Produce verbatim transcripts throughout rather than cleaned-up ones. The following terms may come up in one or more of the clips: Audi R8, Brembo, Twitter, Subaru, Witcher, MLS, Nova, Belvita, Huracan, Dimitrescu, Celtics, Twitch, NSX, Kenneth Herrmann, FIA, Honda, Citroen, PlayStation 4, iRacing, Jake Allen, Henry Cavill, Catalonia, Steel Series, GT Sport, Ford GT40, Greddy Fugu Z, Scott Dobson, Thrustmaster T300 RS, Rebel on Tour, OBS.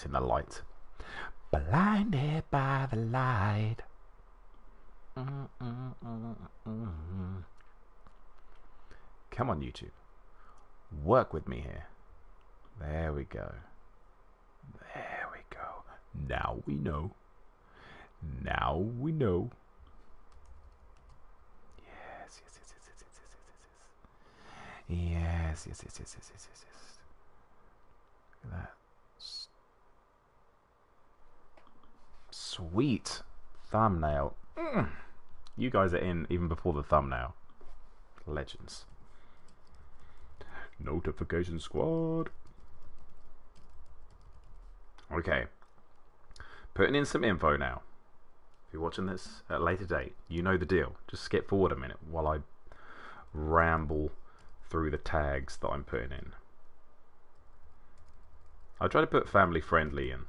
it's in the light. Blinded by the light. Mm, mm, mm, mm. Come on, YouTube. Work with me here. There we go. There we go. Now we know. Now we know. Yes, yes, yes, yes, yes, yes, yes, yes, yes, yes, yes, yes, yes, yes, yes, yes, yes. Look at that. Sweet thumbnail. Mm. You guys are in even before the thumbnail. Legends. Notification squad. Okay. Putting in some info now. If you're watching this at a later date, you know the deal. Just skip forward a minute while I ramble through the tags that I'm putting in. I try to put family friendly in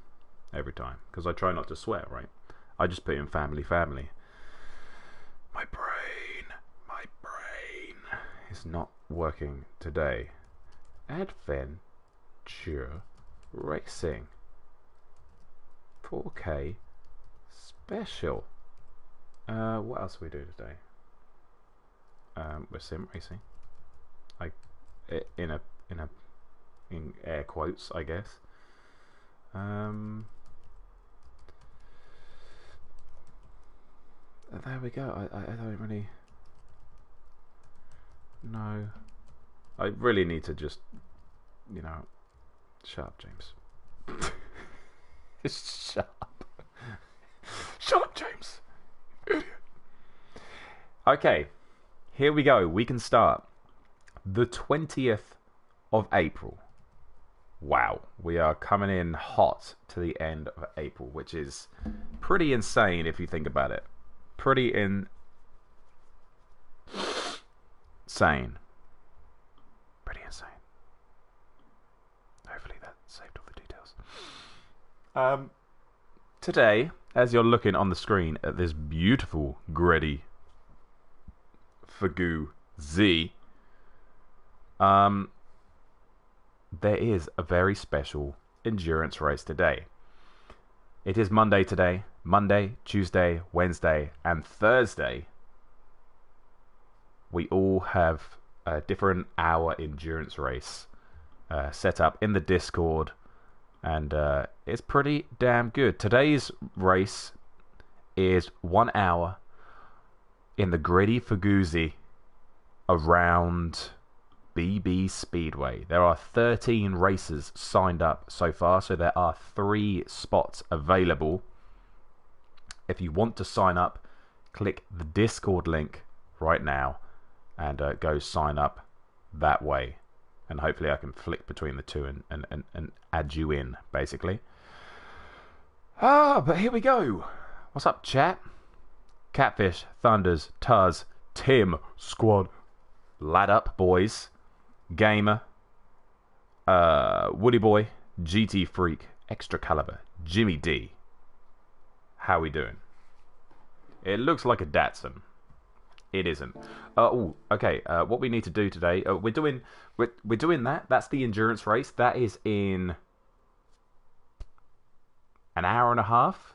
every time, because I try not to swear, right? I just put in family family. My brain, my brain is not working today. Adventure Racing four K Special. Uh, what else do we do today? Um, we're sim racing. I in a in a in air quotes, I guess. Um. There we go. I, I, I don't really know. I really need to just, you know, shut up, James. Just shut up. Shut up, James. Idiot. Okay, here we go. We can start. The twentieth of April. Wow, we are coming in hot to the end of April, which is pretty insane if you think about it. Pretty in... sane. Pretty insane. Hopefully that saved all the details. Um, today, as you're looking on the screen at this beautiful Greddy Fugu Z, um, there is a very special endurance race today. It is Monday today. Monday, Tuesday, Wednesday, and Thursday, we all have a different hour endurance race uh, set up in the Discord, and uh, it's pretty damn good. Today's race is one hour in the Greddy Fugu Z around B B Speedway. There are thirteen races signed up so far, so there are three spots available. If you want to sign up, click the Discord link right now and uh, go sign up that way. And hopefully I can flick between the two and, and, and, and add you in, basically. Ah, but here we go. What's up, chat? Catfish, Thunders, Tuz, Tim, Squad, Lad Up Boys, Gamer, uh, Woody Boy, G T Freak, Extra Caliber, Jimmy D. How we doing? It looks like a Datsun. It isn't. Uh, oh, okay. Uh, what we need to do today? Uh, we're doing we're we're doing that. That's the endurance race. That is in an hour and a half,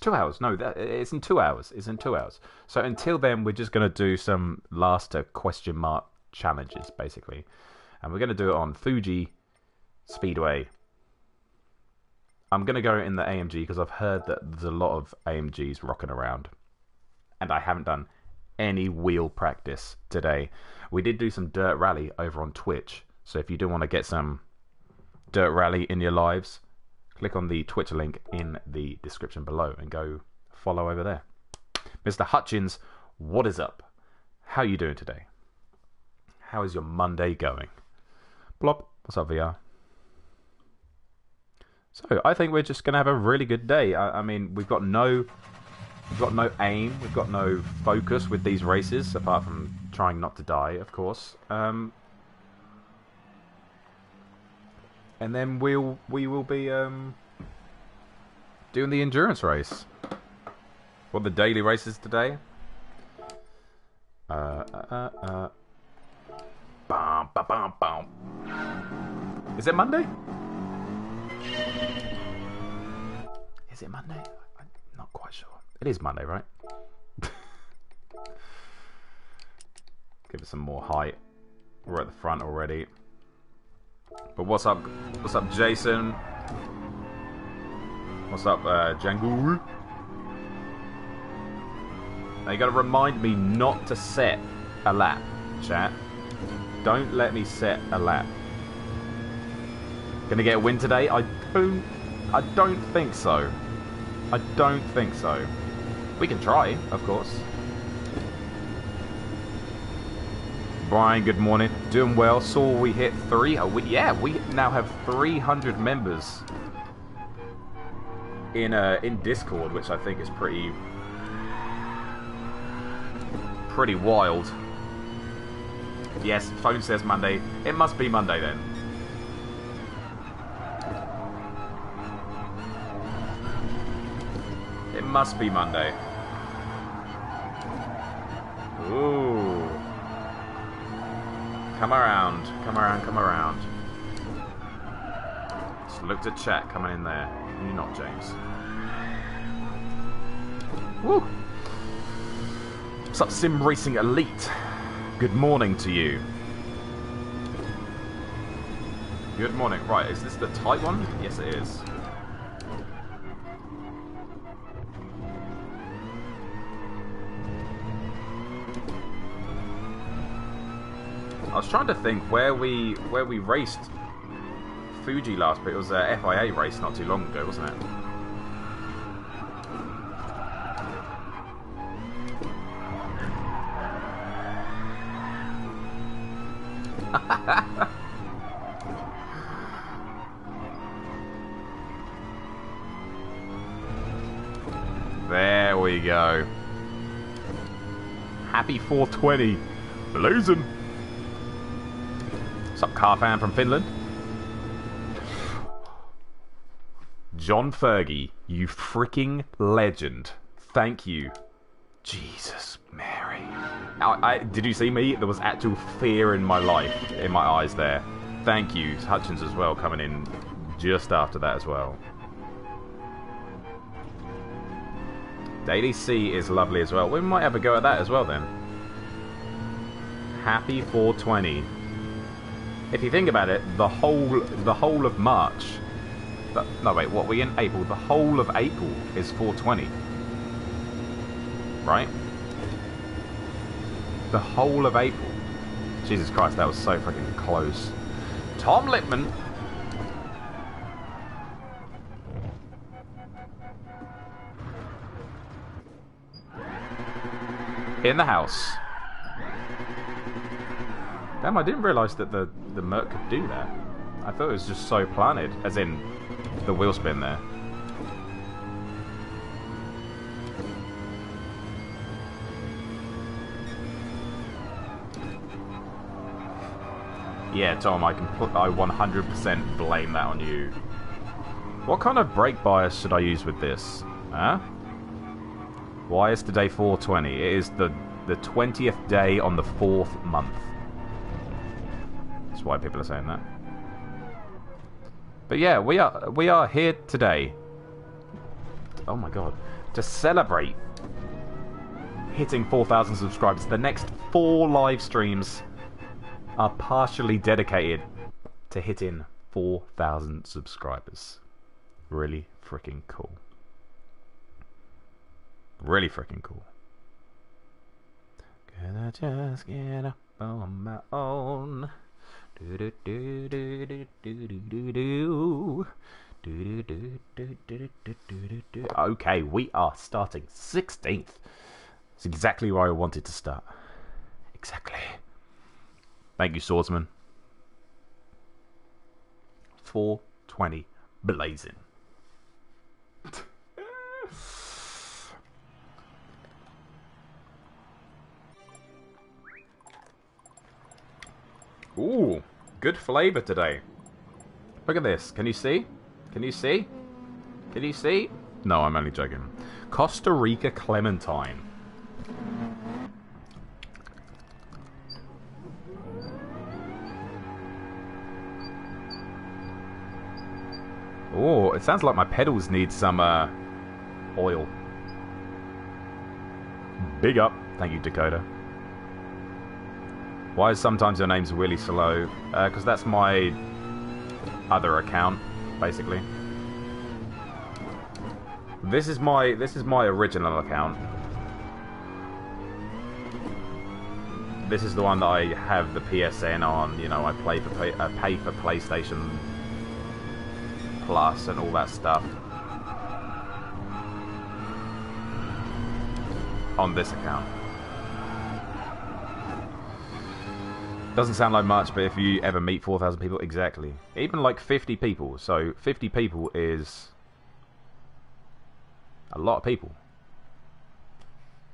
two hours. No, that, it's in two hours. It's in two hours. So until then, we're just gonna do some last question mark challenges, basically, and we're gonna do it on Fuji Speedway. I'm going to go in the A M G because I've heard that there's a lot of A M Gs rocking around. And I haven't done any wheel practice today. We did do some Dirt Rally over on Twitch. So if you do want to get some Dirt Rally in your lives, click on the Twitch link in the description below and go follow over there. Mister Hutchins, what is up? How are you doing today? How is your Monday going? Blop, what's up, V R? So I think we're just gonna have a really good day. I, I mean, we've got no, we've got no aim, we've got no focus with these races, apart from trying not to die, of course. Um, and then we'll we will be um, doing the endurance race. What the daily races today? Uh, uh, uh, uh. Bum, bum, bum, bum. Is it Monday? Is it Monday? I'm not quite sure. It is Monday, right? Give it some more height. We're at the front already. But what's up? What's up, Jason? What's up, uh, Django? Now you got to remind me not to set a lap, chat. Don't let me set a lap. Gonna get a win today? I don't. I don't think so. I don't think so. We can try, of course. Brian, good morning. Doing well. Saw we hit three. Oh, we, yeah, we now have three hundred members in uh, in Discord, which I think is pretty pretty wild. Yes, phone says Monday. It must be Monday then. It must be Monday. Ooh. Come around, come around, come around. Just looked at chat coming in there. You're not, James. Woo! What's up, Sim Racing Elite? Good morning to you. Good morning. Right, is this the tight one? Yes, it is. I was trying to think where we where we raced Fuji last, but it was a F I A race not too long ago, wasn't it? There we go. Happy four twenty. Blazing. What's up, car fan from Finland? John Fergie, you freaking legend. Thank you. Jesus, Mary. I, I, did you see me? There was actual fear in my life, in my eyes there. Thank you. Hutchins as well, coming in just after that as well. Daily C is lovely as well. We might have a go at that as well then. Happy four twenty. If you think about it, the whole the whole of March, but, no wait, what, we in April? The whole of April is four twenty, right? The whole of April. Jesus Christ, that was so freaking close. Tom Lippman. In the house. Damn, I didn't realise that the, the Merc could do that. I thought it was just so planted, as in the wheel spin there. Yeah, Tom, I can put, I one hundred percent blame that on you. What kind of brake bias should I use with this? Huh? Why is today four twenty? It is the, the twentieth day on the fourth month. Why people are saying that, but yeah, we are we are here today. Oh my god, to celebrate hitting four thousand subscribers. The next four live streams are partially dedicated to hitting four thousand subscribers. Really freaking cool. Really freaking cool. Can I just get up on my own? Do do do do do do do do do do do do. Okay, we are starting sixteenth. It's exactly where I wanted to start. Exactly. Thank you, Swordsman. Four twenty blazing. Ooh, good flavour today. Look at this. Can you see? Can you see? Can you see? No, I'm only joking. Costa Rica Clementine. Oh, it sounds like my pedals need some, uh, oil. Big up. Thank you, Dakota. Why is sometimes your name's really slow? Uh, because that's my other account, basically. This is my this is my original account. This is the one that I have the P S N on. You know, I play for pay, I pay for PlayStation Plus and all that stuff on this account. Doesn't sound like much, but if you ever meet four thousand people, exactly. Even like fifty people. So fifty people is a lot of people.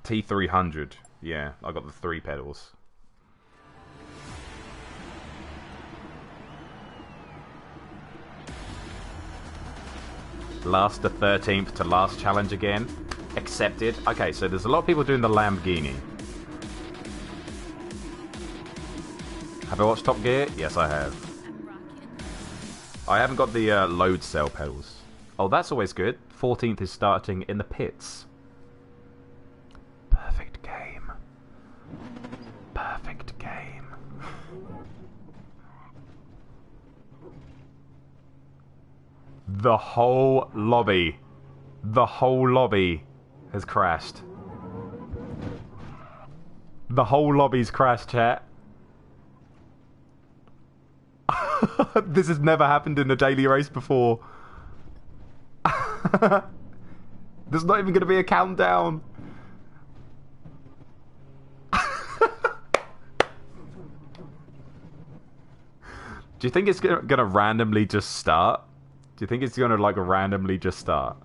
T three hundred. Yeah, I got the three pedals. Last to thirteenth to last challenge again. Accepted. Okay, so there's a lot of people doing the Lamborghini. Have I watched Top Gear? Yes, I have. I haven't got the uh, load cell pedals. Oh, that's always good. fourteenth is starting in the pits. Perfect game. Perfect game. The whole lobby. The whole lobby has crashed. The whole lobby's crashed, chat. This has never happened in a daily race before. There's not even going to be a countdown. Do you think it's going to randomly just start? Do you think it's going to like randomly just start?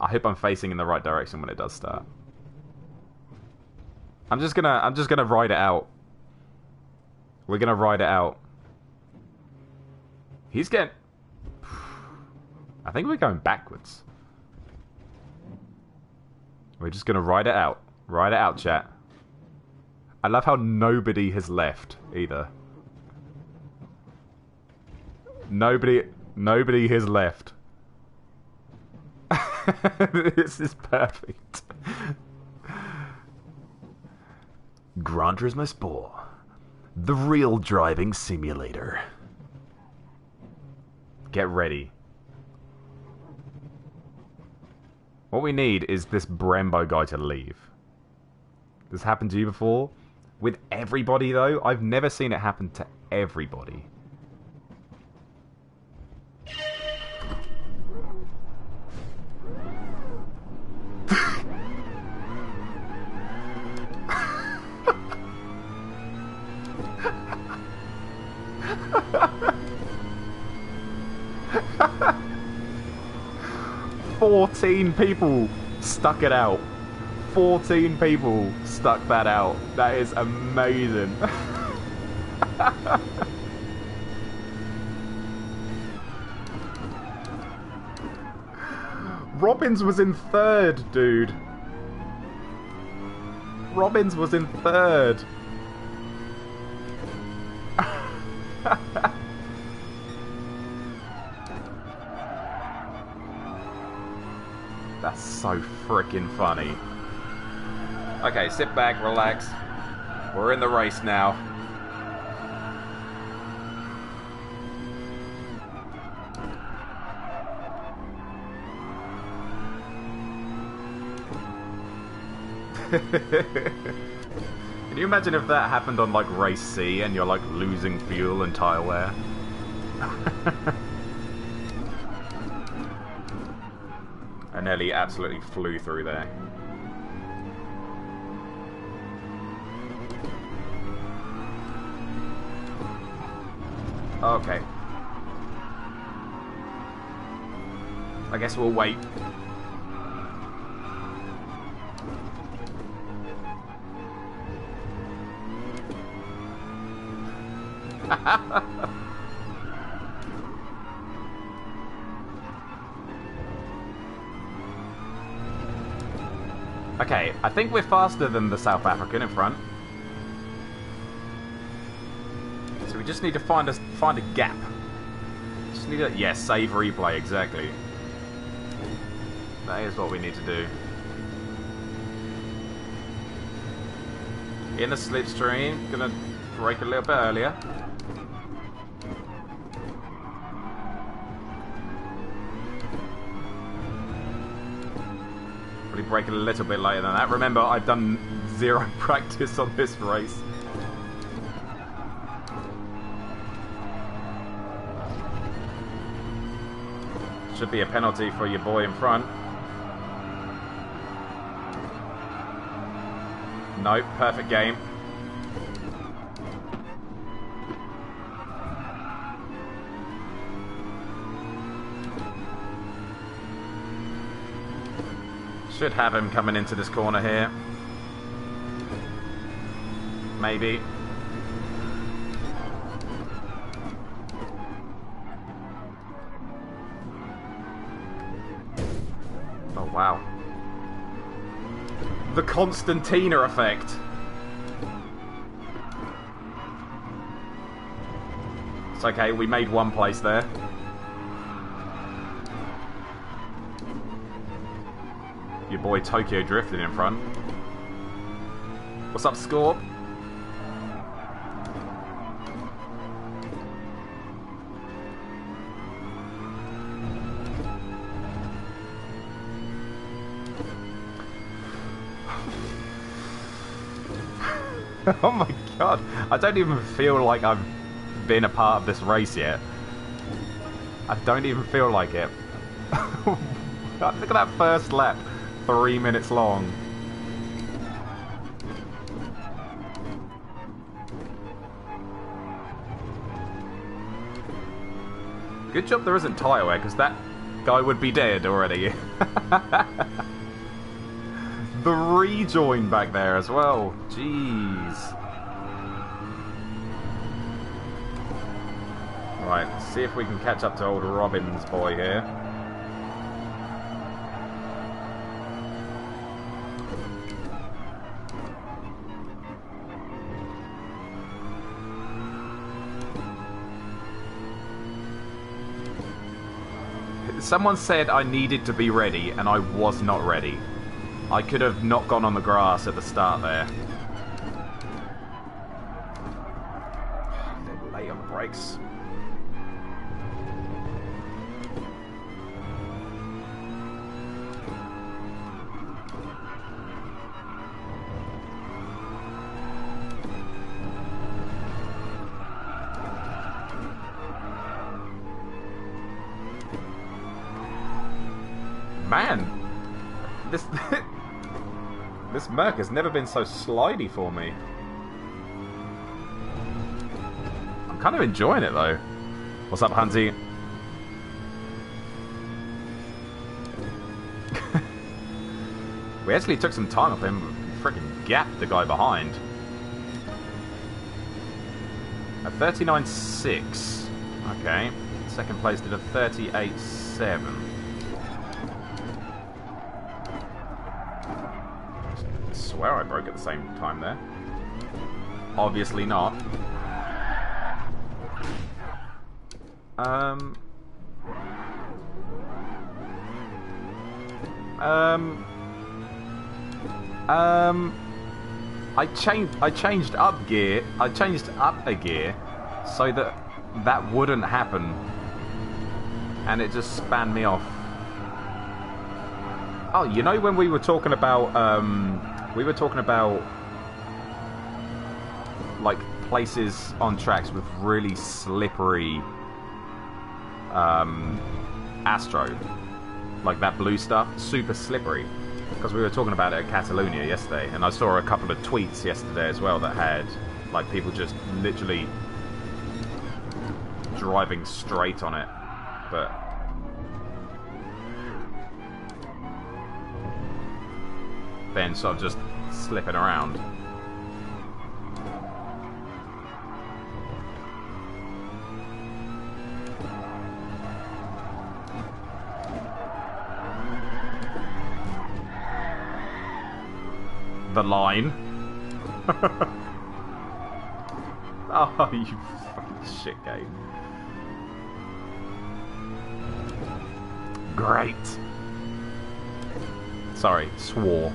I hope I'm facing in the right direction when it does start. I'm just going to I'm just going to ride it out. We're going to ride it out. He's getting... I think we're going backwards. We're just going to ride it out. Ride it out, chat. I love how nobody has left, either. Nobody... Nobody has left. This is perfect. Gran Turismo Sport. The real driving simulator. Get ready. What we need is this Brembo guy to leave. This happened to you before? With everybody, though? I've never seen it happen to everybody. fourteen people stuck it out. fourteen people stuck that out. That is amazing. Robbins was in third, dude. Robbins was in third. That's so freaking funny. Okay, sit back, relax. We're in the race now. Can you imagine if that happened on like race C and you're like losing fuel and tire wear? I nearly absolutely flew through there. Okay. I guess we'll wait. Okay, I think we're faster than the South African in front. So we just need to find a, find a gap. Just need a... Yes, yeah, save replay, exactly. That is what we need to do. In the slipstream, gonna brake a little bit earlier. Probably brake a little bit later than that. Remember, I've done zero practice on this race. Should be a penalty for your boy in front. No, perfect game. Should have him coming into this corner here. Maybe. Wow. The Constantina effect. It's okay, we made one place there. Your boy Tokyo drifting in front. What's up, Scorp? Oh my god, I don't even feel like I've been a part of this race yet. I don't even feel like it. Look at that first lap, three minutes long. Good job there isn't tyre wear, because that guy would be dead already. The rejoin back there as well. Jeez. Right, let's see if we can catch up to old Robin's boy here. Someone said I needed to be ready, and I was not ready. I could have not gone on the grass at the start there. They're late on the brakes. Man! This... This Merc has never been so slidey for me. I'm kind of enjoying it though. What's up, Hunty? We actually took some time off him, but freaking gapped the guy behind. A thirty-nine six. Okay. Second place did a thirty-eight seven. I swear I broke at the same time there. Obviously not. Um. Um. Um. I changed. I changed up gear. I changed up a gear, so that that wouldn't happen, and it just spanned me off. Oh, you know when we were talking about um. We were talking about like places on tracks with really slippery um, astro, like that blue stuff, super slippery. Because we were talking about it at Catalonia yesterday, and I saw a couple of tweets yesterday as well that had like people just literally driving straight on it, but. Then sort of just slipping around. The line. Oh, you fucking shit game. Great. Sorry, swore.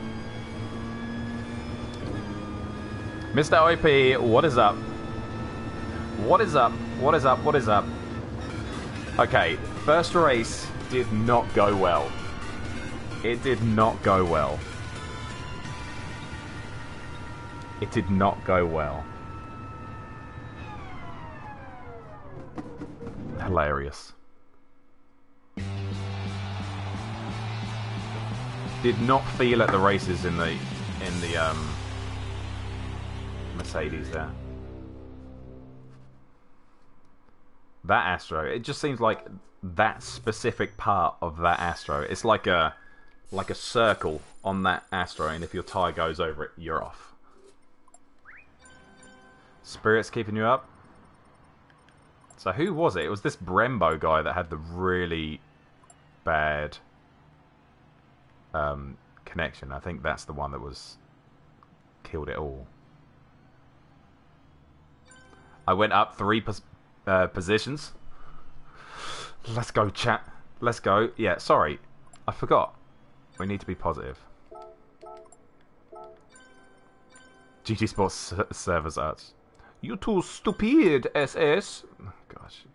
Mister O P, what is up? What is up? What is up? What is up? Okay, first race did not go well. It did not go well. It did not go well. Hilarious. Did not feel at the races in the in the um, Mercedes there. That Astro, it just seems like that specific part of that Astro. It's like a like a circle on that Astro, and if your tire goes over it, you're off. Spirit's keeping you up. So who was it? It was this Brembo guy that had the really bad um, connection. I think that's the one that was killed it all. I went up three pos uh, positions. Let's go, chat. Let's go. Yeah, sorry. I forgot. We need to be positive. G T Sports servers out. You two stupid S S. Oh, gosh,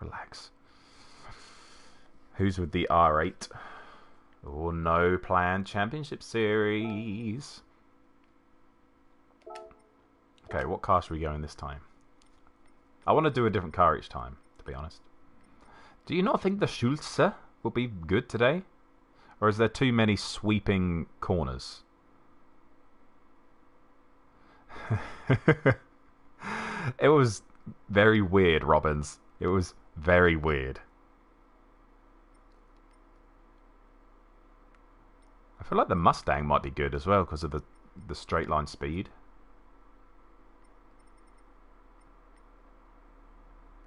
relax. Who's with the R eight? Oh, no plan. Championship series. Okay, what car should we go in this time? I want to do a different car each time, to be honest. Do you not think the Schulze will be good today? Or is there too many sweeping corners? It was very weird, Robbins. It was very weird. I feel like the Mustang might be good as well because of the, the straight line speed.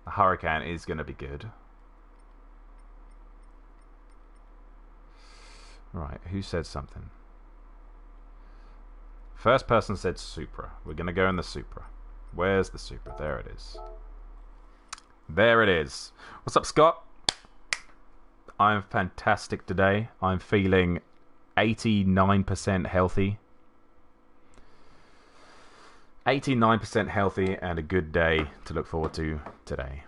The Hurricane is going to be good. Right, who said something? First person said Supra. We're going to go in the Supra. Where's the Supra? There it is. There it is. What's up, Scott? I'm fantastic today. I'm feeling eighty-nine percent healthy. eighty-nine percent healthy and a good day to look forward to today.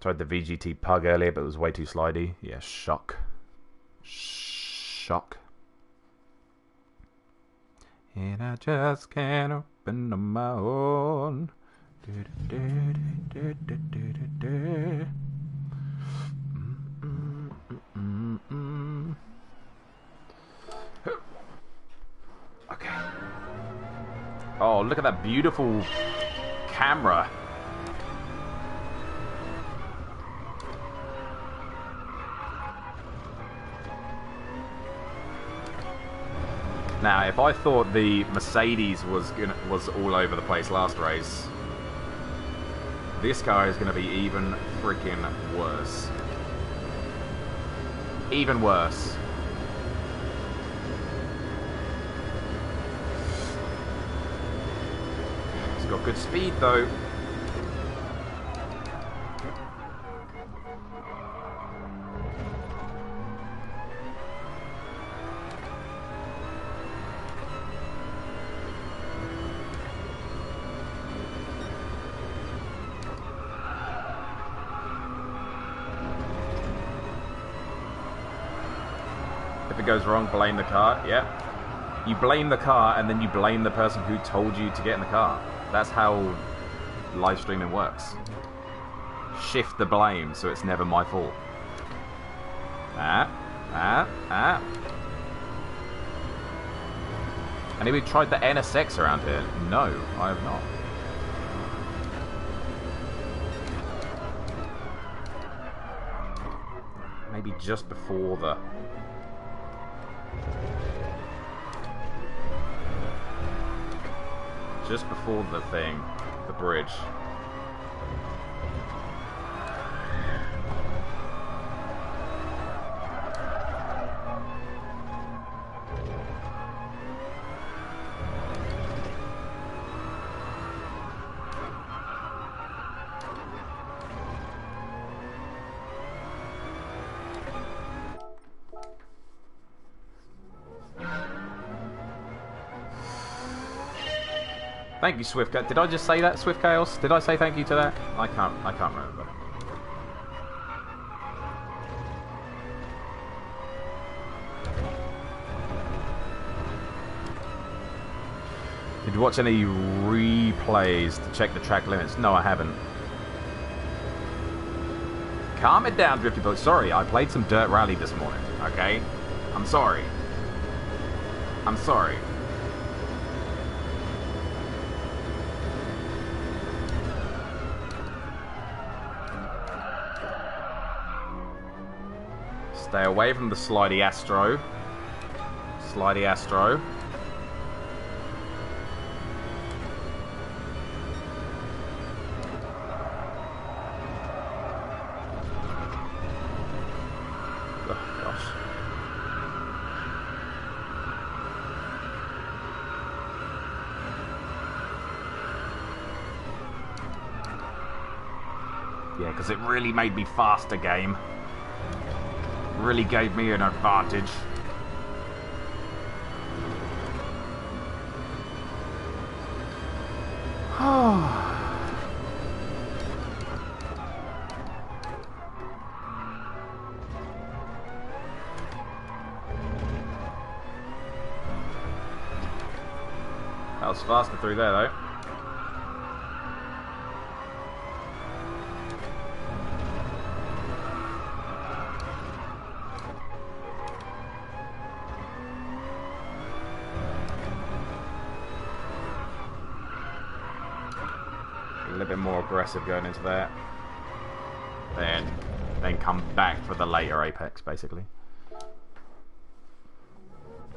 Tried the V G T Pug earlier, but it was way too slidey. Yeah, shock. Shock. And I just can't open on my own. Okay. Oh, look at that beautiful camera. Now, if I thought the Mercedes was gonna, was all over the place last race, this car is going to be even freaking worse. Even worse. It's got good speed, though. Goes wrong, blame the car. Yeah, you blame the car and then you blame the person who told you to get in the car. That's how live streaming works. Shift the blame so it's never my fault. Ah, ah, ah. Anybody tried the N S X around here? No, I have not. Maybe just before the Just before the thing, the bridge. Thank you, Swift. Did I just say that, Swift Chaos? Did I say thank you to that? I can't. I can't remember. Did you watch any replays to check the track limits? No, I haven't. Calm it down, Drifty Boy. Sorry, I played some Dirt Rally this morning, okay? I'm sorry. I'm sorry. Stay away from the slidey Astro. Slidey Astro. Because it really made me faster, game. Really gave me an advantage. That was faster through there, though. Aggressive going into that, then then come back for the later apex, basically. The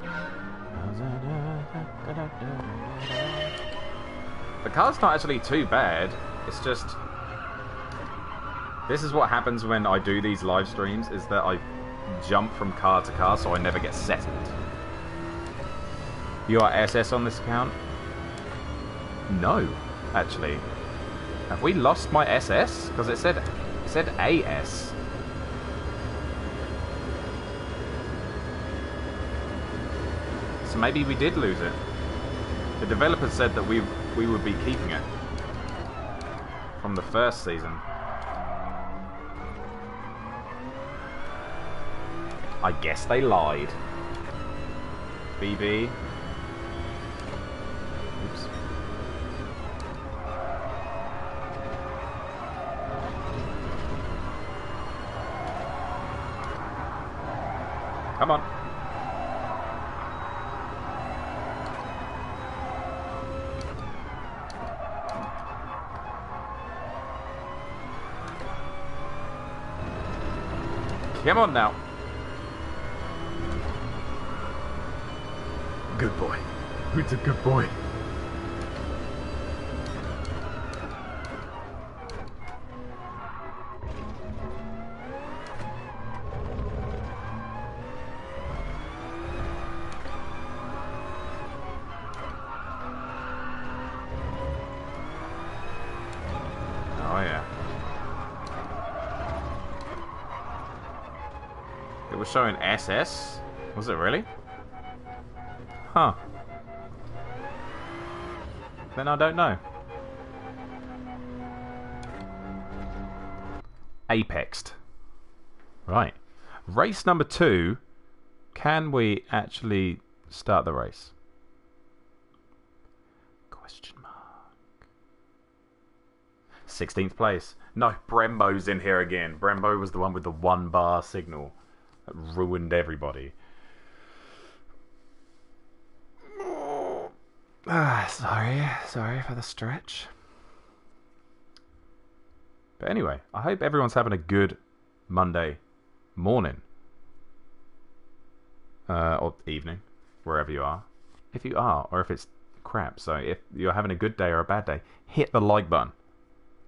car's not actually too bad. It's just, this is what happens when I do these live streams, is that I jump from car to car, so I never get settled. You are S S on this account? No, actually. Have we lost my S S? Because it said, it said A S. So maybe we did lose it. The developers said that we we would be keeping it from the first season. I guess they lied. B B. Oops. Come on. Come on now. Good boy. Who's a good boy? Showing S S? Was it really? Huh. Then I don't know. Apexed. Right. Race number two. Can we actually start the race? Question mark. sixteenth place. No, Brembo's in here again. Brembo was the one with the one bar signal. Ruined everybody. Ah, sorry, sorry for the stretch. But anyway, I hope everyone's having a good Monday morning. Uh, or evening, wherever you are. If you are, or if it's crap. So if you're having a good day or a bad day, hit the like button.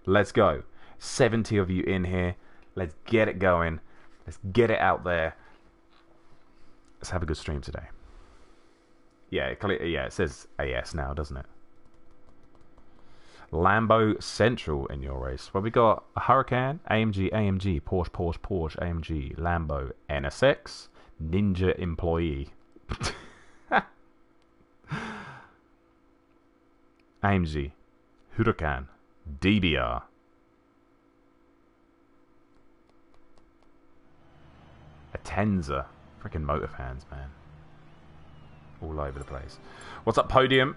Let's go. seventy of you in here. Let's get it going. Let's get it out there. Let's have a good stream today. Yeah, yeah, it says A S now, doesn't it? Lambo Central in your race. Well, we got a Huracan, A M G, A M G, Porsche, Porsche, Porsche, A M G, Lambo, N S X, Ninja Employee. A M G, Huracan, D B R. A Tenza. Freaking motor fans, man. All over the place. What's up, Podium?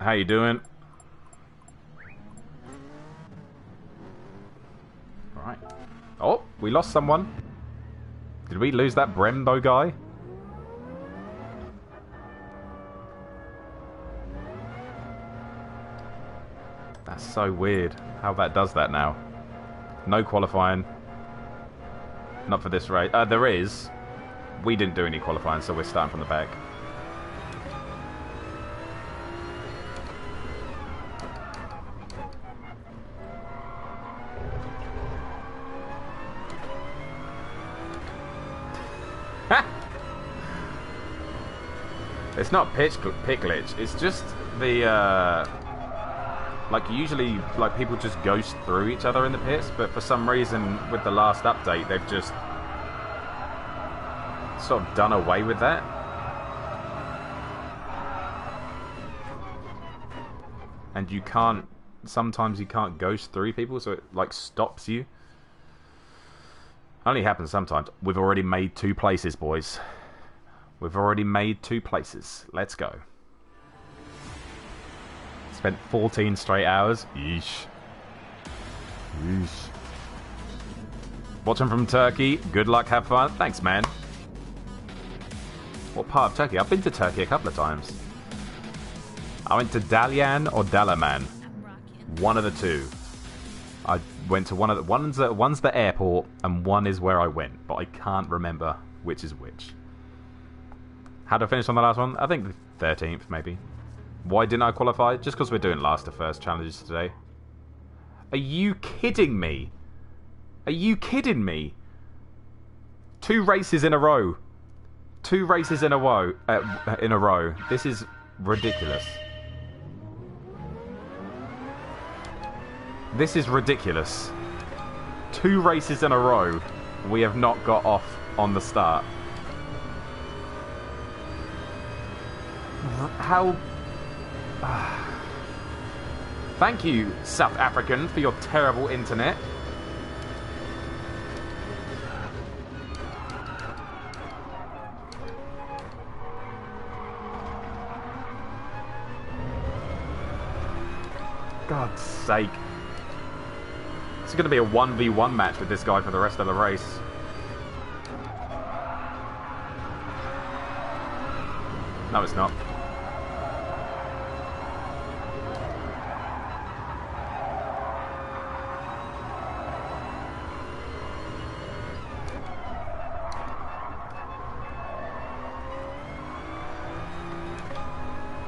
How you doing? Right. Oh, we lost someone. Did we lose that Brembo guy? That's so weird how that does that now. No qualifying. Not for this race. Uh, there is. We didn't do any qualifying, so we're starting from the back. It's not pitch pit glitch. It's just the uh, like usually like people just ghost through each other in the pits, but for some reason with the last update they've just sort of done away with that. And you can't, sometimes you can't ghost through people, so it like stops you. Only happens sometimes. We've already made two places, boys. We've already made two places. Let's go. Spent fourteen straight hours. Yeesh. Yeesh. Watching from Turkey. Good luck, have fun. Thanks, man. What part of Turkey? I've been to Turkey a couple of times. I went to Dalian or Dalaman. One of the two. I went to one of the... One's the, one's the airport and one is where I went. But I can't remember which is which. How did I finish on the last one? I think the thirteenth, maybe. Why didn't I qualify? Just because we're doing last to first challenges today. Are you kidding me? Are you kidding me? Two races in a row. Two races in a row. Uh, in a row. This is ridiculous. This is ridiculous. Two races in a row. We have not got off on the start. How... Uh, thank you, South African, for your terrible internet. God's sake. It's going to be a one v one match with this guy for the rest of the race. No, it's not.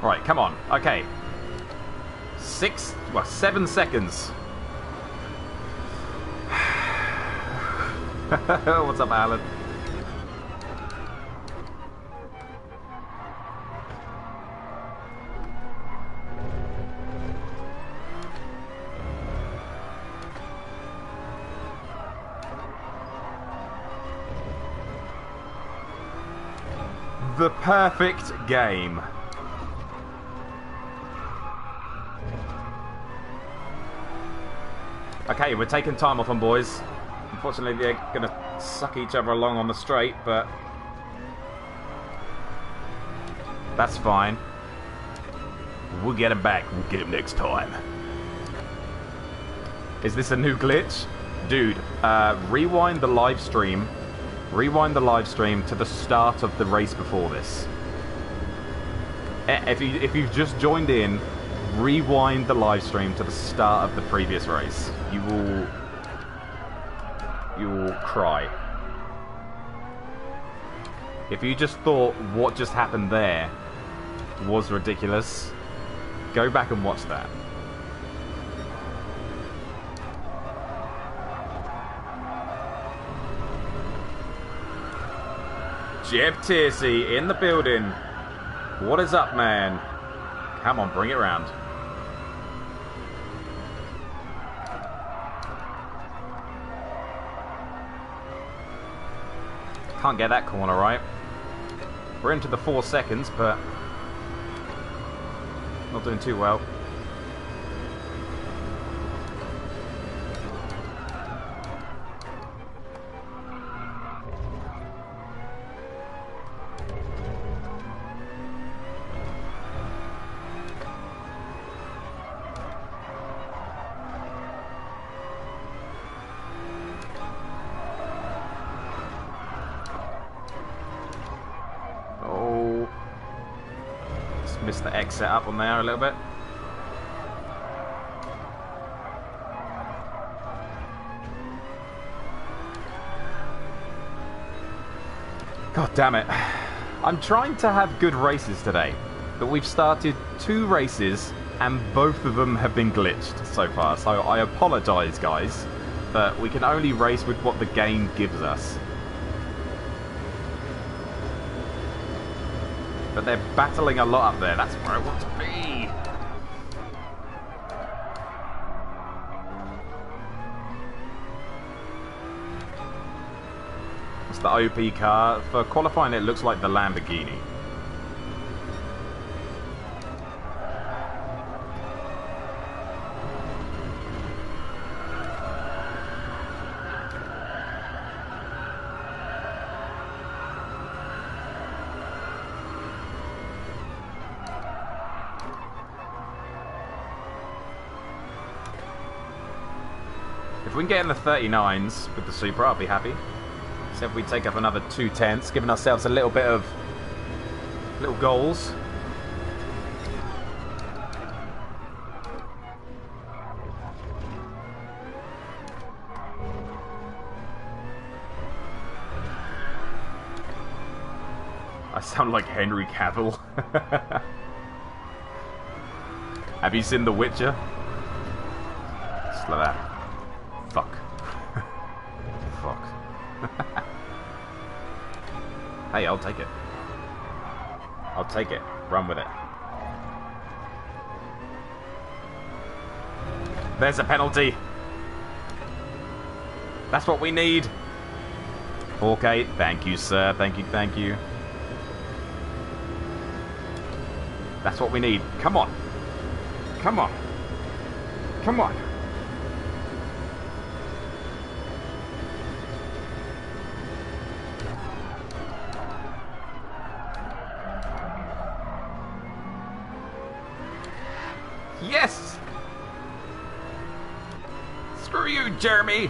Right, come on. Okay. Six, well, seven seconds. What's up, Alan? The perfect game. Okay, we're taking time off them, boys. Unfortunately, they're going to suck each other along on the straight, but... that's fine. We'll get him back. We'll get him next time. Is this a new glitch? Dude, uh, rewind the live stream. Rewind the live stream to the start of the race before this. If, you, if you've just joined in, rewind the live stream to the start of the previous race. You will... you will cry. If you just thought what just happened there was ridiculous, go back and watch that. Jeb Tiercy in the building. What is up, man? Come on, bring it round. Can't get that corner right. We're into the four seconds, but not doing too well. missed the X setup on there a little bit. God damn it. I'm trying to have good races today, but we've started two races and both of them have been glitched so far, so I apologise guys, but we can only race with what the game gives us. But they're battling a lot up there, that's where I want to be! It's the O P car. For qualifying it looks like the Lamborghini. If we can get in the thirty-nines with the Supra, I'll be happy. So if we take up another two tenths, giving ourselves a little bit of little goals. I sound like Henry Cavill. Have you seen The Witcher? Just like that. Fuck. Fuck. Hey, I'll take it. I'll take it. Run with it. There's a penalty. That's what we need. Okay, thank you, sir. Thank you, thank you. That's what we need. Come on. Come on. Come on. Yes! Screw you, Jeremy!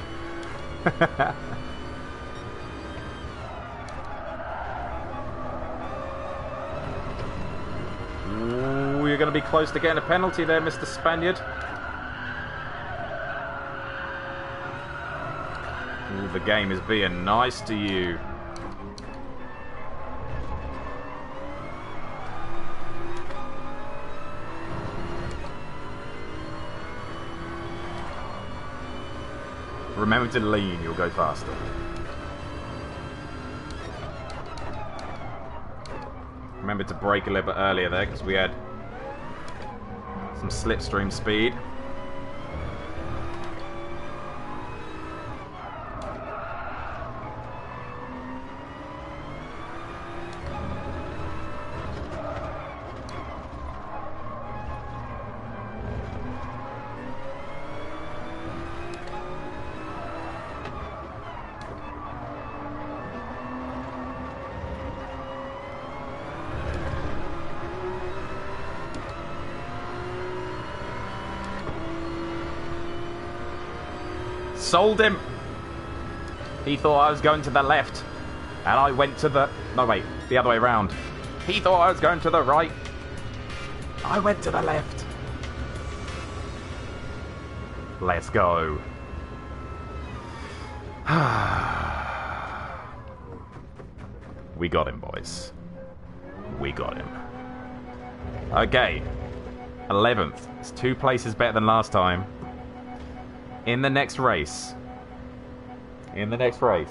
Ooh, you're going to be close to getting a penalty there, Mister Spaniard. Ooh, the game is being nice to you. Remember to lean, you'll go faster. Remember to brake a little bit earlier there, because we had some slipstream speed. Sold him! He thought I was going to the left, and I went to the... No, wait, the other way around. He thought I was going to the right. I went to the left. Let's go. We got him, boys. We got him. Okay. eleventh. It's two places better than last time. In the next race, in the next race,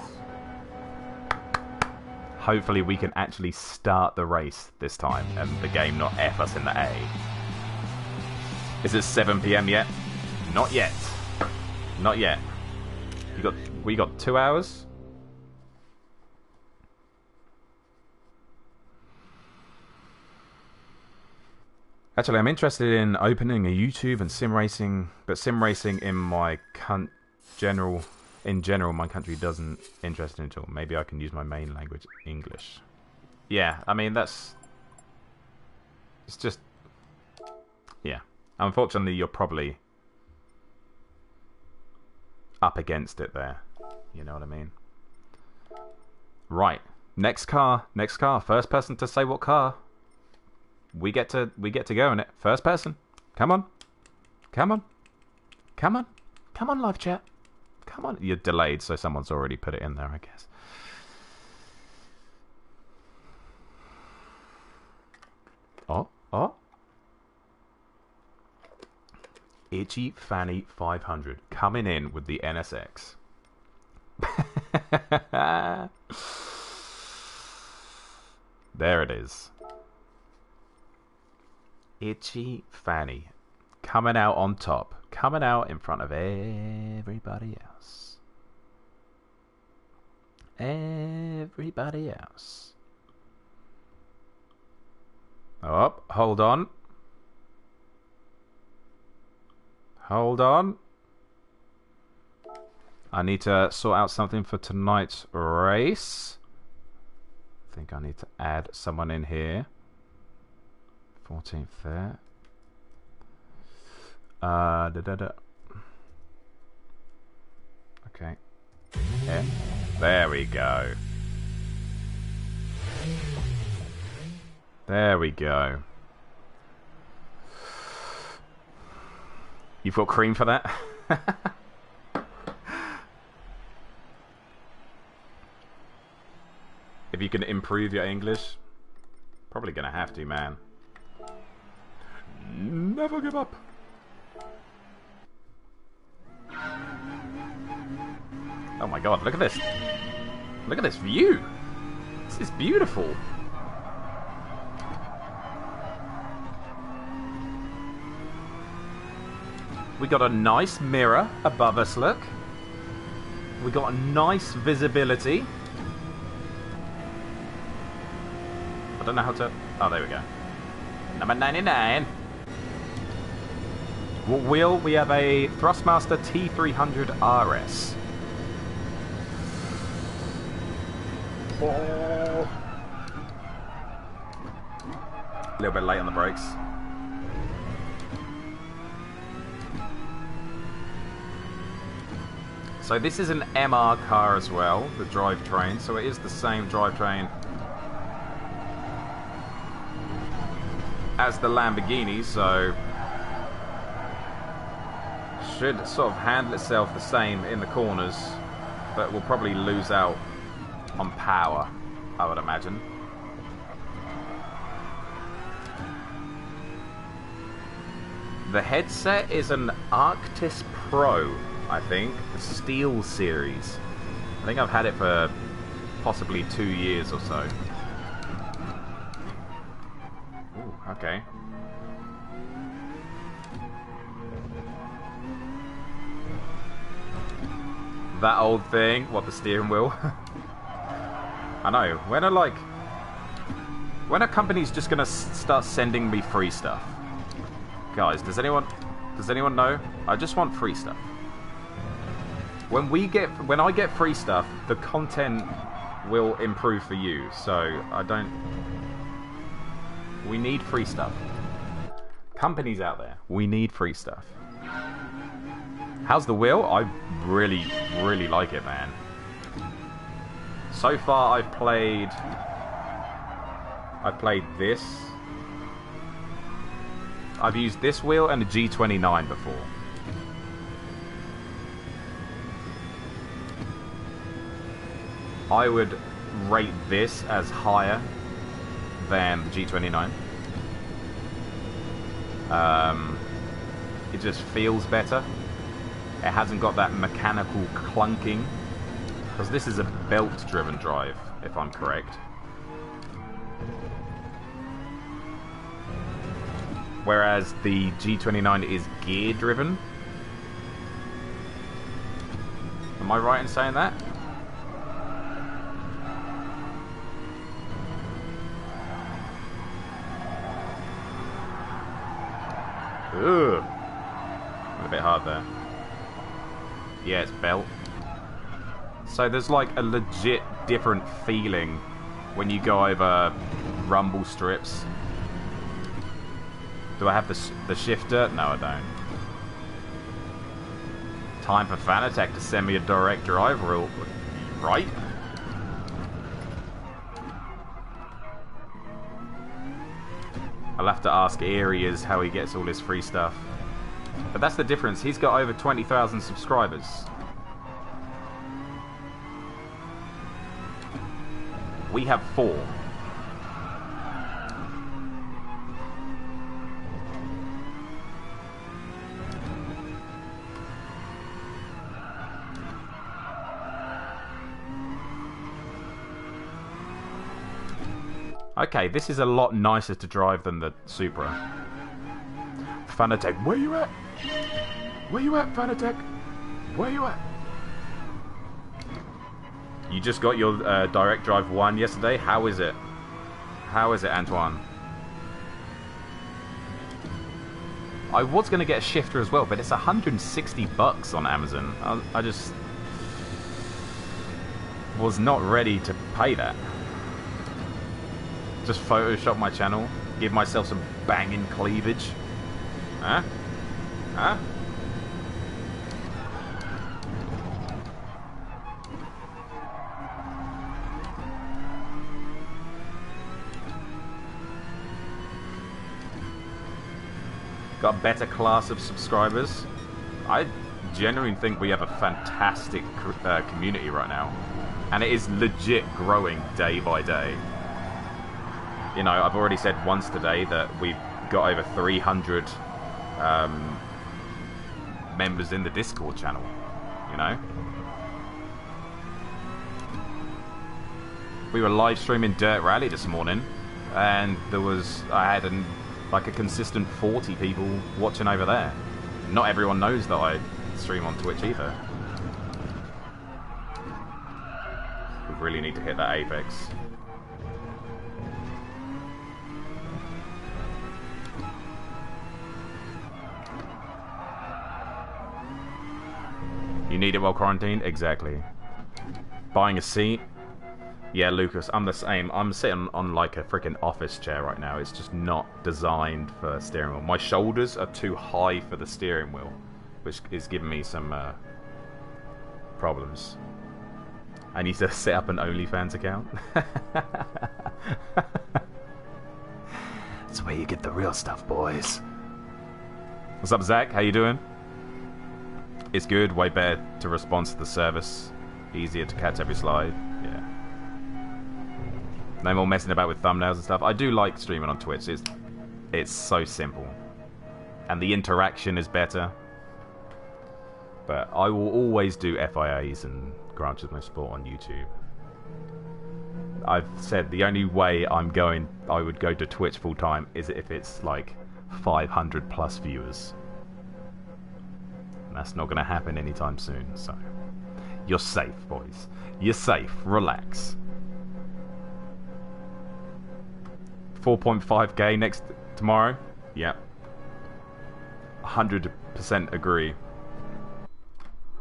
hopefully we can actually start the race this time and the game not F us in the A. Is it seven p m yet? Not yet. Not yet. You got, we got two hours? Actually, I'm interested in opening a YouTube and sim racing, but sim racing in my con general, in general, my country doesn't interest me at all. Maybe I can use my main language, English. Yeah, I mean that's, it's just, yeah. Unfortunately, you're probably up against it there. You know what I mean? Right. Next car. Next car. First person to say what car we get to we get to go in it. First person. Come on. Come on. Come on. Come on, live chat. Come on. You're delayed, so someone's already put it in there, I guess. Oh, oh. Itchy Fanny five hundred coming in with the N S X. There it is. Itchy Fanny coming out on top, coming out in front of everybody else. Everybody else. Oh, hold on. Hold on. I need to sort out something for tonight's race. I think I need to add someone in here. fourteenth there. Uh, da, da, da. Okay. Yeah. There we go. There we go. You've got cream for that? If you can improve your English, probably gonna have to, man. Never give up. Oh my god, look at this. Look at this view. This is beautiful. We got a nice mirror above us, look. We got a nice visibility. I don't know how to... Oh, there we go. Number ninety-nine. What wheel? We have a Thrustmaster T three hundred R S. Whoa. A little bit late on the brakes. So this is an M R car as well, the drivetrain, so it is the same drivetrain as the Lamborghini, so should sort of handle itself the same in the corners, but will probably lose out on power, I would imagine. The headset is an Arctis Pro, I think, the Steel Series. I think I've had it for possibly two years or so. Ooh, okay. That old thing, what, the steering wheel? I know, when are like... When are companies just gonna start sending me free stuff? Guys, does anyone... Does anyone know? I just want free stuff. When we get, when I get free stuff, the content will improve for you. So I don't. We need free stuff. Companies out there, we need free stuff. How's the wheel? I really, really like it, man. So far, I've played. I played this. I've used this wheel and a G twenty-nine before. I would rate this as higher than the G twenty-nine. Um, it just feels better. It hasn't got that mechanical clunking. Because this is a belt-driven drive, if I'm correct. Whereas the G twenty-nine is gear-driven. Am I right in saying that? Ooh. A bit hard there. Yeah, it's belt. So there's like a legit different feeling when you go over rumble strips. Do I have the, the shifter? No, I don't. Time for Fanatec to send me a direct drive rule. Right? I'll have to ask Areas how he gets all his free stuff. But that's the difference. He's got over twenty thousand subscribers. We have four. Okay, this is a lot nicer to drive than the Supra. Fanatec, where you at? Where you at, Fanatec? Where you at? You just got your uh, direct drive one yesterday. How is it? How is it, Antoine? I was going to get a shifter as well, but it's one hundred sixty bucks on Amazon. I, I just was not ready to pay that. Just Photoshop my channel, give myself some banging cleavage. Huh? Huh? Got a better class of subscribers. I genuinely think we have a fantastic uh, community right now, and it is legit growing day by day. You know, I've already said once today that we've got over three hundred um, members in the Discord channel, you know? We were live streaming Dirt Rally this morning, and there was, I had an, like a consistent forty people watching over there. Not everyone knows that I stream on Twitch either. We really need to hit that apex. You need it while quarantined? Exactly. Buying a seat? Yeah, Lucas, I'm the same. I'm sitting on like a freaking office chair right now. It's just not designed for steering wheel. My shoulders are too high for the steering wheel, which is giving me some uh, problems. I need to set up an OnlyFans account. That's where you get the real stuff, boys. What's up, Zach? How you doing? It's good, way better to respond to the service. Easier to catch every slide. Yeah. No more messing about with thumbnails and stuff. I do like streaming on Twitch. It's, it's so simple. And the interaction is better. But I will always do F I As and Gran Turismo Sport on YouTube. I've said the only way I'm going, I would go to Twitch full time is if it's like five hundred plus viewers. That's not going to happen anytime soon, so you're safe, boys. You're safe. Relax. four point five K next tomorrow? Yep. one hundred percent agree.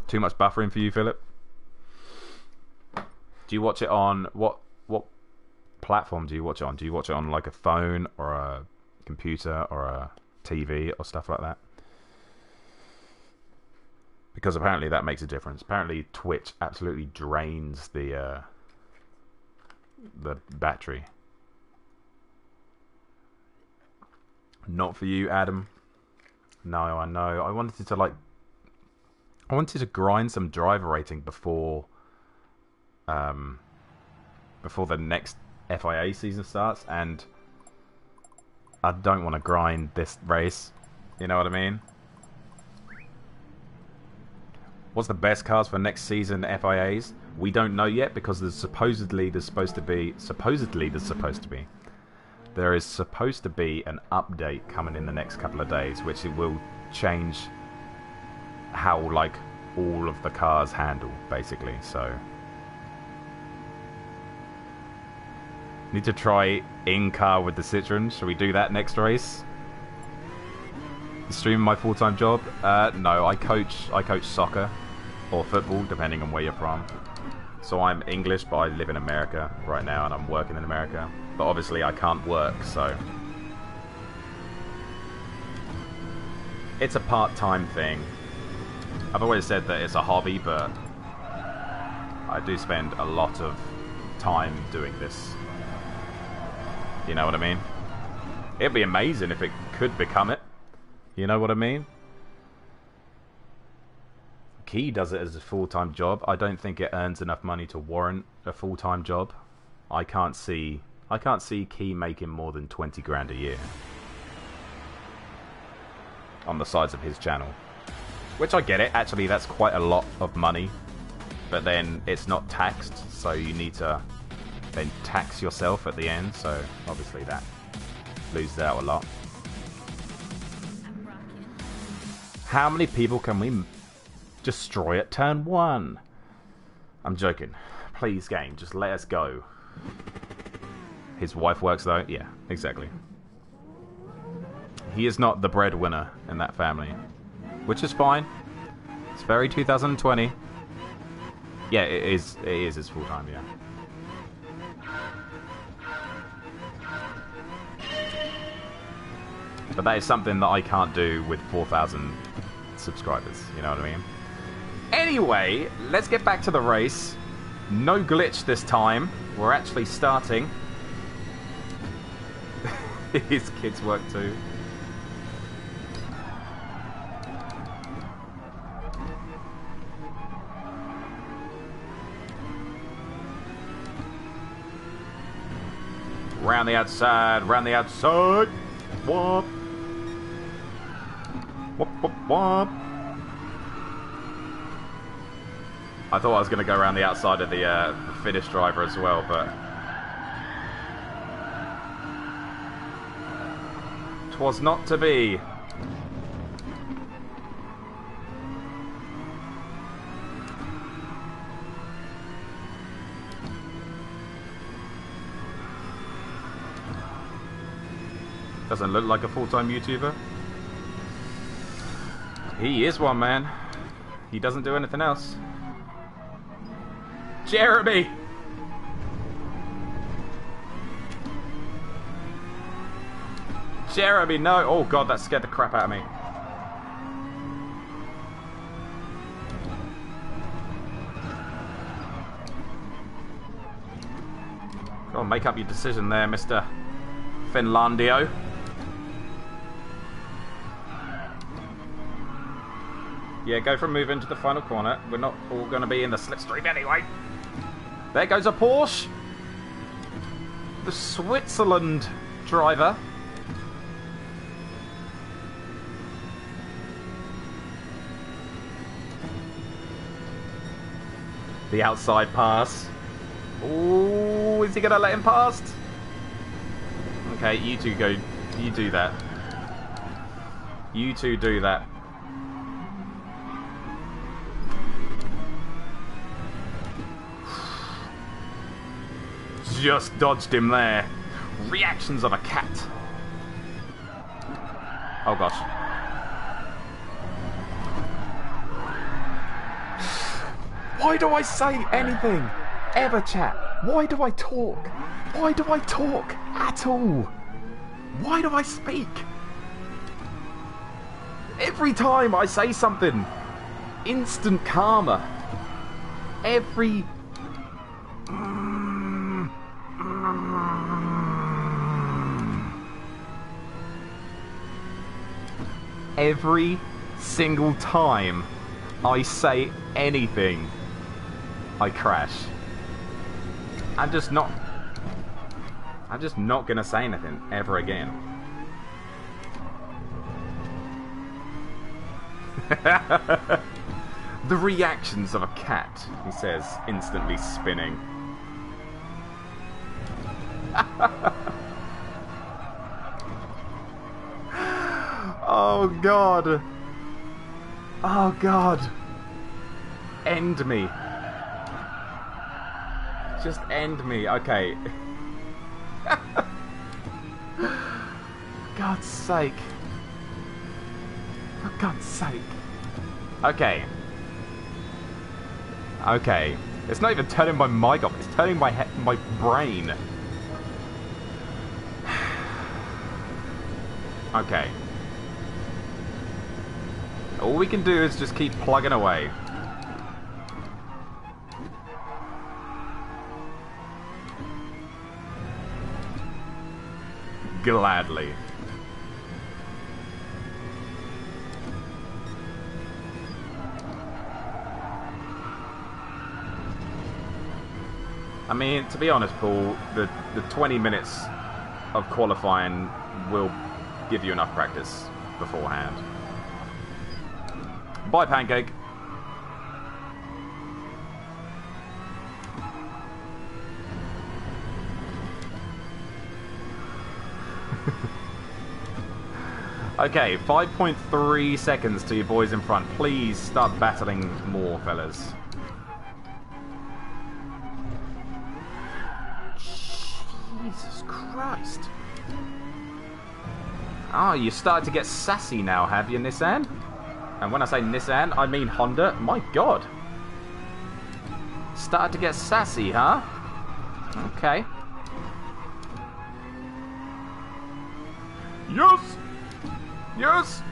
Too much buffering for you, Philip? Do you watch it on... What, what platform do you watch it on? Do you watch it on like a phone or a computer or a T V or stuff like that? Because apparently that makes a difference. Apparently Twitch absolutely drains the uh, the battery. Not for you, Adam. No, I know. I wanted to like, I wanted to grind some driver rating before, um, before the next F I A season starts, and I don't want to grind this race. You know what I mean? What's the best cars for next season F I As? We don't know yet because there's supposedly there's supposed to be supposedly there's supposed to be there is supposed to be an update coming in the next couple of days, which it will change how like all of the cars handle basically. So need to try in car with the Citroen. Shall we do that next race? Streaming my full-time job? Uh, no, I coach. I coach soccer. Or football, depending on where you're from. So I'm English, but I live in America right now, and I'm working in America. But obviously I can't work, so... It's a part-time thing. I've always said that it's a hobby, but... I do spend a lot of time doing this. You know what I mean? It'd be amazing if it could become it. You know what I mean? Key does it as a full-time job. I don't think it earns enough money to warrant a full-time job. I can't see I can't see Key making more than twenty grand a year on the size of his channel, which I get it. Actually, that's quite a lot of money, but then it's not taxed, so you need to then tax yourself at the end. So obviously that loses out a lot. How many people can we destroy at turn one? I'm joking. Please, game, just let us go. His wife works though. Yeah, exactly. He is not the breadwinner in that family, which is fine. It's very two thousand twenty. Yeah, it is. It is his full time. Yeah. But that is something that I can't do with four thousand subscribers. You know what I mean? Anyway, let's get back to the race. No glitch this time. We're actually starting. His kids work too. Round the outside, round the outside. Whoop. Whoop, whoop, whoop. I thought I was going to go around the outside of the, uh, the Finnish driver as well, but... Twas not to be. Doesn't look like a full-time YouTuber. He is one, man. He doesn't do anything else. Jeremy! Jeremy, no! Oh god, that scared the crap out of me. Go on, make up your decision there, Mister Finlandio. Yeah, go for a move into the final corner. We're not all going to be in the slipstream anyway. There goes a Porsche. The Switzerland driver. The outside pass. Oh, is he going to let him past? Okay, you two go. You do that. You two do that. Just dodged him there. Reactions of a cat. Oh gosh. Why do I say anything ever, chat? Why do I talk? Why do I talk at all? Why do I speak? Every time I say something, instant karma. Every Every single time I say anything, I crash. I'm just not... I'm just not gonna say anything ever again. The reactions of a cat, he says, instantly spinning. Oh god. Oh god. End me. Just end me. Okay. For God's sake. For God's sake. Okay. Okay. It's not even turning my mic off. It's turning my he- my brain. Okay. All we can do is just keep plugging away. gladly. I mean, to be honest, Paul, the, the twenty minutes of qualifying will give you enough practice beforehand. Bye, Pancake. Okay, five point three seconds to your boys in front. Please start battling more, fellas. Jesus Christ. Ah, oh, you started to get sassy now, have you, Nissan? And when I say Nissan, I mean Honda. My God. Started to get sassy, huh? Okay. Yes! Yes!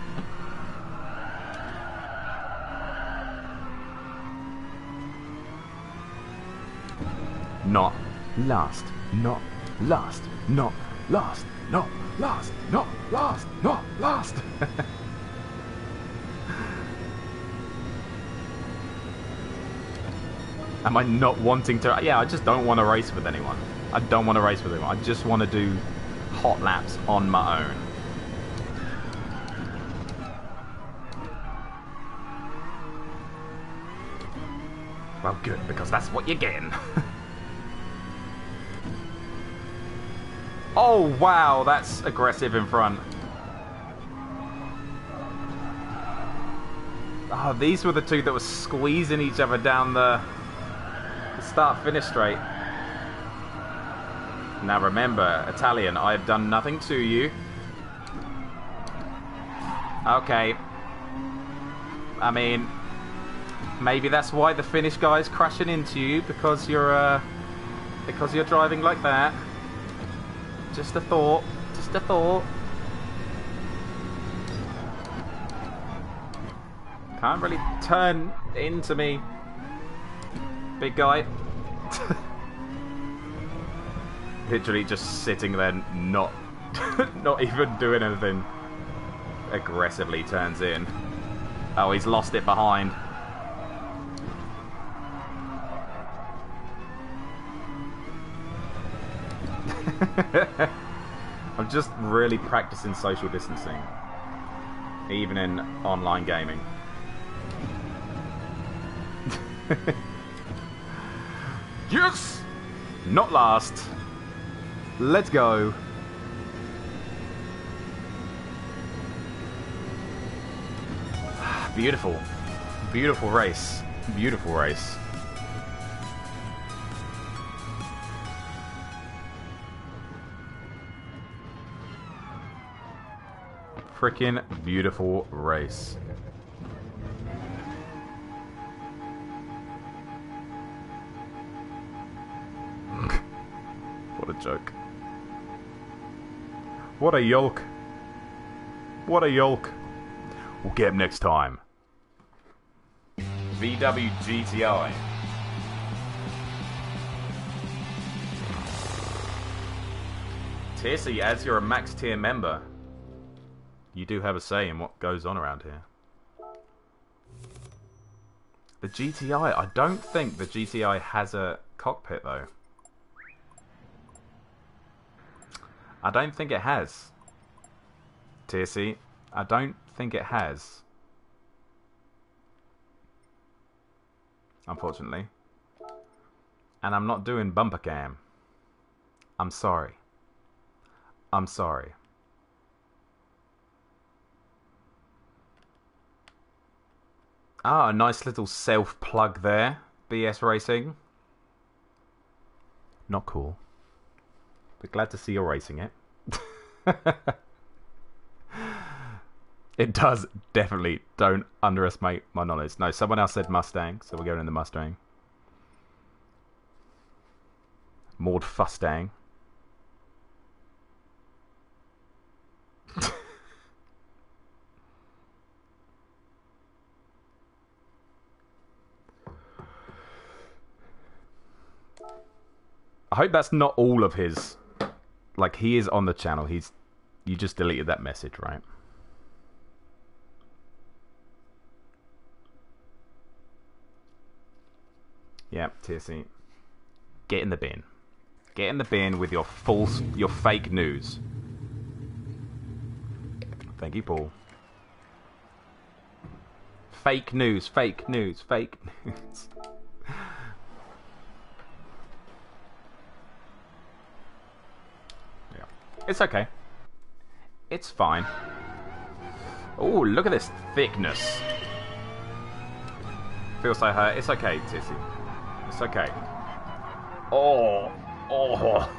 Not last. Not last. Not last. Not last. Not last. Not last. Am I not wanting to? Yeah, I just don't want to race with anyone. I don't want to race with anyone. I just want to do hot laps on my own. Well, good, because that's what you're getting. Oh, wow, that's aggressive in front. Oh, these were the two that were squeezing each other down the, the start-finish straight. Now remember, Italian, I have done nothing to you. Okay. I mean... maybe that's why the Finnish guy's crashing into you, because you're, uh, because you're driving like that. Just a thought. Just a thought. Can't really turn into me, big guy. Literally just sitting there, not, not even doing anything. Aggressively turns in. Oh, he's lost it behind. I'm just really practicing social distancing, even in online gaming. Yes! Not last. Let's go. Beautiful. Beautiful race. Beautiful race. Freaking beautiful race. What a joke. What a yolk. What a yolk. We'll get him next time. V W G T I. Tissy, as you're a max tier member, you do have a say in what goes on around here. The G T I. I don't think the G T I has a cockpit, though. I don't think it has. T S C, I don't think it has. Unfortunately. And I'm not doing bumper cam. I'm sorry. I'm sorry. Ah, a nice little self-plug there. B S Racing. Not cool. But glad to see you're racing it. It does definitely. Don't underestimate my knowledge. No, someone else said Mustang, so we're going in the Mustang. Maud Fustang. I hope that's not all of his. Like, he is on the channel. He's you just deleted that message, right? Yeah, T S C. Get in the bin. Get in the bin with your false, your fake news. Thank you, Paul. Fake news, fake news, fake news. Yeah. It's okay. It's fine. Oh, look at this thickness. Feels so hurt. It's okay, Tissy. It's okay. Oh, oh.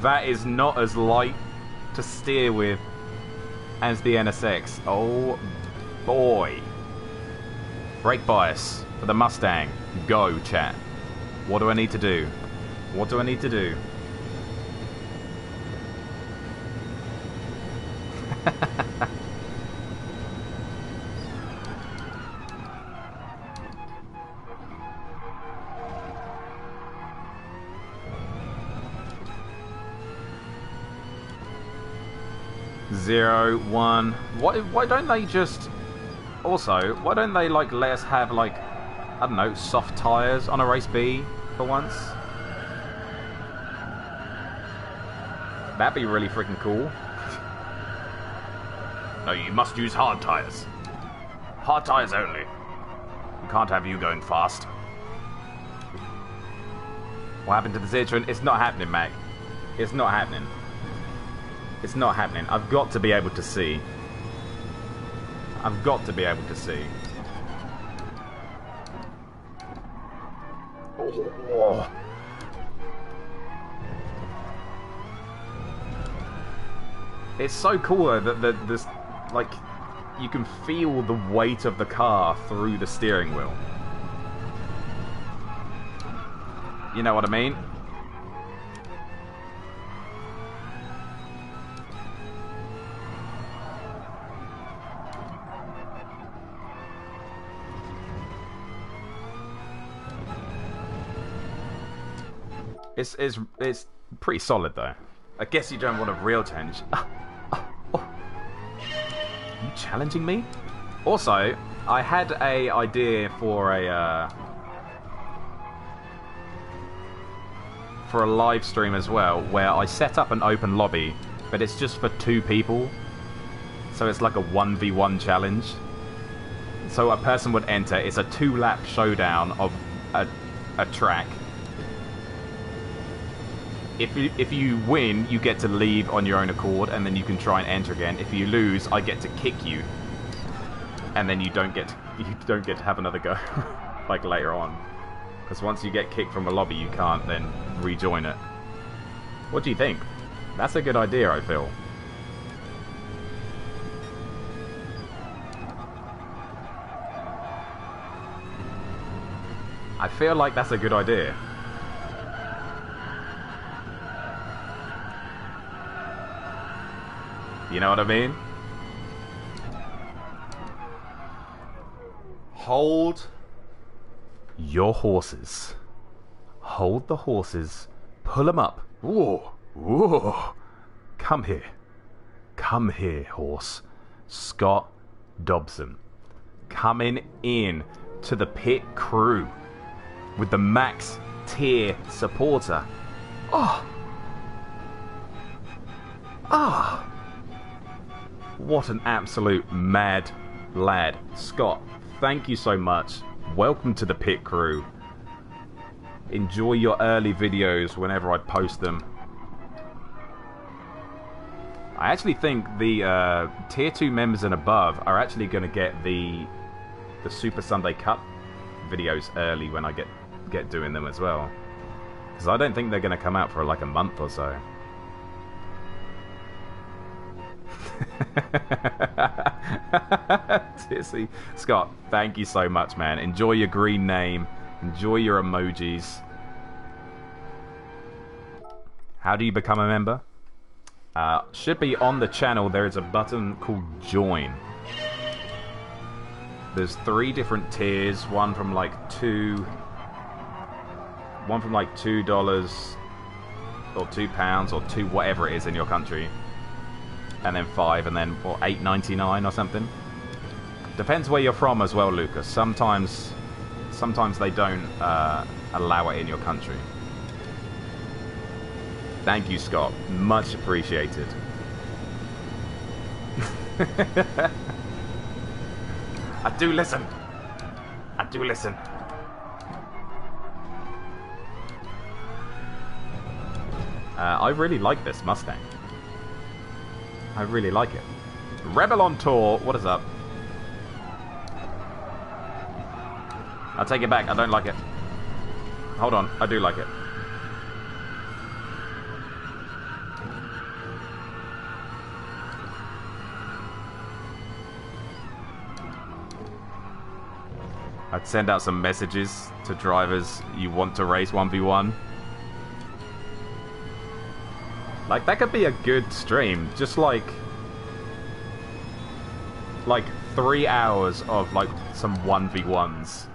That is not as light to steer with as the N S X. Oh boy. Brake bias for the Mustang. Go, chat. What do I need to do? What do I need to do? Zero, one. Why, why don't they just... Also, why don't they, like, let us have, like, I don't know, soft tyres on a race B for once? That'd be really freaking cool. No, you must use hard tyres. Hard tyres only. We can't have you going fast. What happened to the Citroen? It's not happening, Mac. It's not happening. It's not happening. I've got to be able to see. I've got to be able to see. Oh. It's so cool though that the, this, like, you can feel the weight of the car through the steering wheel. You know what I mean? It's, it's, it's pretty solid, though. I guess you don't want a real challenge. Ah, ah, oh. Are you challenging me? Also, I had a idea for a... Uh, for a live stream as well, where I set up an open lobby, but it's just for two people. So it's like a one v one challenge. So a person would enter. It's a two-lap showdown of a, a track. If you, if you win, you get to leave on your own accord, and then you can try and enter again. If you lose, I get to kick you, and then you don't get to, you don't get to have another go, like later on, because once you get kicked from a lobby, you can't then rejoin it. What do you think? That's a good idea, I feel. I feel like that's a good idea. You know what I mean? Hold your horses. Hold the horses. Pull them up. Whoa. Whoa. Come here. Come here, horse. Scott Dobson. Coming in to the pit crew with the max tier supporter. Oh. Ah. Oh. What an absolute mad lad. Scott, thank you so much. Welcome to the pit crew. Enjoy your early videos whenever I post them. I actually think the uh, tier two members and above are actually going to get the the Super Sunday Cup videos early when I get, get doing them as well. Because I don't think they're going to come out for like a month or so. Tissy. Scott, thank you so much, man. Enjoy your green name. Enjoy your emojis. How do you become a member? Uh, should be on the channel. There is a button called Join. There's three different tiers. One from like two. One from like two dollars or two pounds or two whatever it is in your country, and then five, and then or eight ninety-nine or something. Depends where you're from as well, Lucas. Sometimes, sometimes they don't uh, allow it in your country. Thank you, Scott. Much appreciated. I do listen. I do listen. Uh, I really like this Mustang. I really like it. Rebel on tour. What is up? I'll take it back. I don't like it. Hold on. I do like it. I'd send out some messages to drivers you want to race one v one. Like, that could be a good stream. Just like... Like, three hours of, like, some one v ones.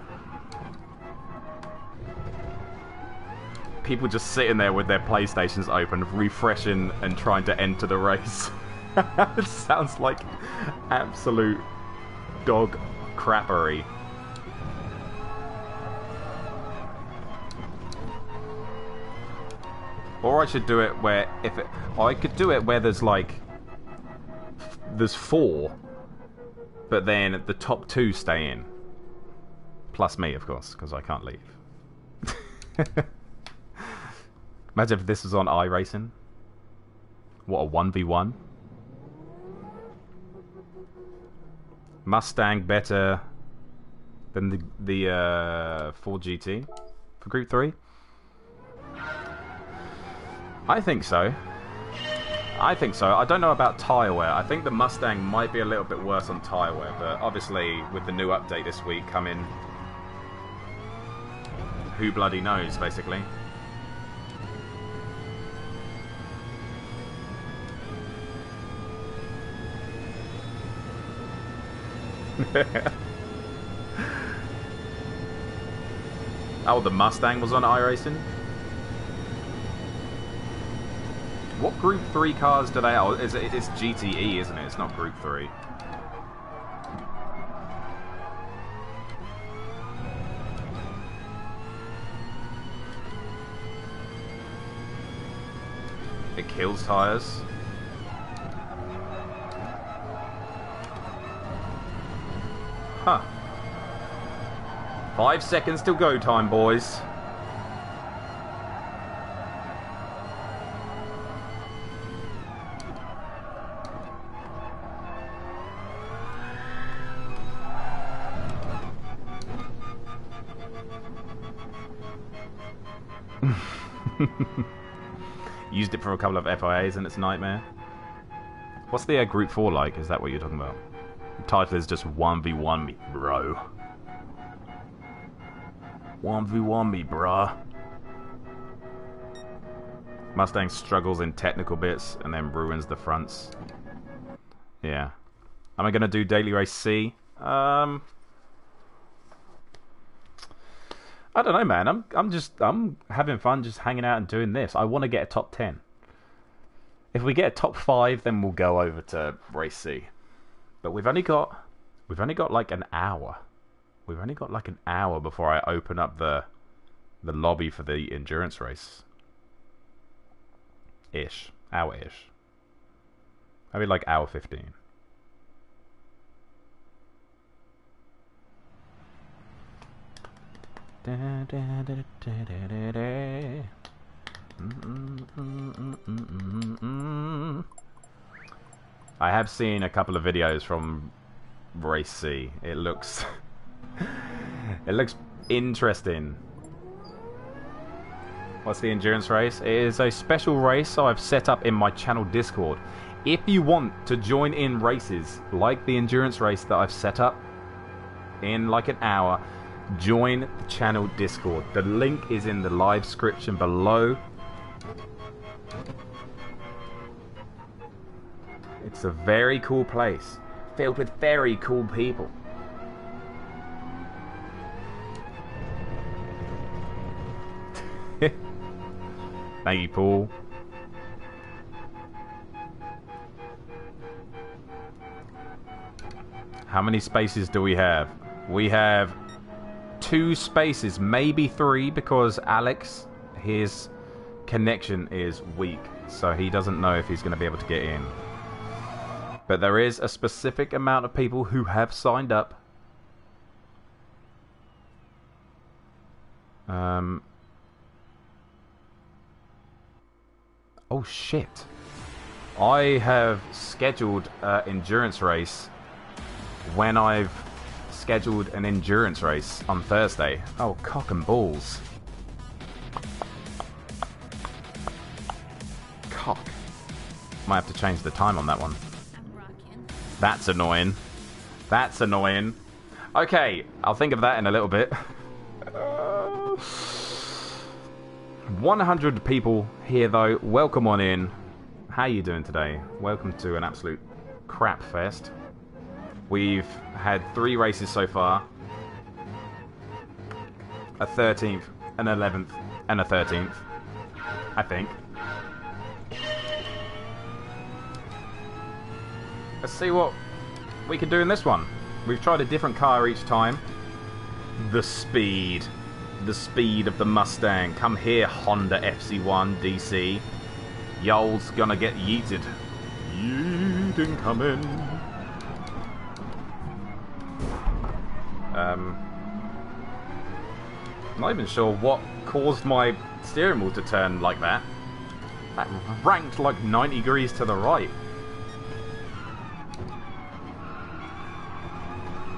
People just sitting there with their PlayStations open, refreshing and trying to enter the race. It sounds like absolute dog crappery. Or I should do it where if it, or I could do it where there's like f there's four, but then the top two stay in. Plus me, of course, because I can't leave. Imagine if this was on iRacing. What a one v one. Mustang better than the the uh, Ford G T for Group Three. I think so. I think so. I don't know about tyre wear. I think the Mustang might be a little bit worse on tyre wear, but obviously with the new update this week coming, who bloody knows, basically. Oh, the Mustang was on iRacing? What Group three cars do they have? It's, it's G T E, isn't it? It's not Group three. It kills tyres. Huh. Five seconds till go time, boys. Used it for a couple of F I As and it's a nightmare. What's the uh, Group four like? Is that what you're talking about? The title is just one v one me, bro. one v one me, bruh. Mustang struggles in technical bits and then ruins the fronts. Yeah. Am I going to do Daily Race C? Um... I don't know, man. I'm I'm just I'm having fun, just hanging out and doing this. I want to get a top ten. If we get a top five, then we'll go over to race C. But we've only got we've only got like an hour. We've only got like an hour before I open up the the lobby for the endurance race. Ish, hour ish. Maybe like hour fifteen. I have seen a couple of videos from Race C. It looks it looks interesting. What's the endurance race? It is a special race I've set up in my channel Discord. If you want to join in races like the endurance race that I've set up in like an hour, join the channel Discord. The link is in the live description below. It's a very cool place, filled with very cool people. Thank you, Paul. How many spaces do we have? We have two spaces, maybe three, because Alex, his connection is weak, so he doesn't know if he's going to be able to get in. But there is a specific amount of people who have signed up. Um. Oh shit. I have scheduled an endurance race when I've scheduled an endurance race on Thursday. Oh, cock and balls. Cock. Might have to change the time on that one. That's annoying. That's annoying. Okay, I'll think of that in a little bit. one hundred people here though. Welcome on in. How you doing today? Welcome to an absolute crap fest. We've had three races so far. A thirteenth, an eleventh, and a thirteenth, I think. Let's see what we can do in this one. We've tried a different car each time. The speed. The speed of the Mustang. Come here, Honda F C one D C. Y'all's gonna get yeeted. Yeeting coming. Um, I'm not even sure what caused my steering wheel to turn like that. That ranked like ninety degrees to the right.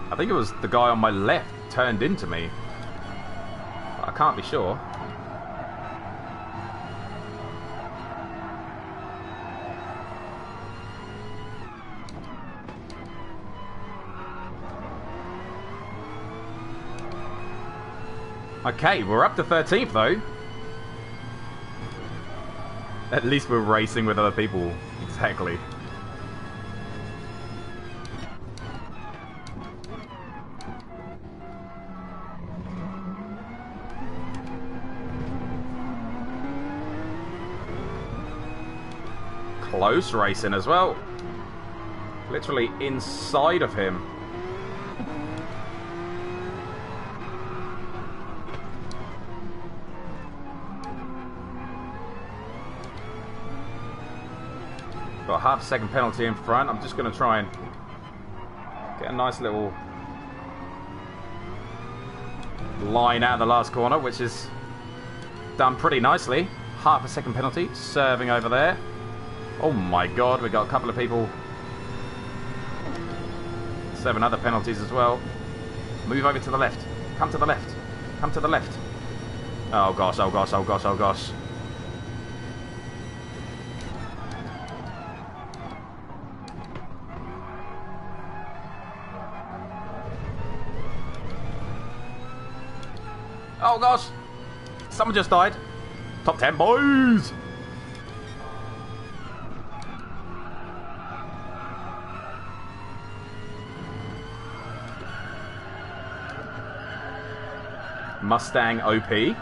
I think it was the guy on my left turned into me. I can't be sure. Okay, we're up to thirteenth though. At least we're racing with other people. Exactly. Close racing as well. Literally inside of him. Got a half second penalty in front. I'm just going to try and get a nice little line out of the last corner, which is done pretty nicely. Half a second penalty. Serving over there. Oh my god, we got a couple of people. Seven other penalties as well. Move over to the left. Come to the left. Come to the left. Oh gosh, oh gosh, oh gosh, oh gosh. Oh gosh! Someone just died. Top ten, boys! Mustang O P.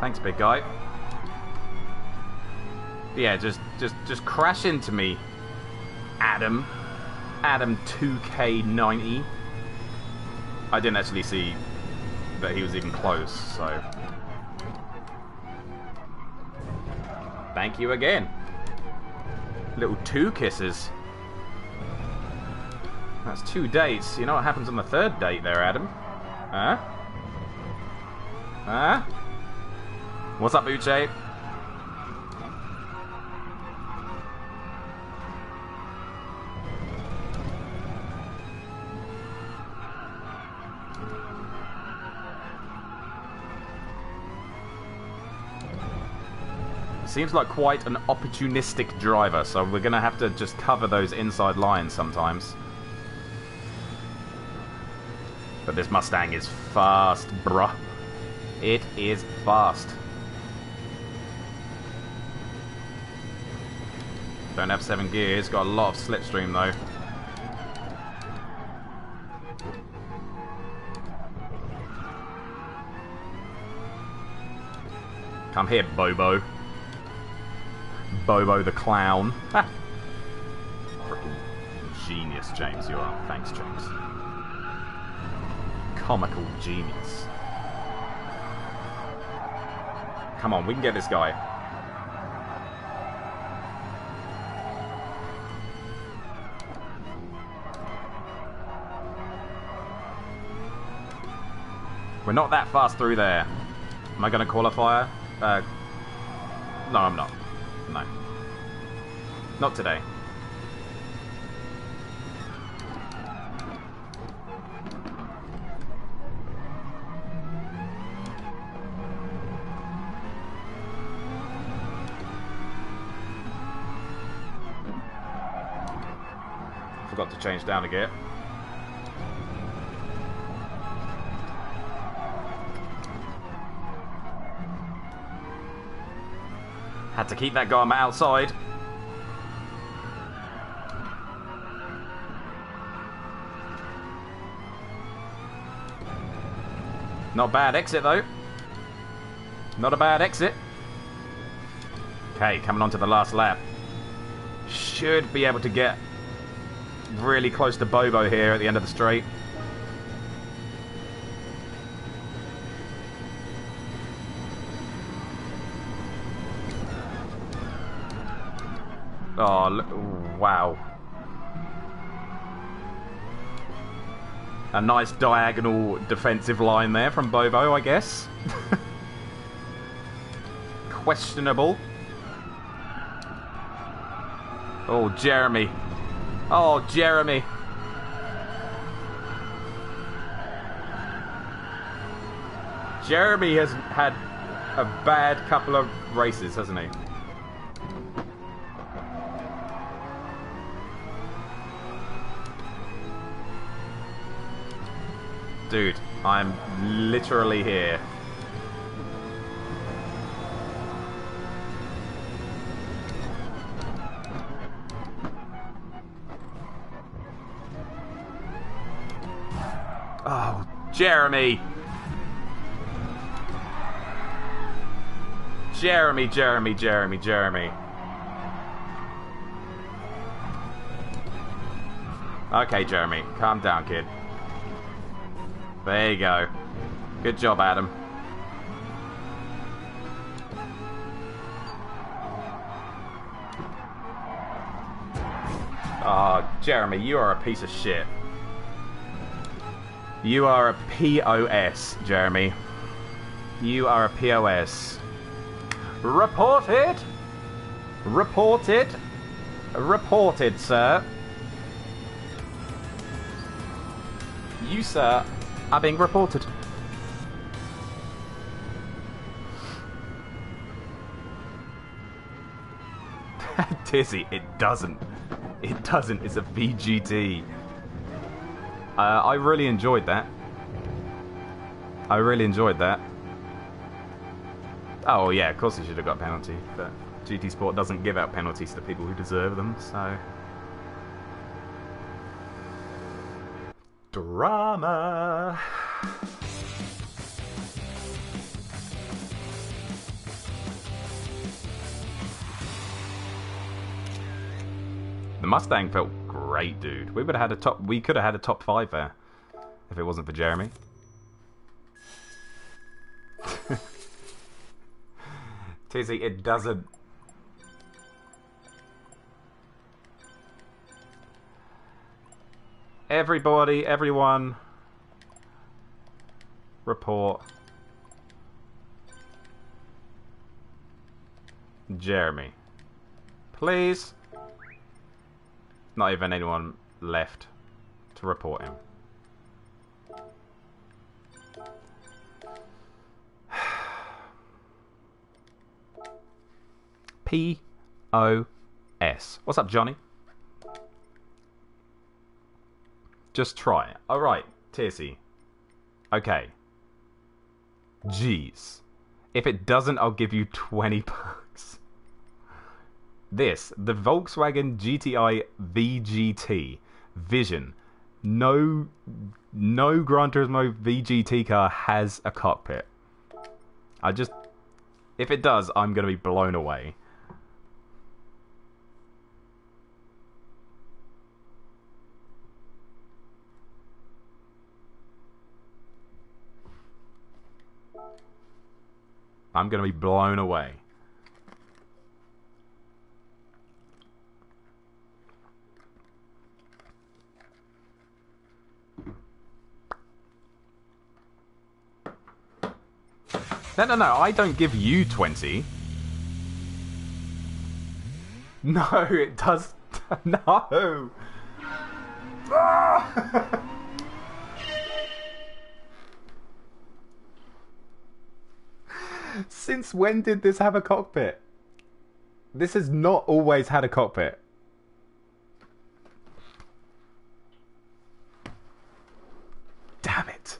Thanks, big guy. Yeah, just just just crash into me. Adam. Adam two K ninety. I didn't actually see that he was even close, so... Thank you again. Little two kisses. That's two dates. You know what happens on the third date there, Adam? Huh? Huh? What's up, Uche? Seems like quite an opportunistic driver, so we're going to have to just cover those inside lines sometimes. But this Mustang is fast, bruh. It is fast. Don't have seven gears, got a lot of slipstream though. Come here, Bobo. Bobo the Clown. Ha! Freaking genius, James, you are. Thanks, James. Comical genius. Come on, we can get this guy. We're not that fast through there. Am I going to qualify? Uh, no, I'm not. No. Not today. Forgot to change down a gear. Had to keep that guy on my outside. Not a bad exit though. Not a bad exit. Okay, coming on to the last lap. Should be able to get really close to Bobo here at the end of the straight. Oh, look, wow. A nice diagonal defensive line there from Bobo, I guess. Questionable. Oh, Jeremy. Oh, Jeremy. Jeremy has had a bad couple of races, hasn't he? Dude, I'm literally here. Oh, Jeremy! Jeremy, Jeremy, Jeremy, Jeremy. Okay, Jeremy, calm down, kid. There you go. Good job, Adam. Oh, Jeremy, you are a piece of shit. You are a P O S, Jeremy. You are a P O S. Report it! Report it! Report it, sir. You, sir, are being reported. Tizzy, it doesn't. It doesn't. It's a V G T. Uh, I really enjoyed that. I really enjoyed that. Oh yeah, of course he should have got a penalty. But G T Sport doesn't give out penalties to people who deserve them, so... Drama. The Mustang felt great, dude. We would have had a top. We could have had a top five there if it wasn't for Jeremy. Tizzy, it doesn't. Everybody, everyone, report Jeremy. Please. Not even anyone left to report him. P O S. What's up, Johnny? Just try it. Alright, Tizzy. Okay. Jeez. If it doesn't, I'll give you twenty bucks. This, the Volkswagen G T I V G T Vision. No, no Gran Turismo V G T car has a cockpit. I just... If it does, I'm going to be blown away. I'm going to be blown away. No, no, no, I don't give you twenty. No, it does... No! Ah! Since when did this have a cockpit? This has not always had a cockpit. Damn it.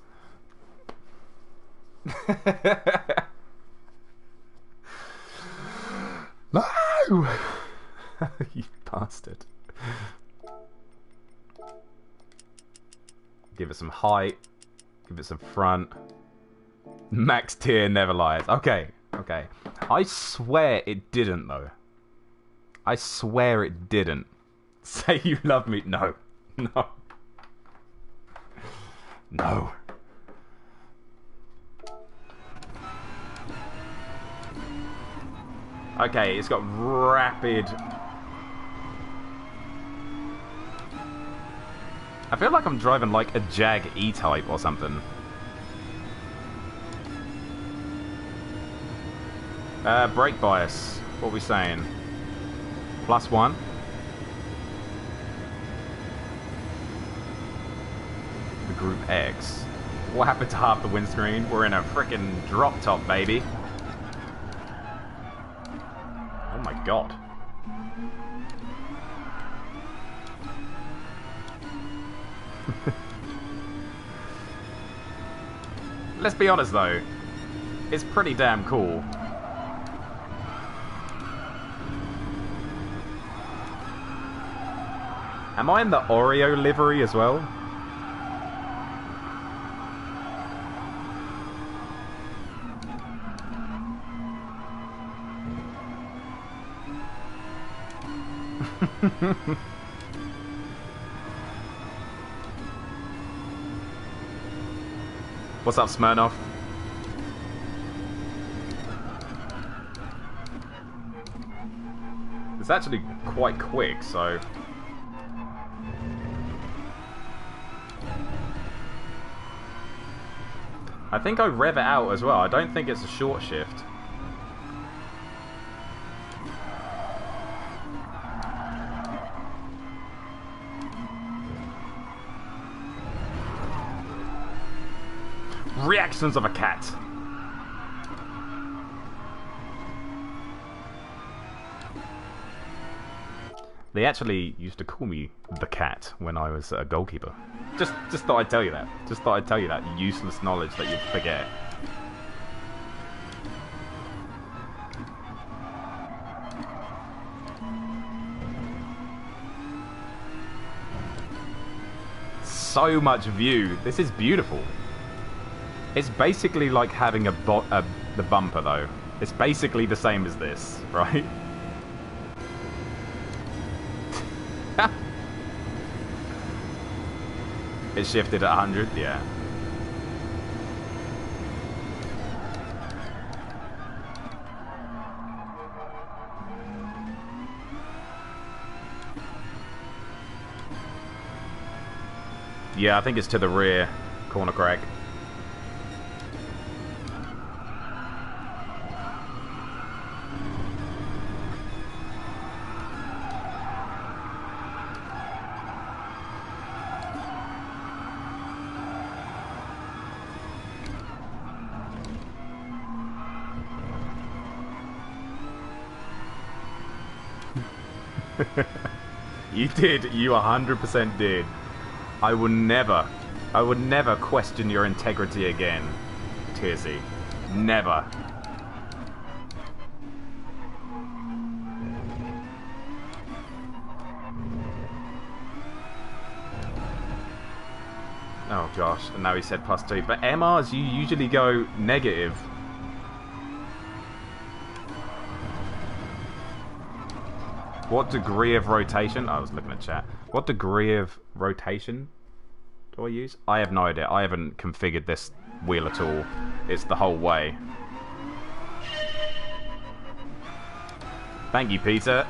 No! You bastard. Give it some height. Give it some front. Max tier never lies. Okay, okay. I swear it didn't, though. I swear it didn't. Say you love me. No. No. No. Okay, it's got rapid... I feel like I'm driving like a Jag E-Type or something. Uh, brake bias. What are we saying? Plus one. The Group X. What happened to half the windscreen? We're in a frickin' drop top, baby. Oh my god. Let's be honest though, it's pretty damn cool. Am I in the Oreo livery as well? What's up, Smirnoff? It's actually quite quick, so... I think I rev it out as well. I don't think it's a short shift. Reactions of a cat. They actually used to call me the cat when I was a goalkeeper. Just, just thought I'd tell you that. Just thought I'd tell you that useless knowledge that you'll forget. So much view. This is beautiful. It's basically like having a, bo a the bumper, though. It's basically the same as this, right? It shifted at one hundred, yeah. Yeah, I think it's to the rear corner crack. You did. You one hundred percent did. I will never, I would never question your integrity again, Tizzy. Never. Oh gosh, and now he said plus two. But M Rs, you usually go negative. What degree of rotation? I was looking at chat. What degree of rotation do I use? I have no idea. I haven't configured this wheel at all. It's the whole way. Thank you, Peter.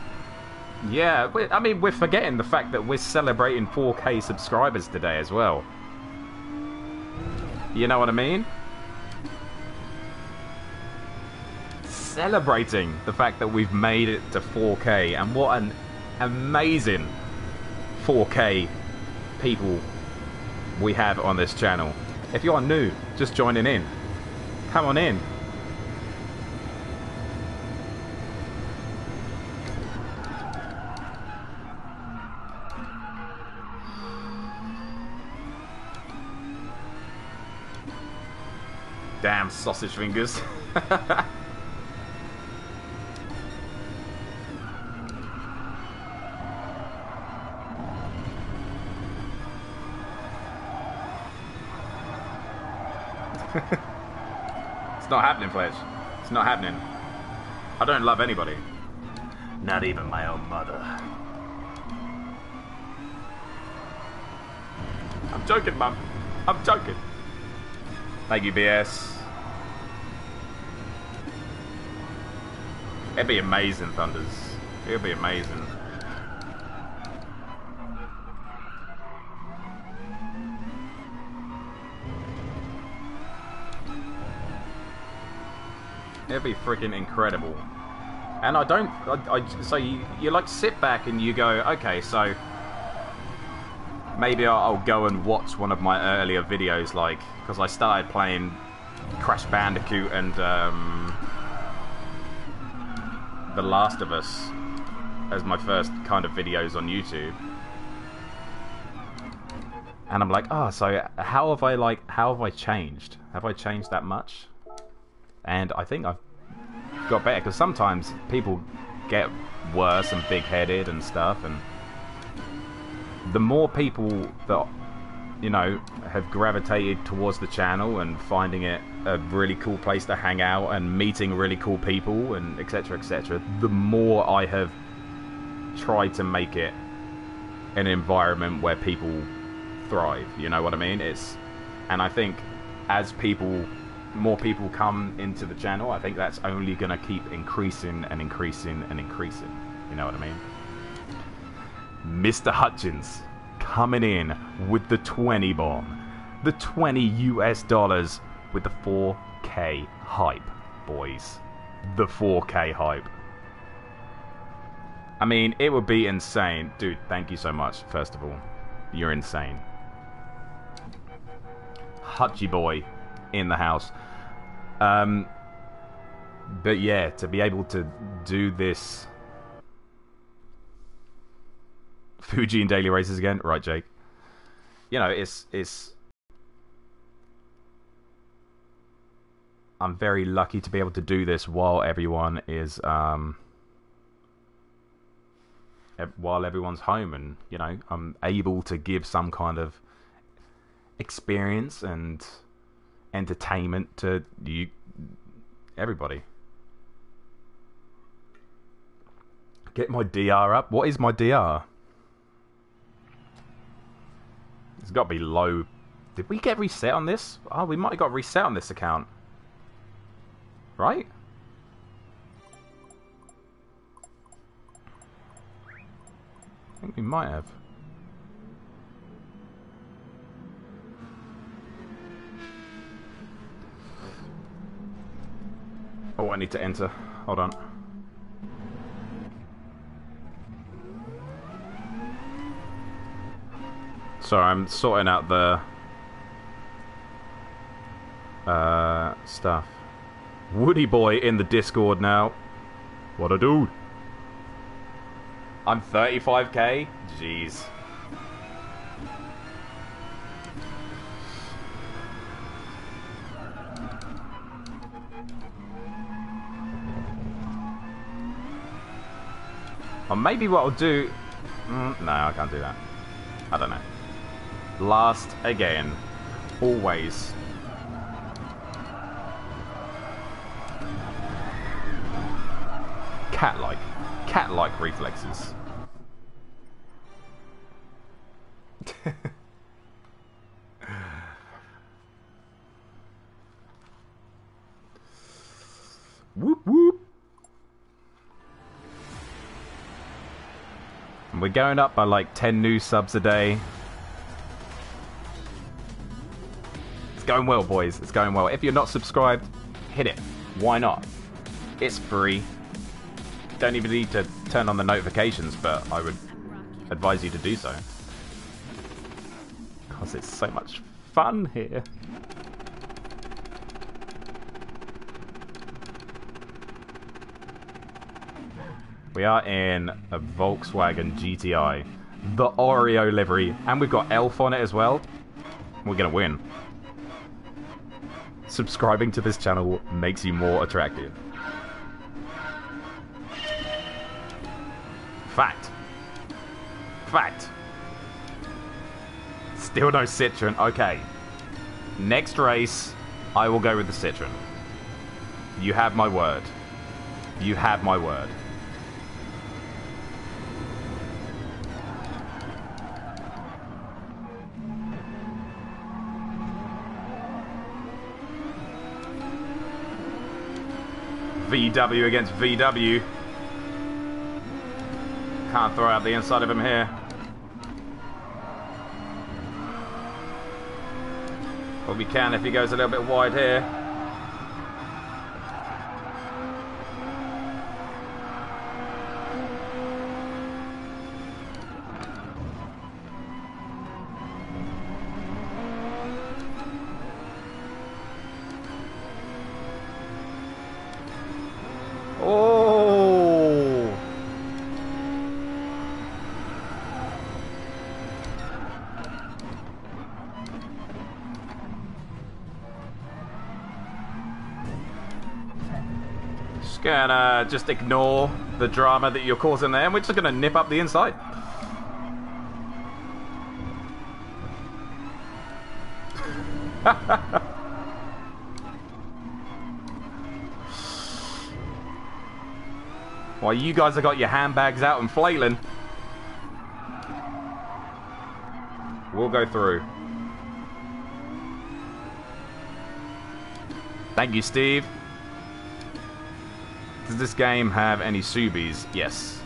Yeah, I mean, we're forgetting the fact that we're celebrating four K subscribers today as well. You know what I mean? Celebrating the fact that we've made it to four K, and what an amazing four K people we have on this channel. If you are new, just joining in, come on in. Damn sausage fingers. It's not happening, Fletch. It's not happening. I don't love anybody. Not even my own mother. I'm joking, Mum. I'm joking. Thank you, B S. It'd be amazing, Thunders. It'd be amazing. It'd be freaking incredible. And I don't... I, I, so you, you like sit back and you go, okay, so maybe I'll, I'll go and watch one of my earlier videos, like, because I started playing Crash Bandicoot and um, The Last of Us as my first kind of videos on YouTube. And I'm like, oh, so how have I, like, how have I changed? Have I changed that much? And I think I've got better, because sometimes people get worse and big-headed and stuff, and the more people that, you know, have gravitated towards the channel and finding it a really cool place to hang out and meeting really cool people and etc, et cetera, the more I have tried to make it an environment where people thrive, you know what I mean? It's, and I think as people... more people come into the channel, I think that's only going to keep increasing and increasing and increasing. You know what I mean? Mister Hutchins coming in with the twenty bomb. The twenty US dollars with the four K hype, boys. The four K hype. I mean, it would be insane. Dude, thank you so much, first of all. You're insane. Hutchie boy in the house. Um, but yeah, to be able to do this. Fuji and daily races again, right, Jake? You know, it's it's. I'm very lucky to be able to do this while everyone is um. While everyone's home, and you know, I'm able to give some kind of experience and entertainment to you, everybody. Get my D R up. What is my D R? It's got to be low. Did we get reset on this? Oh, we might have got reset on this account. Right? I think we might have. Oh, I need to enter. Hold on. Sorry, I'm sorting out the uh, stuff. Woody boy in the Discord now. What a dude. I'm thirty-five K? Jeez. Or maybe what I'll do... Mm, no, I can't do that. I don't know. Last again. Always. Cat-like. Cat-like reflexes. Whoop whoop. We're going up by like ten new subs a day. It's going well, boys. It's going well. If you're not subscribed, hit it. Why not? It's free. Don't even need to turn on the notifications, but I would advise you to do so. Because it's so much fun here. We are in a Volkswagen G T I, the Oreo livery, and we've got Elf on it as well. We're gonna win. Subscribing to this channel makes you more attractive. Fact. Fact. Still no Citroen. Okay. Next race, I will go with the Citroen. You have my word. You have my word. V W against V W. Can't throw out the inside of him here. Well, we can if he goes a little bit wide here. Gonna just ignore the drama that you're causing there, and we're just gonna nip up the inside. Why, you guys have got your handbags out and flailing. We'll go through. Thank you, Steve. Does this game have any Subis? Yes.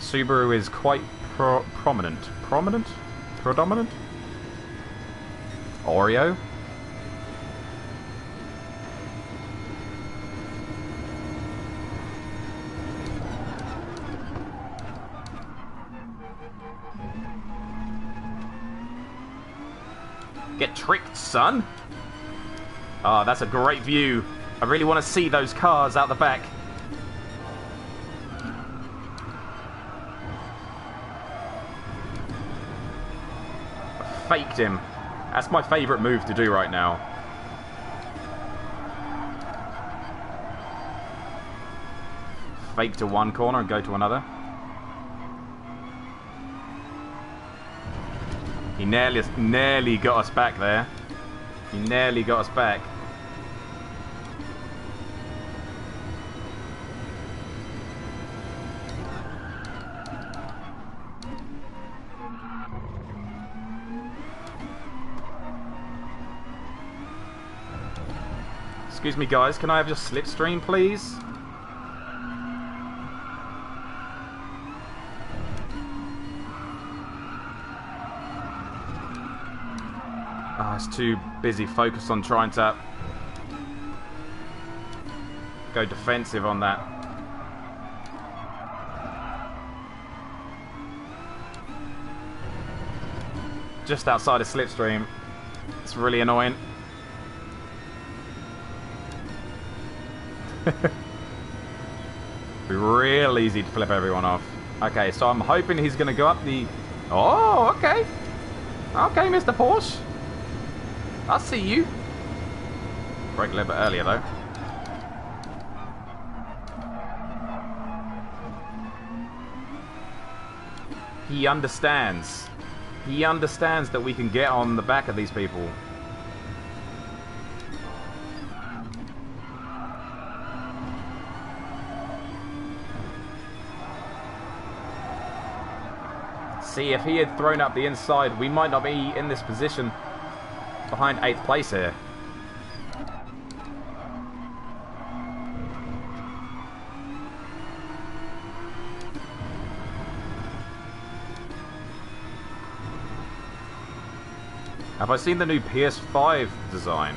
Subaru is quite pro prominent. Prominent? Predominant? Oreo? Get tricked, son! Ah, oh, that's a great view. I really want to see those cars out the back. I faked him. That's my favourite move to do right now. Fake to one corner and go to another. He nearly, nearly got us back there. He nearly got us back. Excuse me, guys. Can I have your slipstream, please? Ah, oh, it's too busy focused on trying to go defensive on that. Just outside of slipstream. It's really annoying. Be real easy to flip everyone off. Okay, so I'm hoping he's going to go up the... Oh, okay. Okay, Mister Porsche. I see you. Brake a little bit earlier, though. He understands. He understands that we can get on the back of these people. See, if he had thrown up the inside, we might not be in this position behind eighth place here. Have I seen the new P S five design?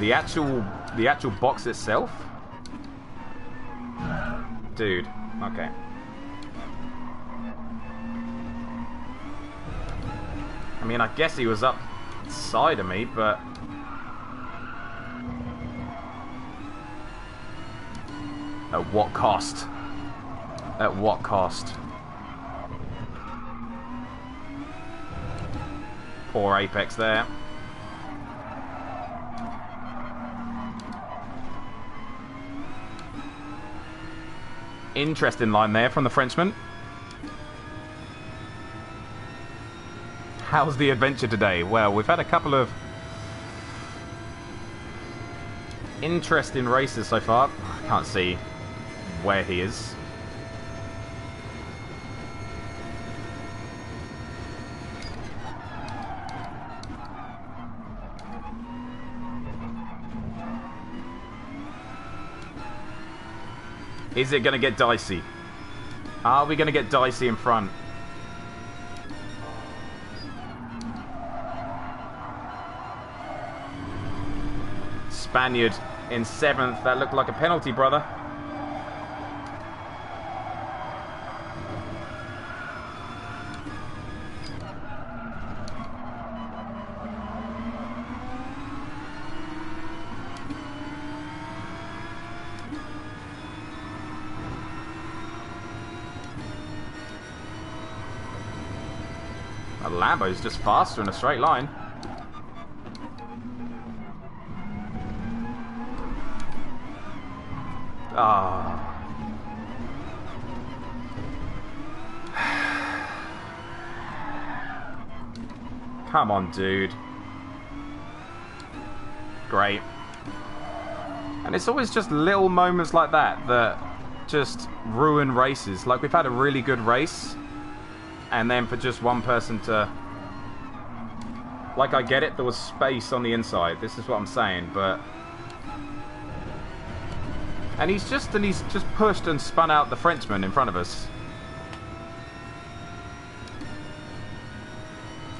The actual, the actual box itself? Dude, okay. I mean, I guess he was up side of me, but... At what cost? At what cost? Poor Apex there. Interesting line there from the Frenchman. How's the adventure today? Well, we've had a couple of interesting races so far. I can't see where he is. Is it going to get dicey? Are we going to get dicey in front? Spaniard in seventh. That looked like a penalty, brother. That Lambo's just faster in a straight line. Ah. Come on, dude. Great. And it's always just little moments like that that just ruin races. Like, we've had a really good race, and then for just one person to... Like, I get it, there was space on the inside. This is what I'm saying, but... And he's just and he's just pushed and spun out the Frenchman in front of us.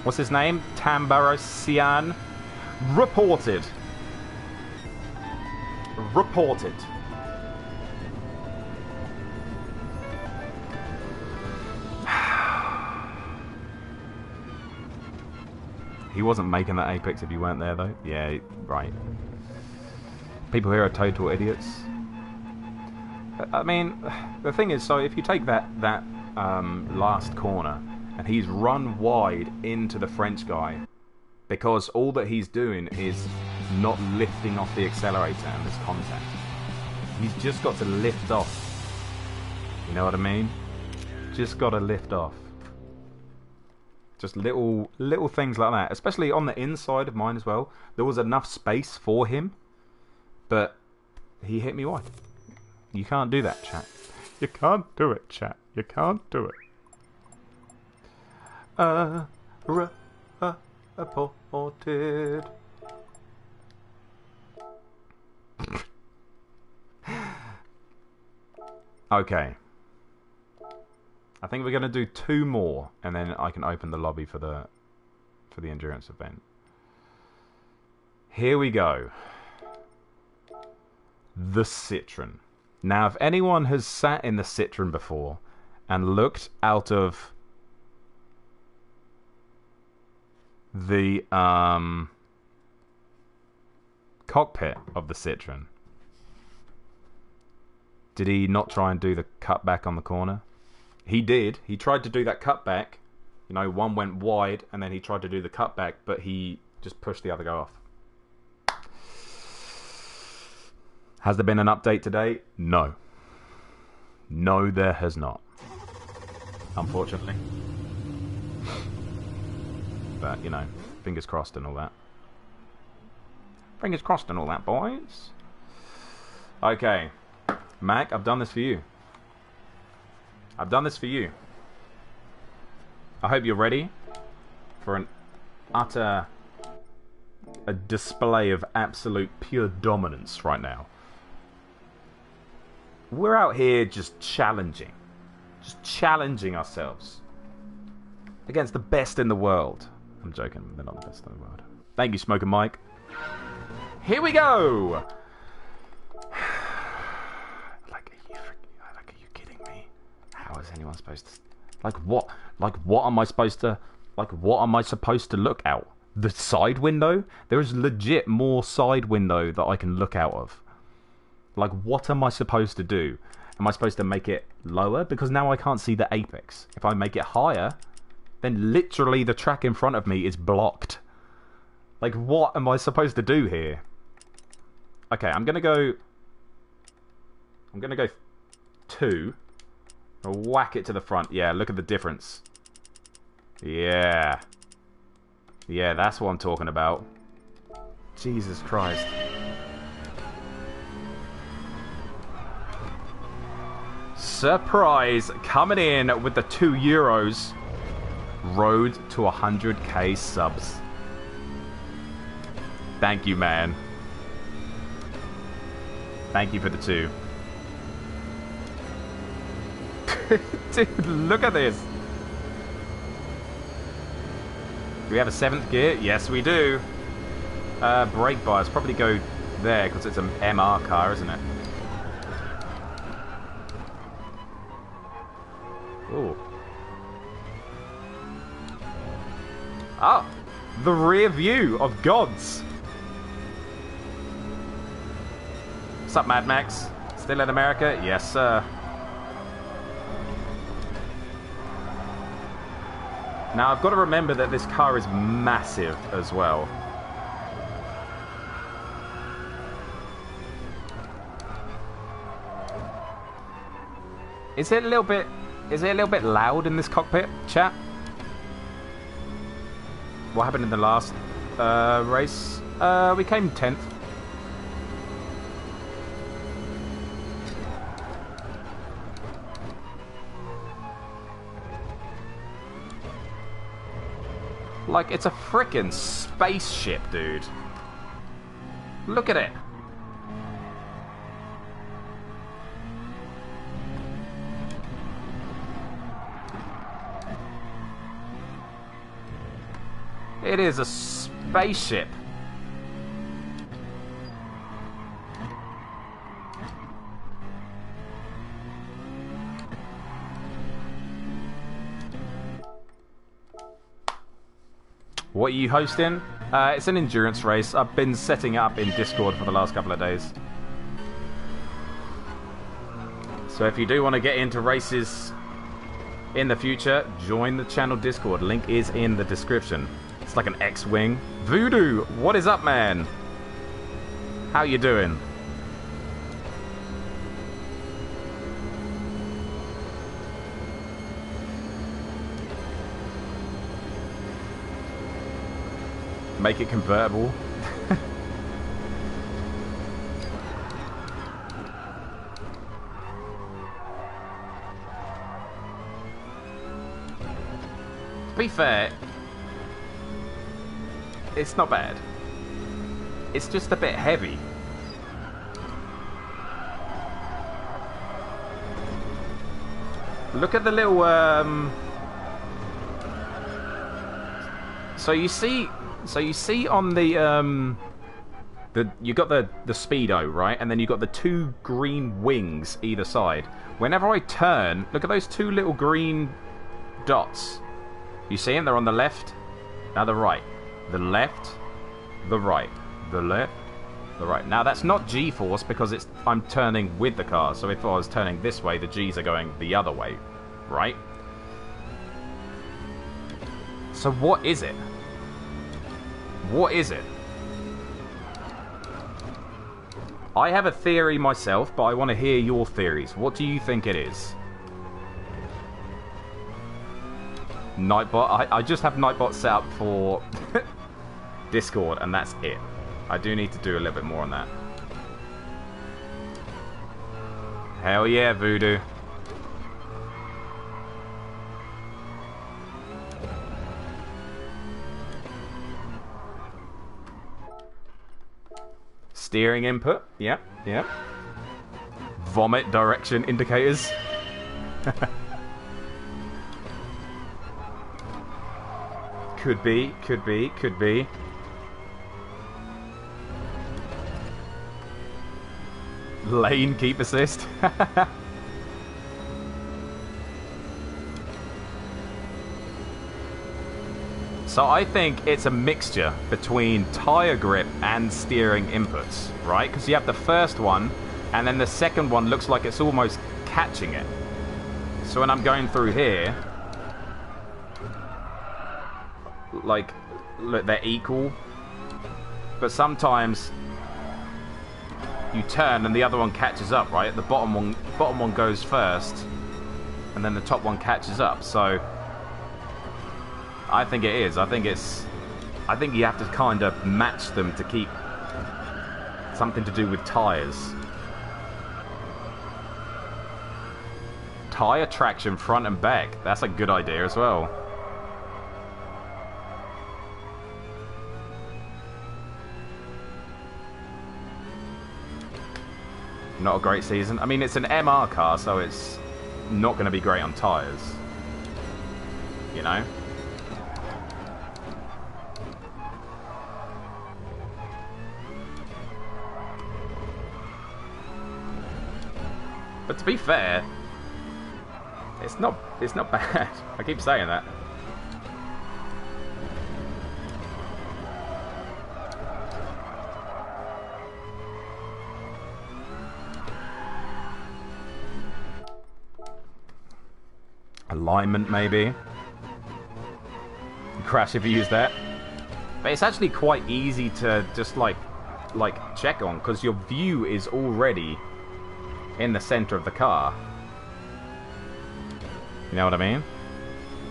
What's his name? Tambarosian. Reported. Reported. He wasn't making that Apex if you weren't there, though. Yeah, right. People here are total idiots. I mean, the thing is, so if you take that that um, last corner, and he's run wide into the French guy, because all that he's doing is not lifting off the accelerator and this contact. He's just got to lift off. You know what I mean? Just got to lift off. Just little little things like that, especially on the inside of mine as well. There was enough space for him, but he hit me wide. You can't do that, chat. You can't do it, chat. You can't do it. Uh, r uh, reported. Okay. I think we're going to do two more, and then I can open the lobby for the for the endurance event. Here we go. The Citroen. Now, if anyone has sat in the Citroen before and looked out of the um, cockpit of the Citroen, did he not try and do the cutback on the corner? He did. He tried to do that cutback. You know, one went wide, and then he tried to do the cutback, but he just pushed the other guy off. Has there been an update today? No. No, there has not. Unfortunately. But, you know, fingers crossed and all that. Fingers crossed and all that, boys. Okay. Mac, I've done this for you. I've done this for you. I hope you're ready for an utter... a display of absolute pure dominance right now. We're out here just challenging. Just challenging ourselves. Against the best in the world. I'm joking, they're not the best in the world. Thank you, Smoker Mike. Here we go! Like, are you freaking, like, are you kidding me? How is anyone supposed to... Like, what? Like, what am I supposed to... Like, what am I supposed to look out? The side window? There is legit more side window that I can look out of. Like, what am I supposed to do? Am I supposed to make it lower? Because now I can't see the apex. If I make it higher, then literally the track in front of me is blocked. Like, what am I supposed to do here? Okay, I'm gonna go... I'm gonna go two. I'll whack it to the front. Yeah, look at the difference. Yeah. Yeah, that's what I'm talking about. Jesus Christ. Surprise! Coming in with the two euros. Road to one hundred K subs. Thank you, man. Thank you for the two. Dude, look at this. Do we have a seventh gear? Yes, we do. Uh, brake bars. Probably go there, because it's an M R car, isn't it? Ooh. Ah! The rear view of gods! What's up, Mad Max? Still in America? Yes, sir. Now, I've got to remember that this car is massive as well. Is it a little bit... Is it a little bit loud in this cockpit, chat? What happened in the last uh, race? Uh, we came tenth. Like, it's a frickin' spaceship, dude. Look at it. It is a spaceship. What are you hosting? Uh, it's an endurance race. I've been setting it up in Discord for the last couple of days. So if you do want to get into races in the future, join the channel Discord. Link is in the description. It's like an X-Wing. Voodoo, what is up, man? How you doing? Make it convertible. To be fair, it's not bad. It's just a bit heavy. Look at the little... Um... So you see... So you see on the... Um... the you got the, the speedo, right? And then you got the two green wings either side. Whenever I turn, look at those two little green dots. You see them? They're on the left, now the right. The left, the right, the left, the right. Now that's not G-force because it's I'm turning with the car. So if I was turning this way, the G's are going the other way, right? So what is it? What is it? I have a theory myself, but I want to hear your theories. What do you think it is? Nightbot. I, I just have Nightbot set up for... Discord, and that's it. I do need to do a little bit more on that. Hell yeah, Voodoo. Steering input. Yep, yep. Vomit direction indicators. Could be, could be, could be. Lane keep assist. So I think it's a mixture between tire grip and steering inputs, right? Because you have the first one, and then the second one looks like it's almost catching it. So when I'm going through here, like, look, they're equal. But sometimes you turn and the other one catches up, right? The bottom one, bottom one goes first, and then the top one catches up. So I think it is. I think it's. I think you have to kind of match them to keep something to do with tyres. Tyre traction front and back. That's a good idea as well. Not a great season. I mean, it's an M R car, so it's not going to be great on tyres. You know? But to be fair, it's not it's not bad. I keep saying that. Alignment maybe. Crash if you use that. But it's actually quite easy to just like like check on, because your view is already in the center of the car. You know what I mean?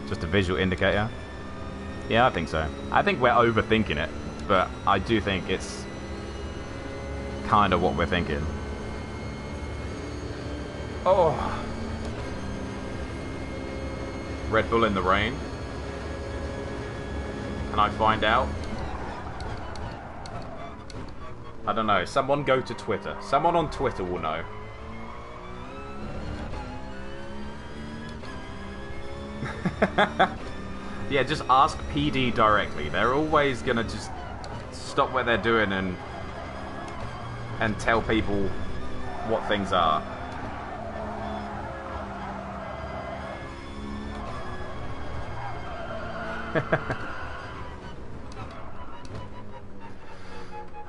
Just a visual indicator. Yeah, I think so. I think we're overthinking it, but I do think it's kind of what we're thinking. Oh. Red Bull in the rain. Can I find out? I don't know. Someone go to Twitter. Someone on Twitter will know. Yeah, just ask P D directly. They're always gonna just stop what they're doing and and tell people what things are.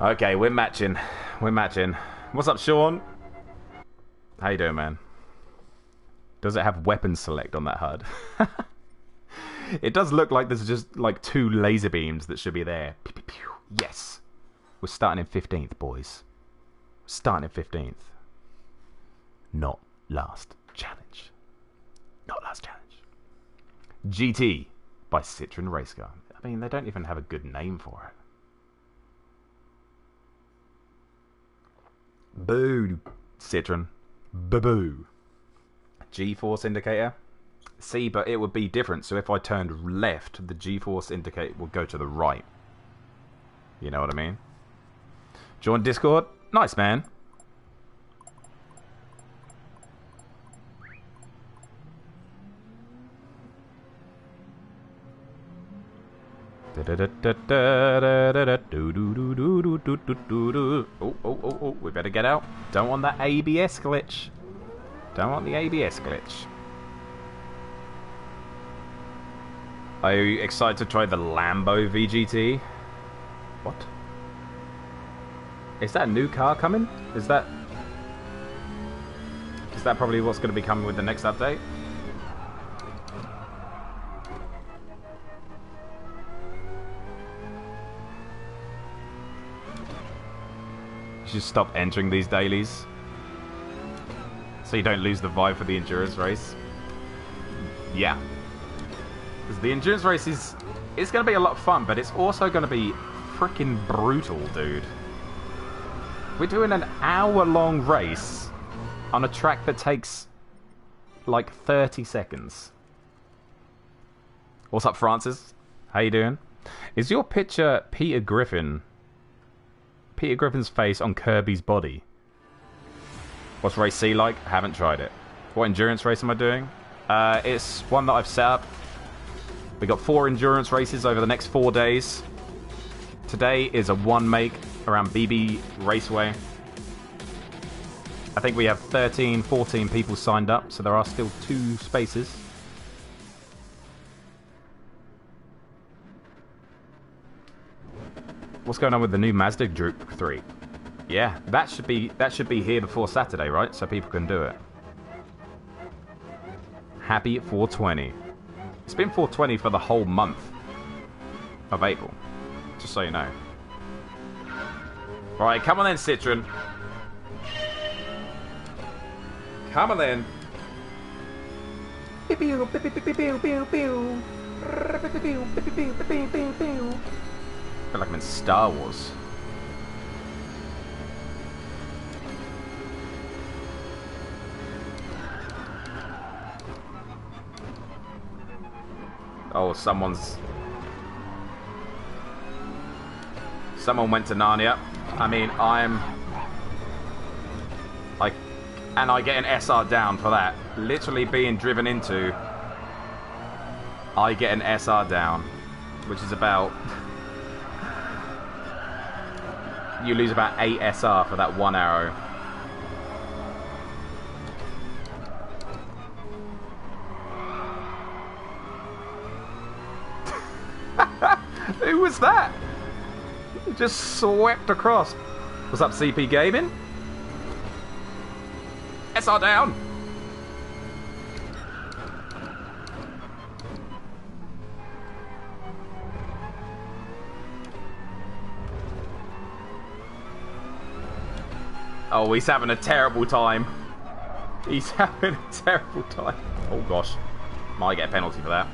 Okay, we're matching. We're matching. What's up, Sean? How you doing, man? Does it have weapon select on that H U D? It does look like there's just like two laser beams that should be there. Pew, pew, pew. Yes. We're starting in fifteenth, boys. Starting in fifteenth. Not last challenge. Not last challenge. G T by Citroen Racecar. I mean, they don't even have a good name for it. Boo, Citroen. Boo-boo. G-force indicator. See, but it would be different. So if I turned left, the G-force indicator would go to the right. You know what I mean? Join Discord. Nice, man. Oh, oh, oh, oh. We better get out. Don't want that A B S glitch. Don't want the A B S glitch. Are you excited to try the Lambo V G T? What? Is that a new car coming? Is that... Is that probably what's going to be coming with the next update? You should stop entering these dailies. So you don't lose the vibe for the endurance race. Yeah. Because the endurance race is... It's going to be a lot of fun, but it's also going to be freaking brutal, dude. We're doing an hour-long race on a track that takes, like, thirty seconds. What's up, Francis? How you doing? Is your picture Peter Griffin? Peter Griffin's face on Kirby's body? What's race C like? Haven't tried it. What endurance race am I doing? Uh, it's one that I've set up. We got four endurance races over the next four days. Today is a one make around B B Raceway. I think we have thirteen, fourteen people signed up, so there are still two spaces. What's going on with the new Mazda Group three? Yeah, that should be that should be here before Saturday, right? So people can do it. Happy four twenty. It's been four twenty for the whole month of April. Just so you know. Alright, come on then, Citroen. Come on then. I feel like I'm in Star Wars. Oh, someone's... Someone went to Narnia. I mean, I'm... Like, and I get an S R down for that. Literally being driven into... I get an S R down. Which is about... You lose about eight S R for that one arrow. Who was that? Just swept across. What's up, C P Gaming? S R down. Oh, he's having a terrible time. He's having a terrible time. Oh, gosh. Might get a penalty for that.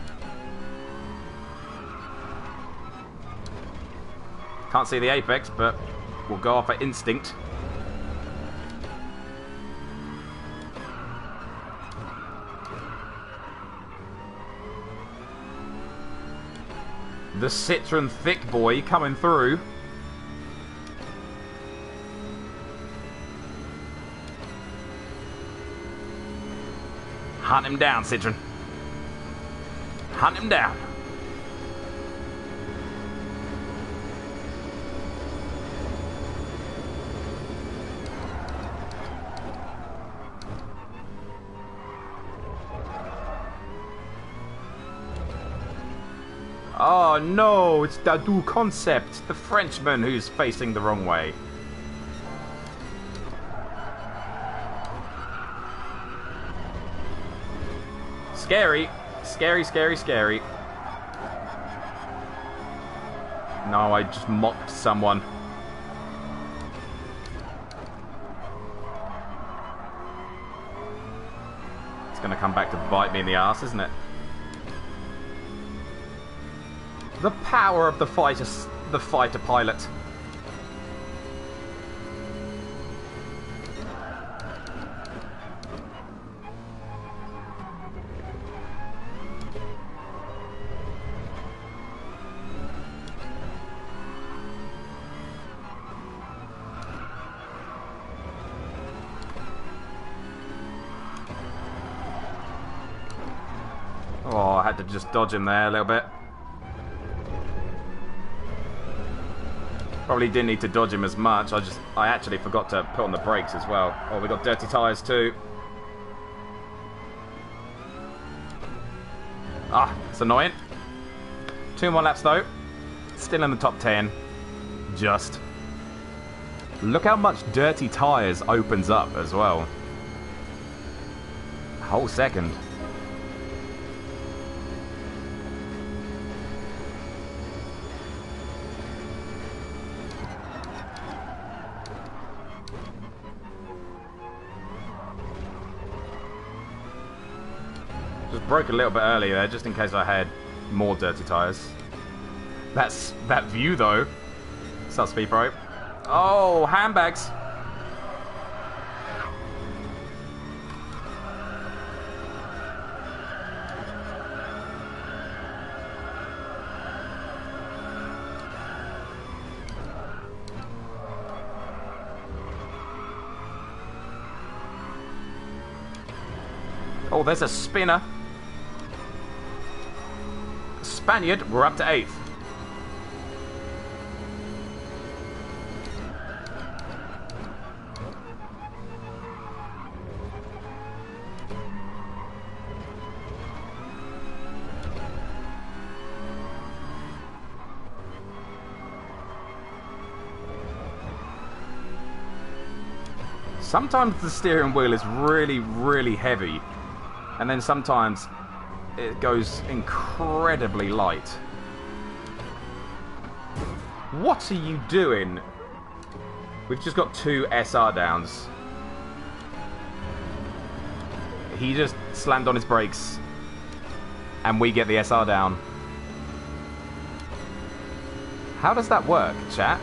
Can't see the apex, but we'll go off at instinct. The Citroen thick boy coming through. Hunt him down, Citroen. Hunt him down. Oh no, it's Dadou Concept, the Frenchman who's facing the wrong way. Scary, scary, scary, scary. No, I just mocked someone. It's gonna come back to bite me in the ass, isn't it? The power of the fighter, the fighter pilot. Just dodge him there a little bit. Probably didn't need to dodge him as much. I just, I actually forgot to put on the brakes as well. Oh, we got dirty tyres too. Ah, it's annoying. Two more laps though. Still in the top ten. Just. Look how much dirty tyres opens up as well. A whole second. Broke a little bit early there, just in case I had more dirty tyres. That's that view though. What's up, Speed Pro? Oh, handbags. Oh, there's a spinner. Spaniard were up to eighth. Sometimes the steering wheel is really, really heavy, and then sometimes it goes incredibly light. What are you doing? We've just got two S R downs. He just slammed on his brakes, and we get the S R down. How does that work, chat?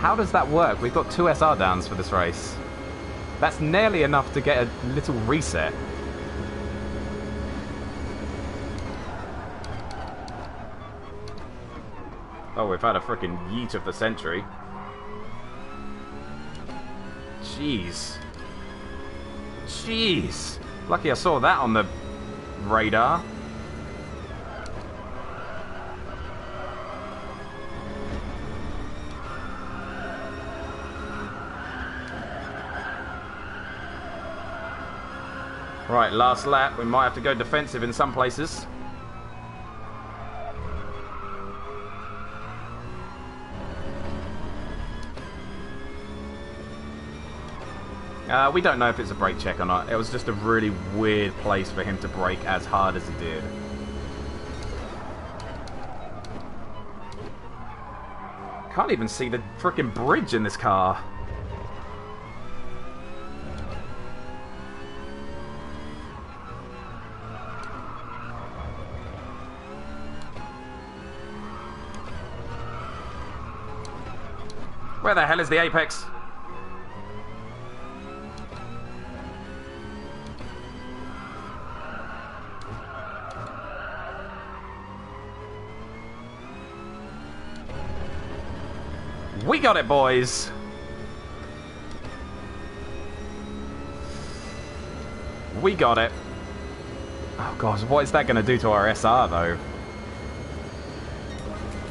How does that work? We've got two S R downs for this race. That's nearly enough to get a little reset. Oh, we've had a freaking yeet of the century. Jeez. Jeez. Lucky I saw that on the radar. Right, last lap. We might have to go defensive in some places. Uh, we don't know if it's a brake check or not. It was just a really weird place for him to brake as hard as he did. Can't even see the frickin' bridge in this car. Where the hell is the apex? We got it, boys. We got it. Oh gosh, what is that going to do to our S R though?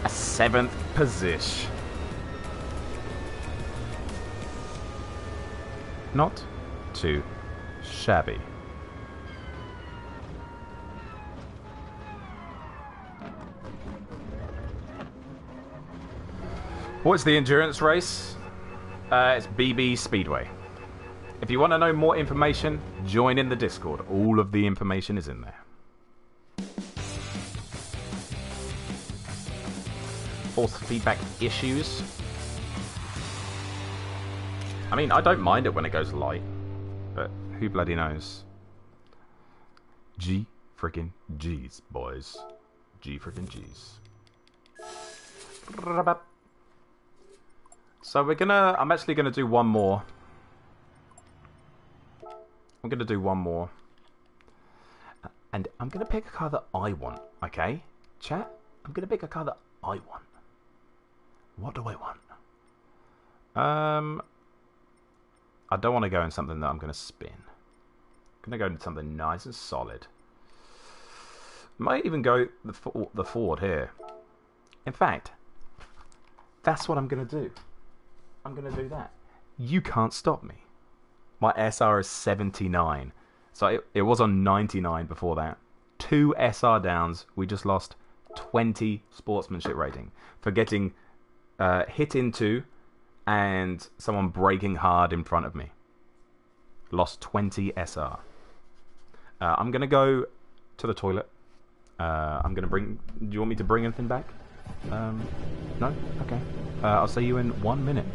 A seventh position. Not too shabby. What's the endurance race? Uh, it's B B Speedway. If you want to know more information, join in the Discord. All of the information is in there. Force feedback issues. I mean, I don't mind it when it goes light, but who bloody knows? G freaking G's, boys. G freaking G's. So we're gonna... I'm actually gonna do one more. I'm gonna do one more. And I'm gonna pick a car that I want, okay? Chat, I'm gonna pick a car that I want. What do I want? Um... I don't want to go in something that I'm going to spin. I'm going to go into something nice and solid. Might even go the, the Ford here. In fact, that's what I'm going to do. I'm going to do that. You can't stop me. My S R is seventy-nine. So it, it was on ninety-nine before that. Two S R downs. We just lost twenty sportsmanship rating for getting uh, hit into... and someone braking hard in front of me. Lost twenty S R. Uh, I'm going to go to the toilet. Uh, I'm going to bring... Do you want me to bring anything back? Um, no? Okay. Uh, I'll see you in one minute.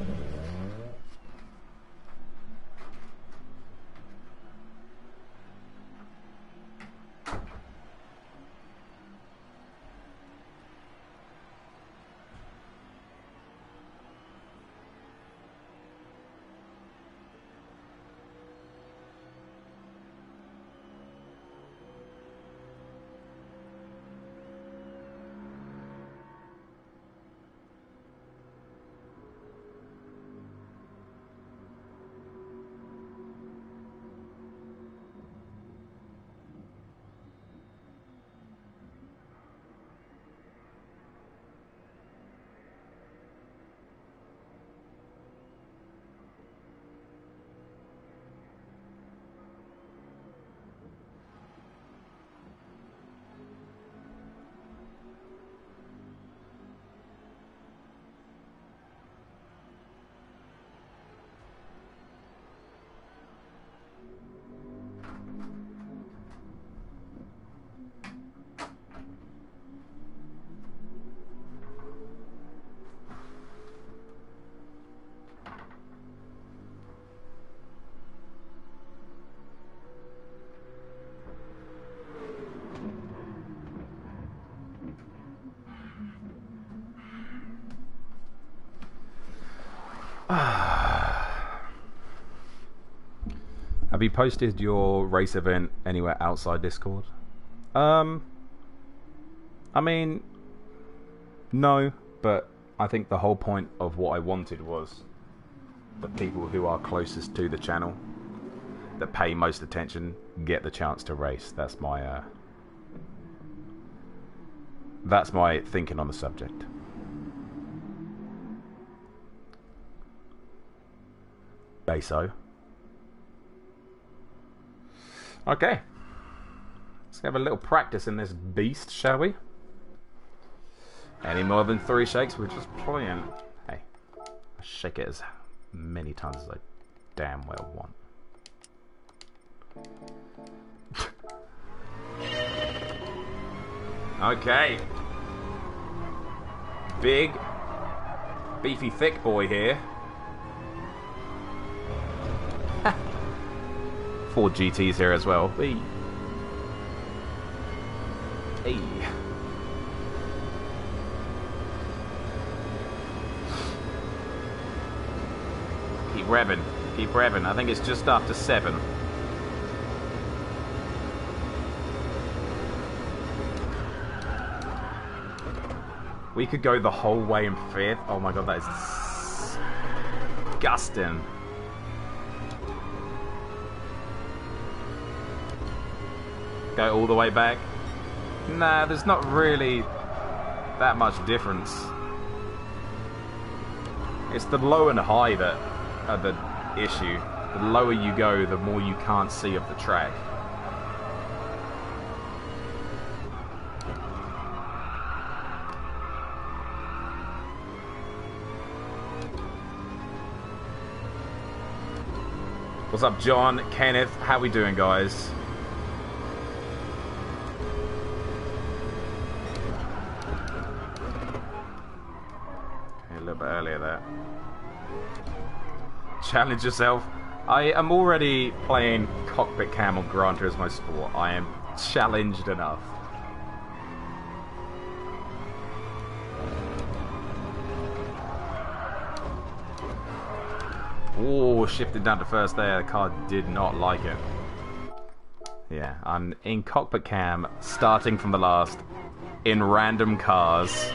Have you posted your race event anywhere outside Discord? Um, I mean, no, but I think the whole point of what I wanted was the people who are closest to the channel, that pay most attention, get the chance to race. That's my, uh, that's my thinking on the subject. Beso. Okay. Let's have a little practice in this beast, shall we? Any more than three shakes, we're just playing. Hey, I shake it as many times as I damn well want. Okay. Big, beefy, thick boy here. Four G Ts here as well. Hey. Hey. Keep revving. Keep revving. I think it's just after seven. We could go the whole way in fifth. Oh my god, that is disgusting. Go all the way back. Nah, there's not really that much difference. It's the low and high that are the issue. The lower you go, the more you can't see of the track. What's up, John, Kenneth, how we doing, guys? Earlier there. Challenge yourself. I am already playing cockpit cam on Gran Turismo Sport. I am challenged enough. Oh, shifted down to first there. The car did not like it. Yeah, I'm in cockpit cam, starting from the last, in random cars.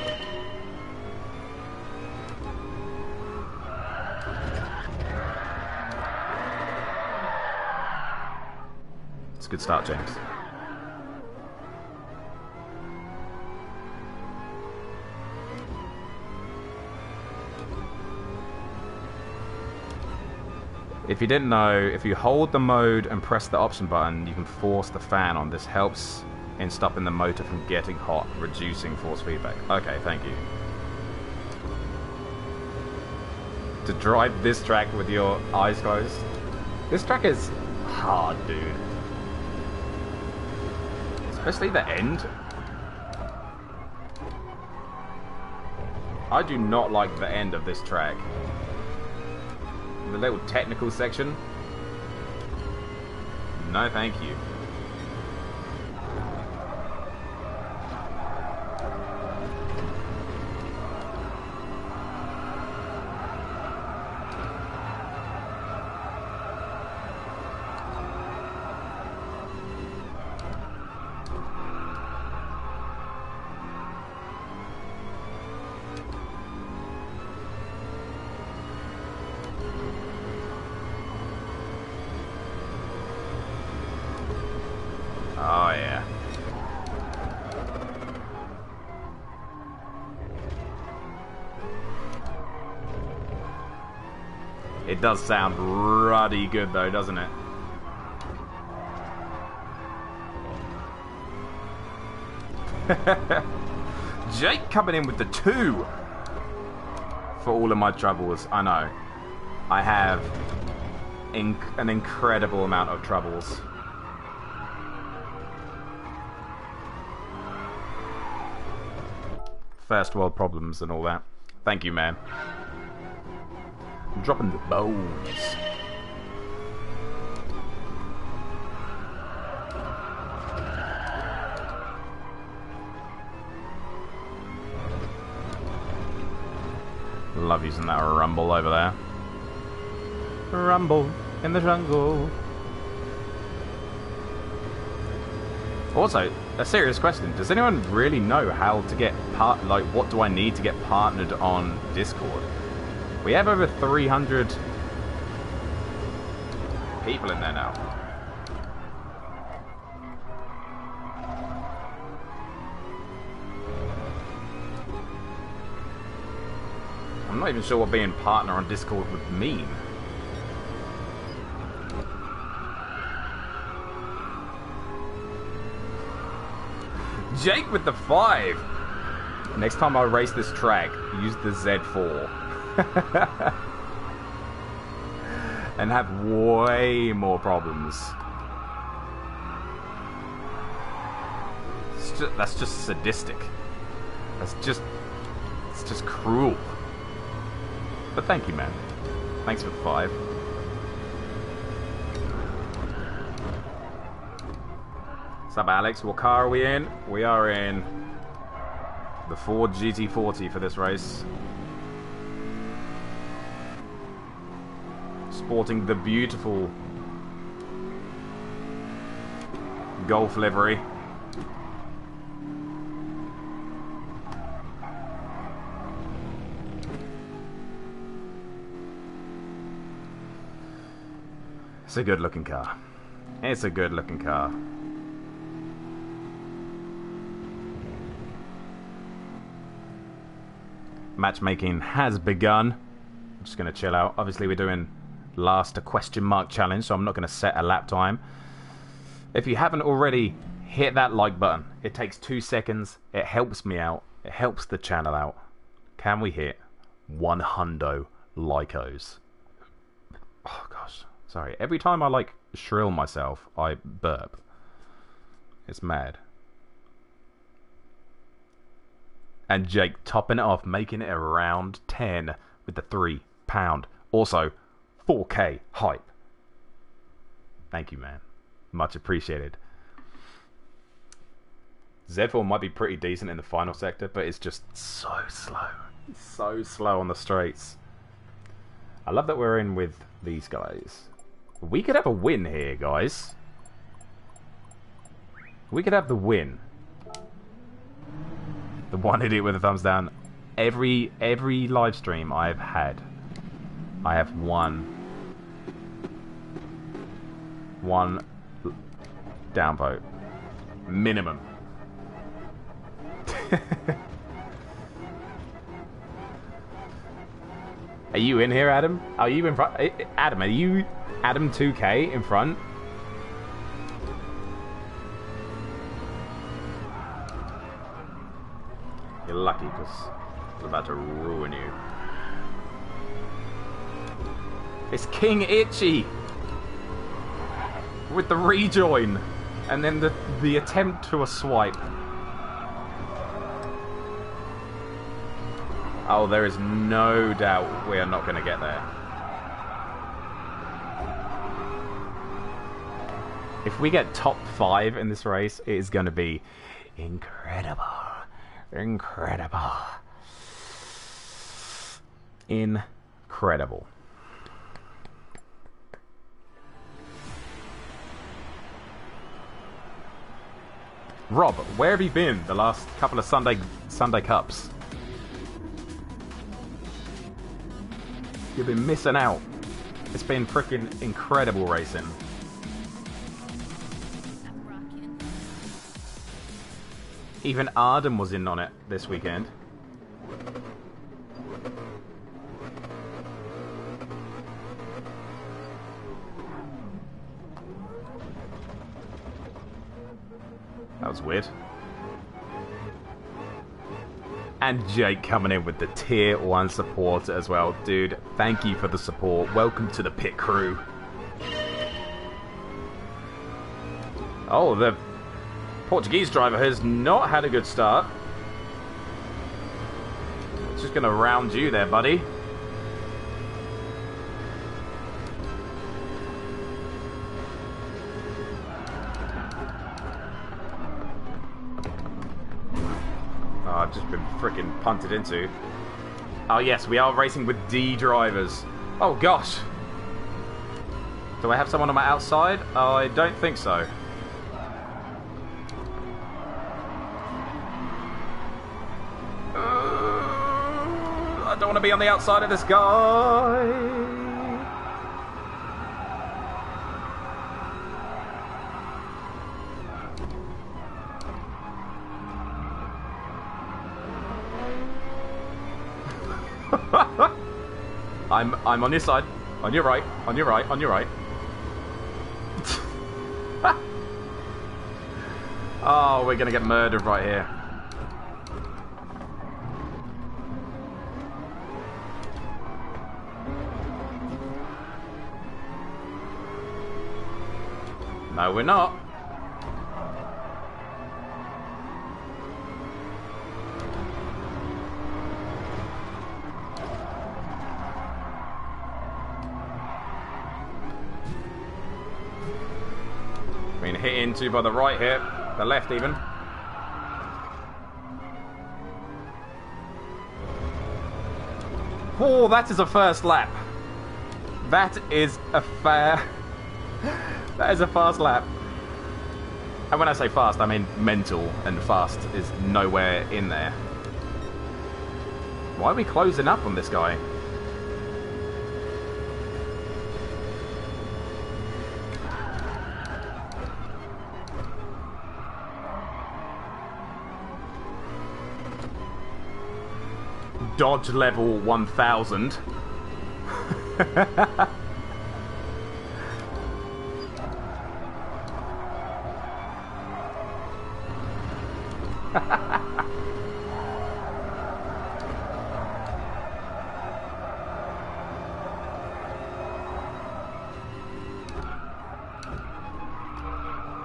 Good start, James. If you didn't know, if you hold the mode and press the option button, you can force the fan on. This helps in stopping the motor from getting hot, reducing force feedback. Okay, thank you. To drive this track with your eyes closed. This track is hard, dude. Especially the end. I do not like the end of this track. The little technical section. No, thank you. It does sound ruddy good though, doesn't it? Jake coming in with the two for all of my troubles. I know. I have inc an incredible amount of troubles. First world problems and all that. Thank you, man. Dropping the bones. Love using that rumble over there. Rumble in the jungle. Also, a serious question. Does anyone really know how to get part? Like, what do I need to get partnered on Discord? We have over three hundred people in there now. I'm not even sure what being partner on Discord would mean. Jake with the five. Next time I race this track, use the Z four. And have way more problems. Just, that's just sadistic. That's just... It's just cruel. But thank you, man. Thanks for the five. What's up, Alex? What car are we in? We are in the Ford G T forty for this race. Sporting the beautiful Golf livery. It's a good looking car. It's a good looking car. Matchmaking has begun. I'm just going to chill out. Obviously, we're doing last a question mark challenge, so I'm not going to set a lap time. If you haven't already, hit that like button. It takes two seconds. It helps me out. It helps the channel out. Can we hit one hundo likos? Oh, gosh. Sorry. Every time I, like, shrill myself, I burp. It's mad. And Jake topping it off, making it around ten with the three pound. Also, four K hype. Thank you, man. Much appreciated. Z four might be pretty decent in the final sector, but it's just so slow. It's so slow on the straights. I love that we're in with these guys. We could have a win here, guys. We could have the win. The one idiot with a thumbs down. Every every live stream I've had, I have one one downvote minimum. Are you in here, Adam? Are you in front? Adam, are you Adam two K in front? You're lucky, because it's about to ruin you. It's King Itchy! With the rejoin! And then the, the attempt to a swipe. Oh, there is no doubt we are not going to get there. If we get top five in this race, it is going to be incredible. Incredible. Incredible. Rob, where have you been the last couple of Sunday Sunday Cups? You've been missing out. It's been freaking incredible racing. Even Arden was in on it this weekend. That was weird. And Jake coming in with the tier one support as well. Dude, thank you for the support. Welcome to the pit crew. Oh, the Portuguese driver has not had a good start. It's just going to round you there, buddy. Oh, I've just been freaking punted into. Oh, yes, we are racing with D drivers. Oh, gosh. Do I have someone on my outside? I don't think so. Uh, I don't want to be on the outside of this guy. I'm I'm on your side, on your right, on your right, on your right. Oh, we're gonna get murdered right here. No, we're not. Hit into by the right here, the left even. Oh, that is a first lap. That is a fair. That is a fast lap. And when I say fast, I mean mental, and fast is nowhere in there. Why are we closing up on this guy? Dodge level one thousand.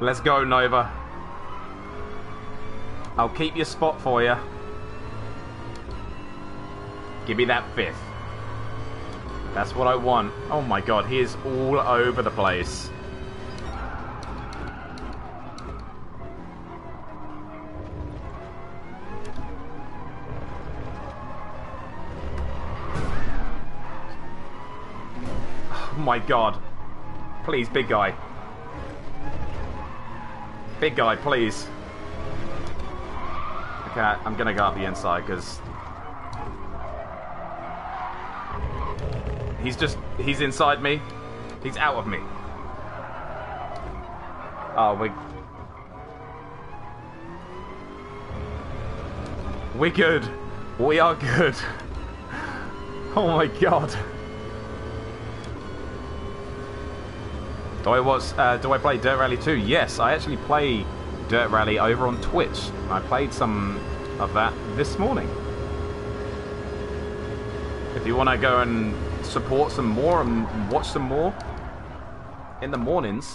Let's go, Nova. I'll keep your spot for you. Give me that fifth. That's what I want. Oh my god, he is all over the place. Oh my god. Please, big guy. Big guy, please. Okay, I'm gonna go up the inside because... He's just, he's inside me. He's out of me. Oh, we... We're good. We are good. Oh my god. Do I watch, uh, do I play Dirt Rally two? Yes, I actually play Dirt Rally over on Twitch. I played some of that this morning. If you want to go and support some more and watch some more in the mornings,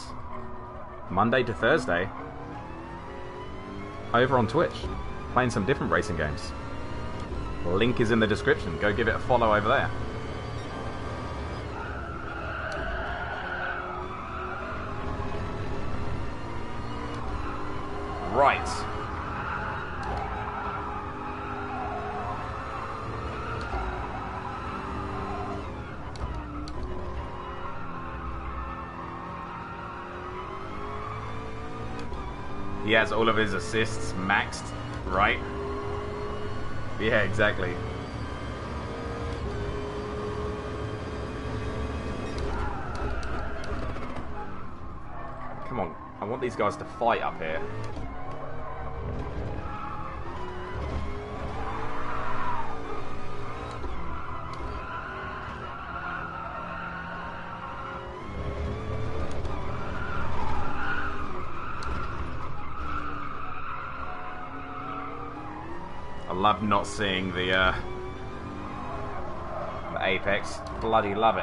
Monday to Thursday, over on Twitch, playing some different racing games. Link is in the description. Go give it a follow over there. Right. He has all of his assists maxed, right? Yeah, exactly. Come on, I want these guys to fight up here. Love not seeing the, uh, the apex. Bloody love it.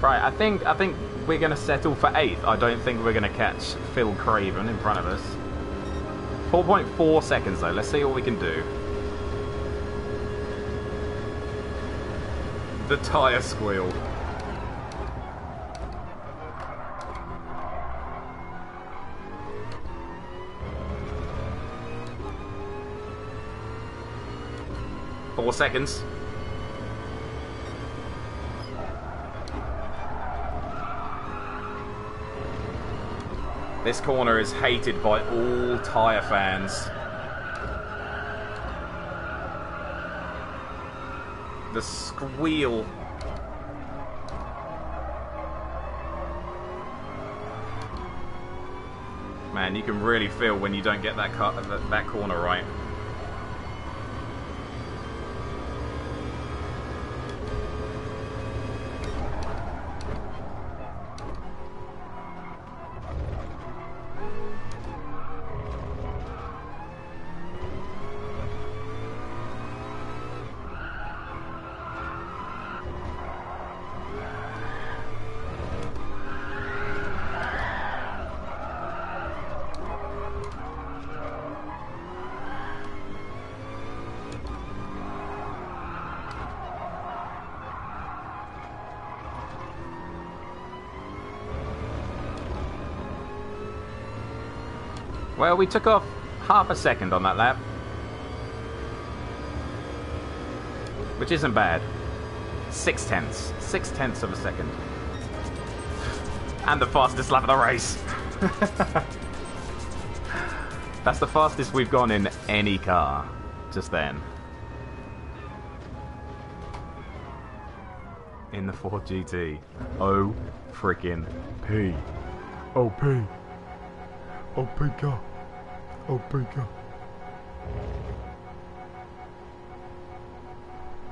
Right, I think I think we're gonna settle for eighth. I don't think we're gonna catch Phil Craven in front of us. four point four seconds though. Let's see what we can do. The tyre squeal. four seconds. This corner is hated by all tyre fans. The squeal. Man, you can really feel when you don't get that cut, that, that corner right. Well, we took off half a second on that lap, which isn't bad. Six tenths. Six tenths of a second. And the fastest lap of the race. That's the fastest we've gone in any car just then. In the Ford G T. Oh, frickin' P. Oh, P. Oh, big up. Oh, big up.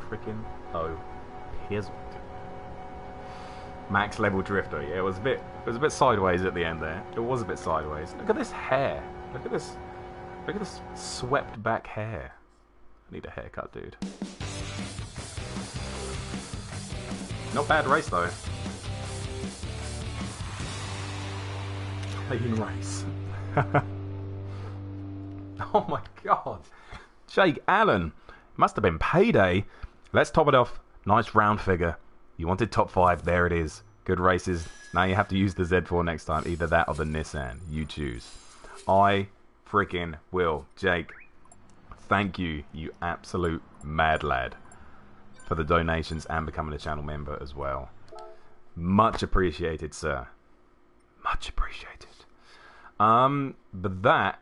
Frickin' oh, here's max level drifter. Yeah, it was a bit, it was a bit sideways at the end there. It was a bit sideways. Look at this hair. Look at this. Look at this swept back hair. I need a haircut, dude. Not bad race though. Clean race. Oh my god. Jake Allen. Must have been payday. Let's top it off. Nice round figure. You wanted top five. There it is. Good races. Now you have to use the Z four next time. Either that or the Nissan. You choose. I freaking will. Jake, thank you, you absolute mad lad, for the donations and becoming a channel member as well. Much appreciated, sir. Much appreciated. Um, but that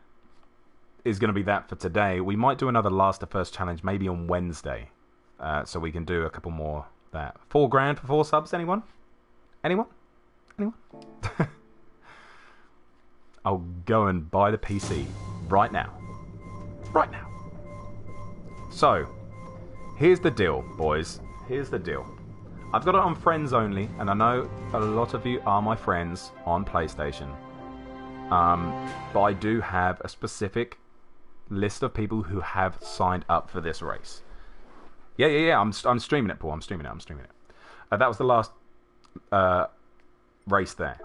is going to be that for today. We might do another last to first challenge, maybe on Wednesday, uh, so we can do a couple more. That four grand for four subs. Anyone? Anyone? Anyone? I'll go and buy the P C right now. Right now. So here's the deal, boys. Here's the deal. I've got it on friends only, and I know a lot of you are my friends on PlayStation. Um, but I do have a specific list of people who have signed up for this race. Yeah, yeah, yeah. I'm I'm streaming it, Paul. I'm streaming it. I'm streaming it. Uh, that was the last uh, race there.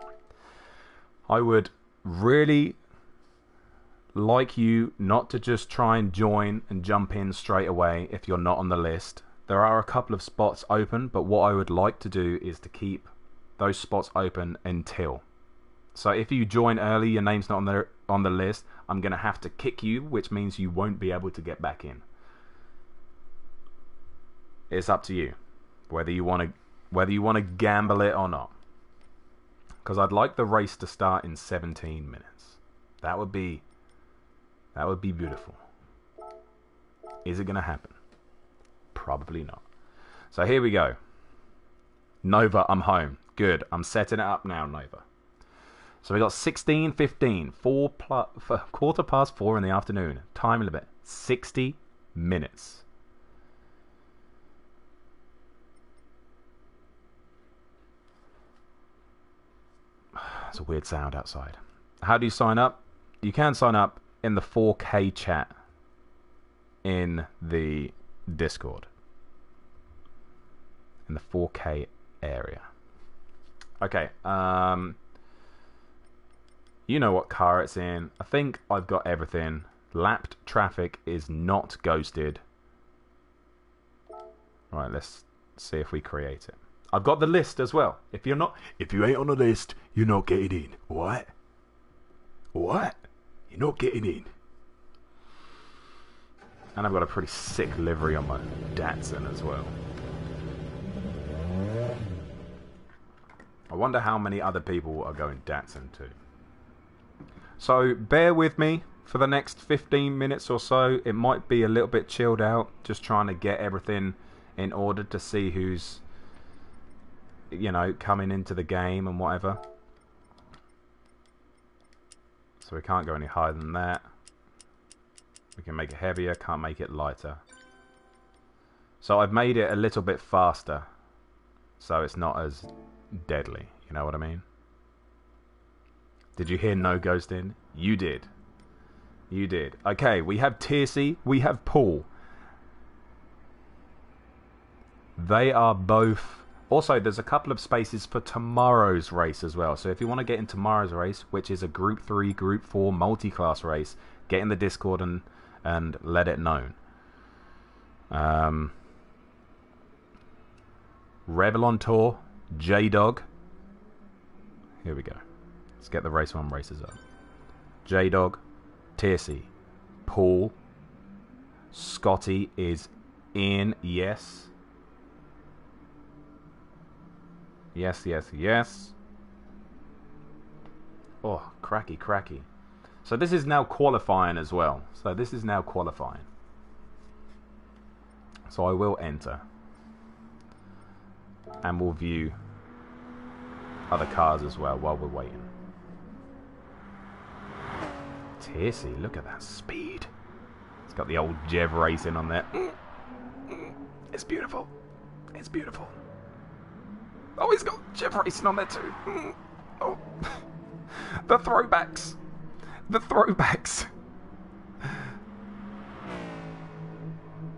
I would really like you not to just try and join and jump in straight away if you're not on the list. There are a couple of spots open, but what I would like to do is to keep those spots open until. So if you join early, your name's not on the, on the list, I'm going to have to kick you, which means you won't be able to get back in. It's up to you whether you want to whether you want to gamble it or not. Because I'd like the race to start in seventeen minutes. That would be that would be beautiful. Is it going to happen? Probably not. So here we go. Nova, I'm home. Good. I'm setting it up now, Nova. So we got sixteen fifteen, four plus, quarter past four in the afternoon. Time limit, sixty minutes. It's a weird sound outside. How do you sign up? You can sign up in the four K chat in the Discord. In the four K area. Okay, um... you know what car it's in. I think I've got everything. Lapped traffic is not ghosted. Right, let's see if we create it. I've got the list as well. If you're not, if you ain't on the list, you're not getting in. What? What? You're not getting in. And I've got a pretty sick livery on my Datsun as well. I wonder how many other people are going Datsun to. So bear with me for the next fifteen minutes or so. It might be a little bit chilled out, just trying to get everything in order to see who's, you know, coming into the game and whatever. So we can't go any higher than that. We can make it heavier, can't make it lighter. So I've made it a little bit faster, so it's not as deadly, you know what I mean? Did you hear no ghosting? You did. You did. Okay, we have Tiercy, we have Paul. They are both... Also, there's a couple of spaces for tomorrow's race as well. So if you want to get in tomorrow's race, which is a Group three, Group four multi-class race, get in the Discord and, and let it known. Um, Rebel on Tour, J-Dog. Here we go. Let's get the race one races up. J-Dog, Tiercy, Paul, Scotty is in, yes. Yes, yes, yes. Oh, cracky, cracky. So this is now qualifying as well. So this is now qualifying. So I will enter. And we'll view other cars as well while we're waiting. Tiercy, look at that speed. It's got the old Jev racing on there. It's beautiful. It's beautiful. Oh, he's got Jeff racing on there too. Mm. Oh, the throwbacks, the throwbacks.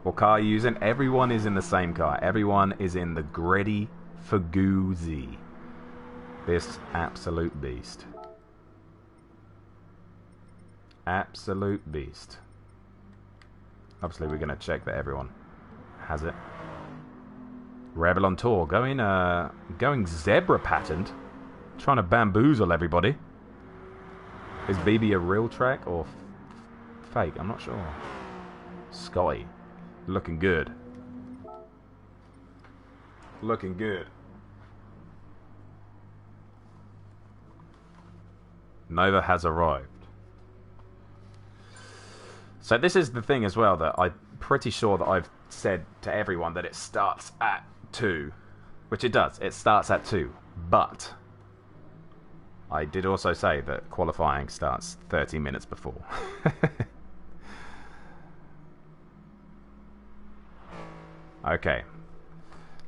What car are you using? Everyone is in the same car. Everyone is in the Greddy Fugu Z. This absolute beast. Absolute beast. Obviously, we're gonna check that everyone has it. Rebel on Tour, going uh, going zebra patterned, trying to bamboozle everybody. Is B B a real track or f fake? I'm not sure. Sky, looking good. Looking good. Nova has arrived. So this is the thing as well that I'm pretty sure that I've said to everyone that it starts at two, which it does, it starts at two, but I did also say that qualifying starts thirty minutes before. Okay,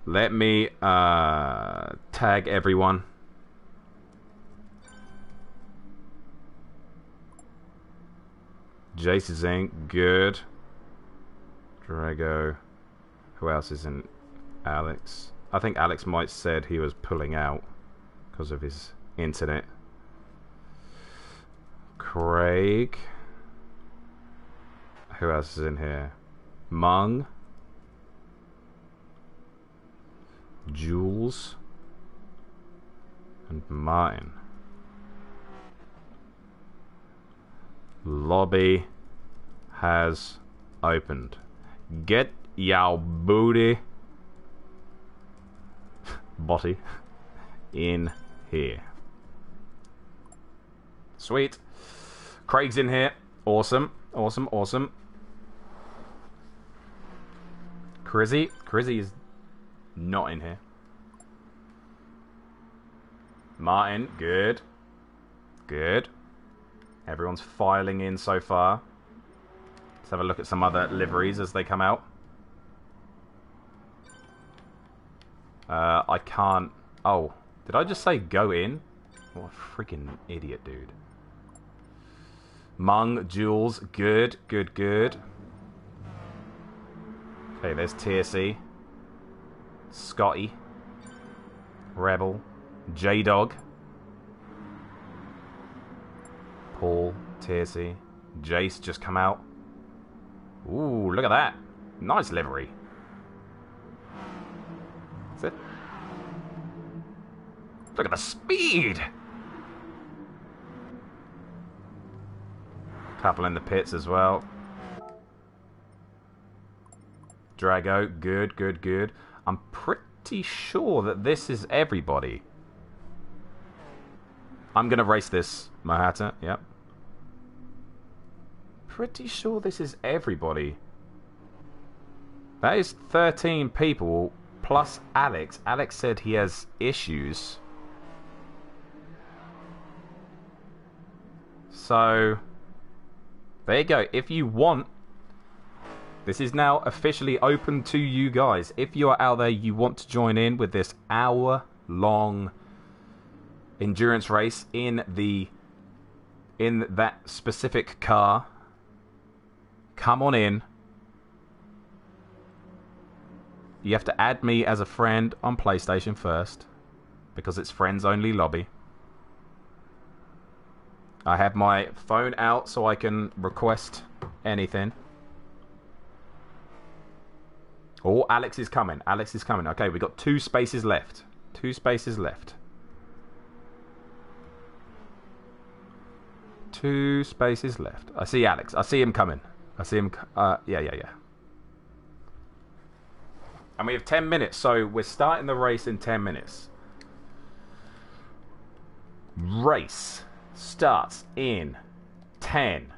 let me uh, tag everyone. Jace is in, good. Drago, who else is in? Alex, I think Alex might said he was pulling out because of his internet. Craig, who else is in here? Mung, Jules, and Martin. Lobby has opened. Get your booty body in here. Sweet. Craig's in here. Awesome. Awesome. Awesome. Crizzy. Crizzy is not in here. Martin. Good. Good. Everyone's filing in so far. Let's have a look at some other liveries as they come out. Uh, I can't... Oh, did I just say go in? What a freaking idiot, dude. Mung, Jules, good, good, good. Okay, there's Tiercy. Scotty. Rebel. J-Dog. Paul, Tiercy. Jace just come out. Ooh, look at that. Nice livery. That's it. Look at the speed! Couple in the pits as well. Drago. Good, good, good. I'm pretty sure that this is everybody. I'm going to race this, Mohata. Yep. Pretty sure this is everybody. That is thirteen people plus Alex. Alex said he has issues. So, there you go. If you want, this is now officially open to you guys. If you're out there, you want to join in with this hour-long endurance race in the in that specific car, come on in. You have to add me as a friend on PlayStation first, because it's friends only lobby. I have my phone out so I can request anything. Oh, Alex is coming. Alex is coming. Okay, we got two spaces left. Two spaces left. Two spaces left. I see Alex. I see him coming. I see him. Uh, yeah, yeah, yeah. And we have ten minutes, so we're starting the race in ten minutes. Race starts in ten.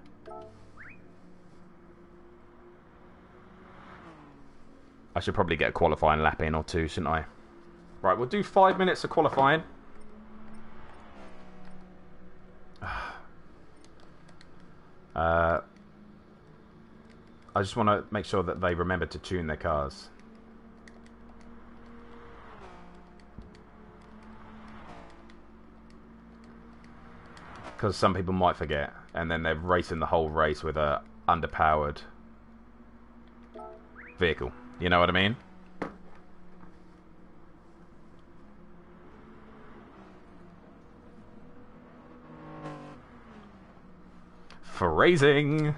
I should probably get a qualifying lap in or two, shouldn't I? Right, we'll do five minutes of qualifying. Uh, I just want to make sure that they remember to tune their cars. Because some people might forget, and then they're racing the whole race with a underpowered vehicle. You know what I mean? Phrasing.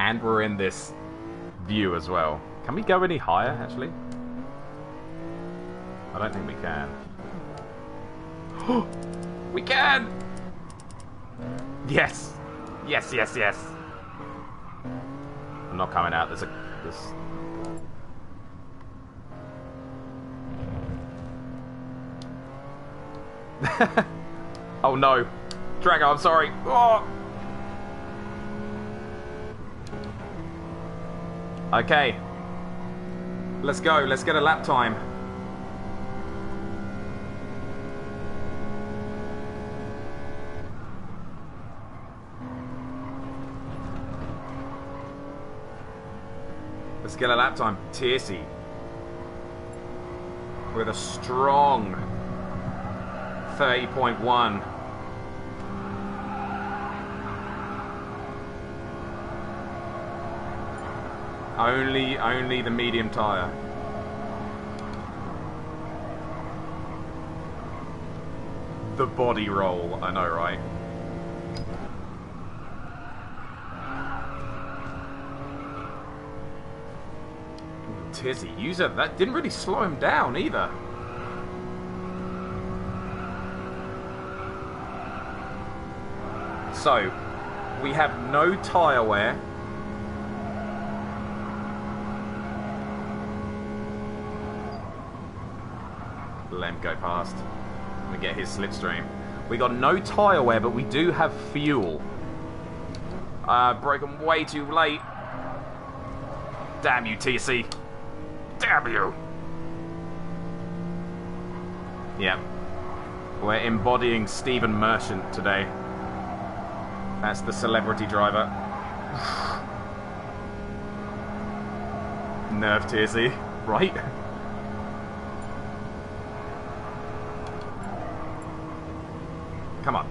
And we're in this view as well. Can we go any higher, actually? I don't think we can. We can! Yes! Yes, yes, yes! I'm not coming out. There's a... There's... Oh no, Drago, I'm sorry. Oh. Okay, let's go. Let's get a lap time. Let's get a lap time, Tiercy, with a strong thirty point one. Only, only the medium tyre. The body roll, I know, right? Ooh, Tizzy, user, that didn't really slow him down either. So, we have no tyre wear. Let him go past. We get his slipstream. We got no tyre wear, but we do have fuel. Uh, broken way too late. Damn you, T C. Damn you. Yeah. We're embodying Stephen Merchant today. That's the celebrity driver. Nerve tearsy, right? Come on.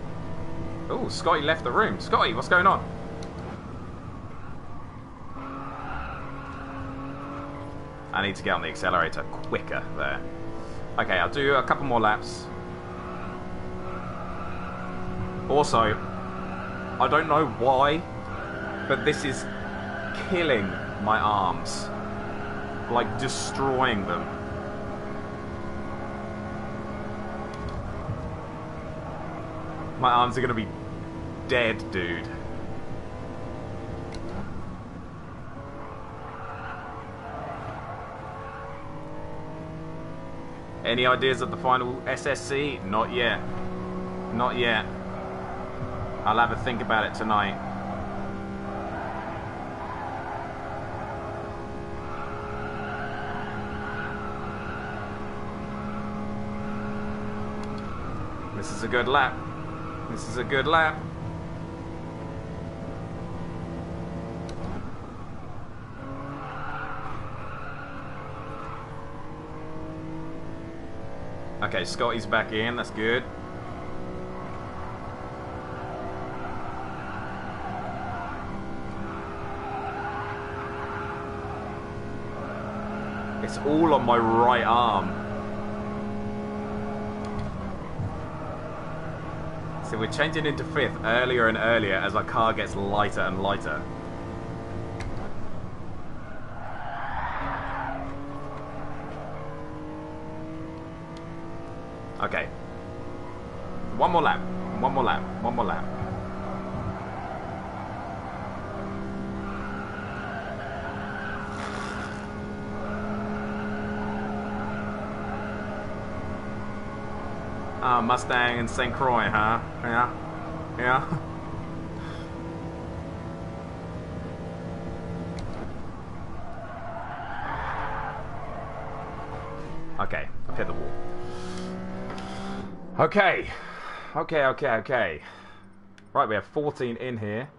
Oh, Scotty left the room. Scotty, what's going on? I need to get on the accelerator quicker there. Okay, I'll do a couple more laps. Also, I don't know why, but this is killing my arms. Like, destroying them. My arms are going to be dead, dude. Any ideas of the final S S C? Not yet. Not yet. I'll have a think about it tonight. This is a good lap. This is a good lap. Okay, Scotty's back in, that's good. It's all on my right arm. So we're changing into fifth earlier and earlier as our car gets lighter and lighter. Okay. One more lap. One more lap. One more lap. Ah, uh, Mustang and Saint Croix, huh? Yeah. Yeah. Okay. I've hit the wall. Okay, okay, okay, okay. Right, we have fourteen in here.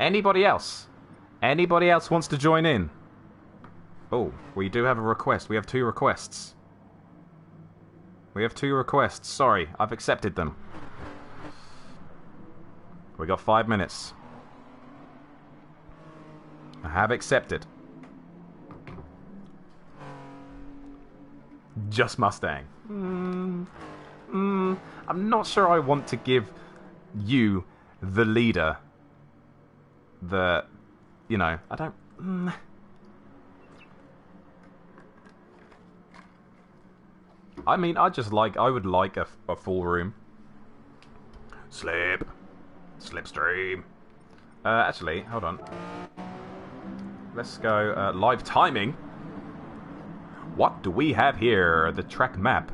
Anybody else? Anybody else wants to join in? Oh, we do have a request. We have two requests. We have two requests. Sorry, I've accepted them. We got five minutes. I have accepted. Just Mustang. Mm, mm, I'm not sure I want to give you, the leader, the, you know, I don't... Mm. I mean, I just like, I would like a, a full room. Slip. Slipstream. Uh, actually, hold on. Let's go uh, live timing. What do we have here? The track map.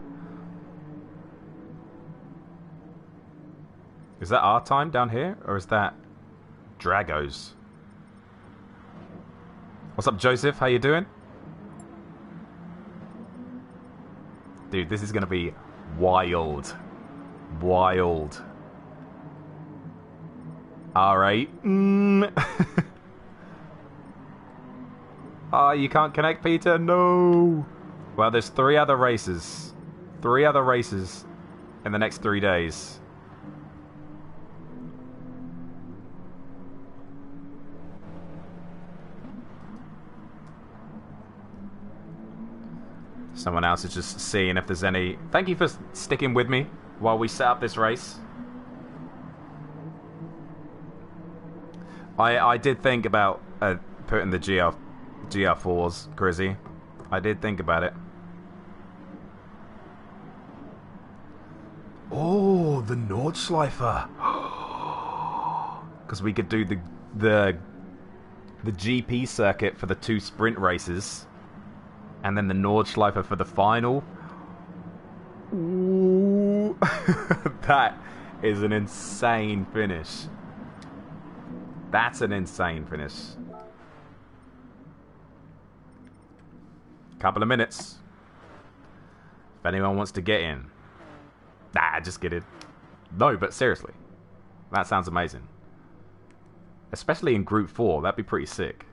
Is that our time down here? Or is that Drago's? What's up, Joseph? How you doing? Dude, this is going to be wild. Wild. R eight. Mm. Ah, oh, you can't connect, Peter? No! Well, there's three other races. Three other races in the next three days. Someone else is just seeing if there's any... Thank you for sticking with me while we set up this race. I, I did think about uh, putting the G R... G R fours, Grizzy. I did think about it. Oh, the Nordschleife. Because we could do the the the G P circuit for the two sprint races, and then the Nordschleife for the final. Ooh, that is an insane finish. That's an insane finish. Couple of minutes. If anyone wants to get in. Nah, just kidding. No, but seriously. That sounds amazing. Especially in Group four. That'd be pretty sick.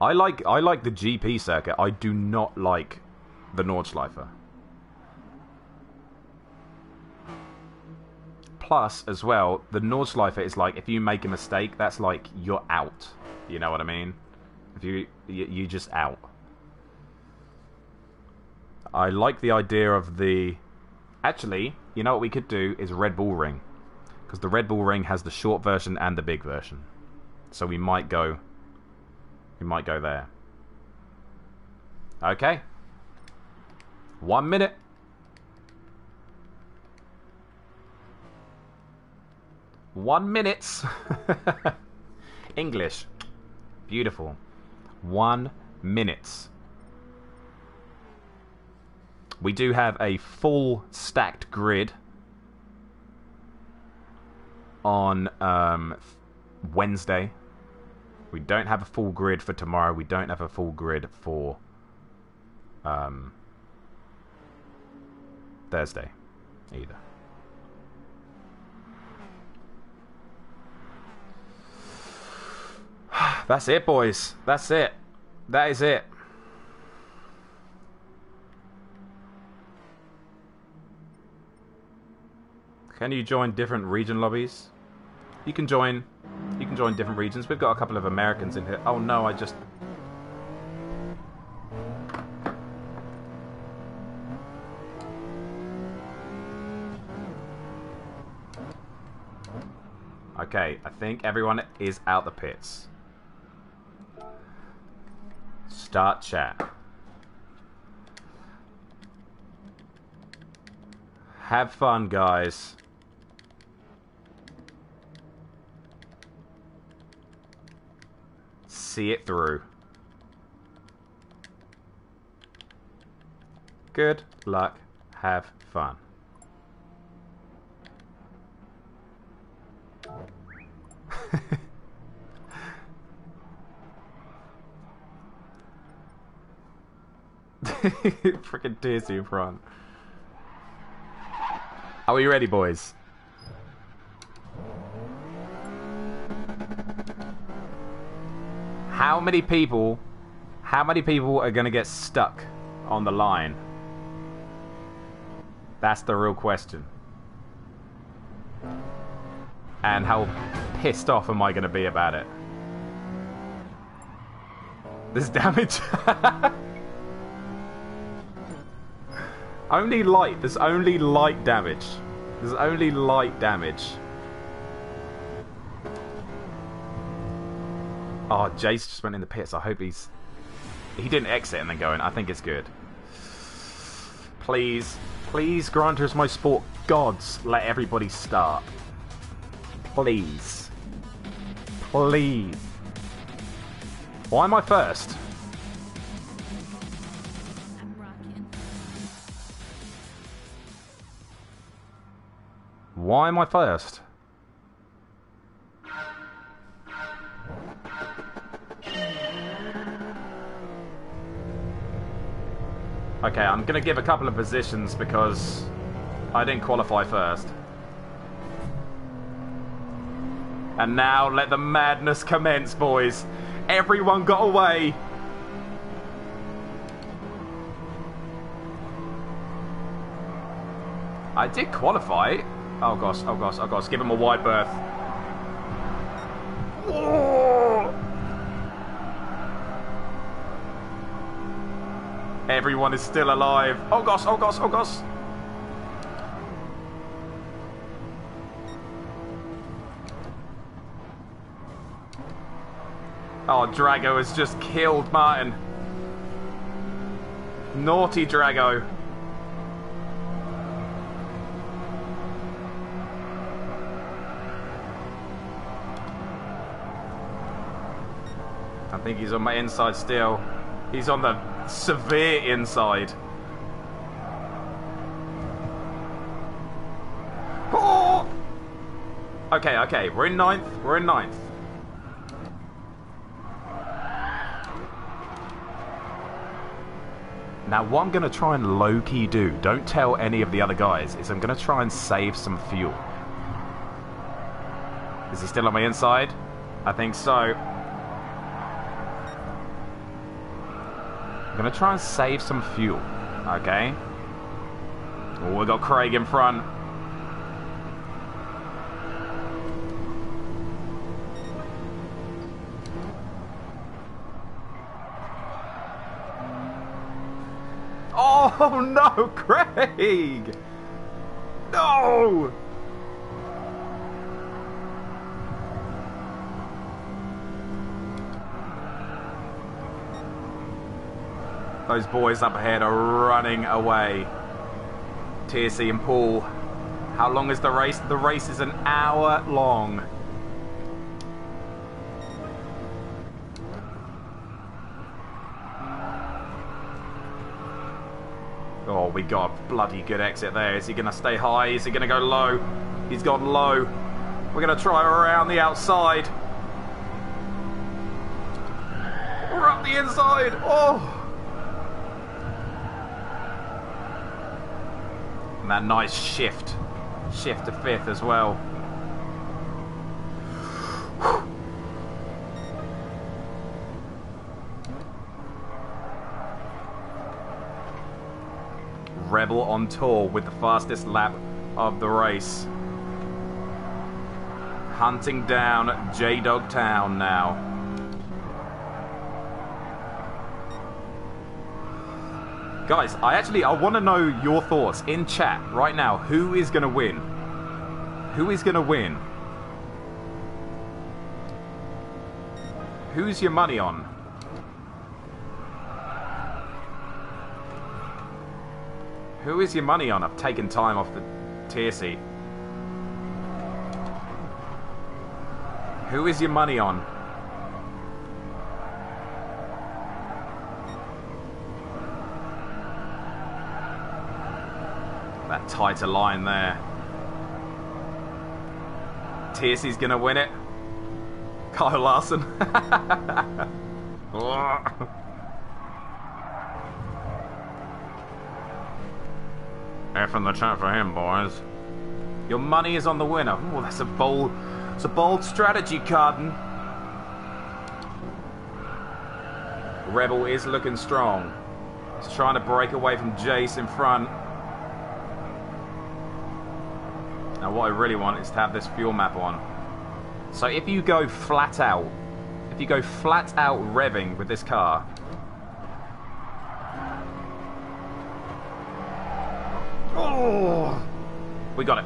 I like I like the G P circuit. I do not like the Nordschleife. Plus, as well, the Nordschleife is like, if you make a mistake, that's like, you're out. You know what I mean? If you, you, you're just out. I like the idea of the... Actually, you know what we could do is Red Bull Ring. Because the Red Bull Ring has the short version and the big version. So we might go... We might go there. Okay. One minute. One minutes. English. Beautiful. One minutes. We do have a full stacked grid on um, Wednesday. We don't have a full grid for tomorrow. We don't have a full grid for um, Thursday either. That's it, boys. That's it. That is it. Can you join different region lobbies? You can join. You can join different regions. We've got a couple of Americans in here. Oh no, I just... Okay, I think everyone is out the pits. Start chat. Have fun, guys. See it through. Good luck. Have fun. Freaking tears you front. Are we ready, boys? How many people, how many people are going to get stuck on the line? That's the real question. And how pissed off am I going to be about it? This damage. Only light. There's only light damage. There's only light damage. Oh, Jace just went in the pits. I hope he's... He didn't exit and then go in. I think it's good. Please. Please, Gran Turismo Sport gods, let everybody start. Please. Please. Why am I first? Why am I first? Okay, I'm gonna give a couple of positions because I didn't qualify first. And now let the madness commence, boys. Everyone got away. I did qualify. Oh gosh, oh gosh, oh gosh, give him a wide berth. Whoa! Everyone is still alive. Oh gosh, oh gosh, oh gosh. Oh, Drago has just killed Martin. Naughty Drago. I think he's on my inside still. He's on the severe inside. Oh! Okay, okay, we're in ninth. We're in ninth. Now, what I'm going to try and low-key do, don't tell any of the other guys, is I'm going to try and save some fuel. Is he still on my inside? I think so. I'm going to try and save some fuel, okay? Oh, we got Craig in front. Oh, no, Craig! No! Those boys up ahead are running away. T S C and Paul. How long is the race? The race is an hour long. Oh, we got a bloody good exit there. Is he going to stay high? Is he going to go low? He's gone low. We're going to try around the outside. We're up the inside. Oh! And that nice shift. Shift to fifth as well. Rebel on tour with the fastest lap of the race. Hunting down J-Dog Town now. Guys, I actually I want to know your thoughts in chat right now. Who is going to win? Who is going to win? Who's your money on? Who is your money on? I've taken time off the T S C. Who is your money on? That tighter line there. T S C's gonna win it. Kyle Larson. F in the chat for him, boys. Your money is on the winner. Oh, that's a bold, it's a bold strategy, Carden. Rebel is looking strong. He's trying to break away from Jace in front. Now, what I really want is to have this fuel map on. So if you go flat out, if you go flat out revving with this car, oh, we got it.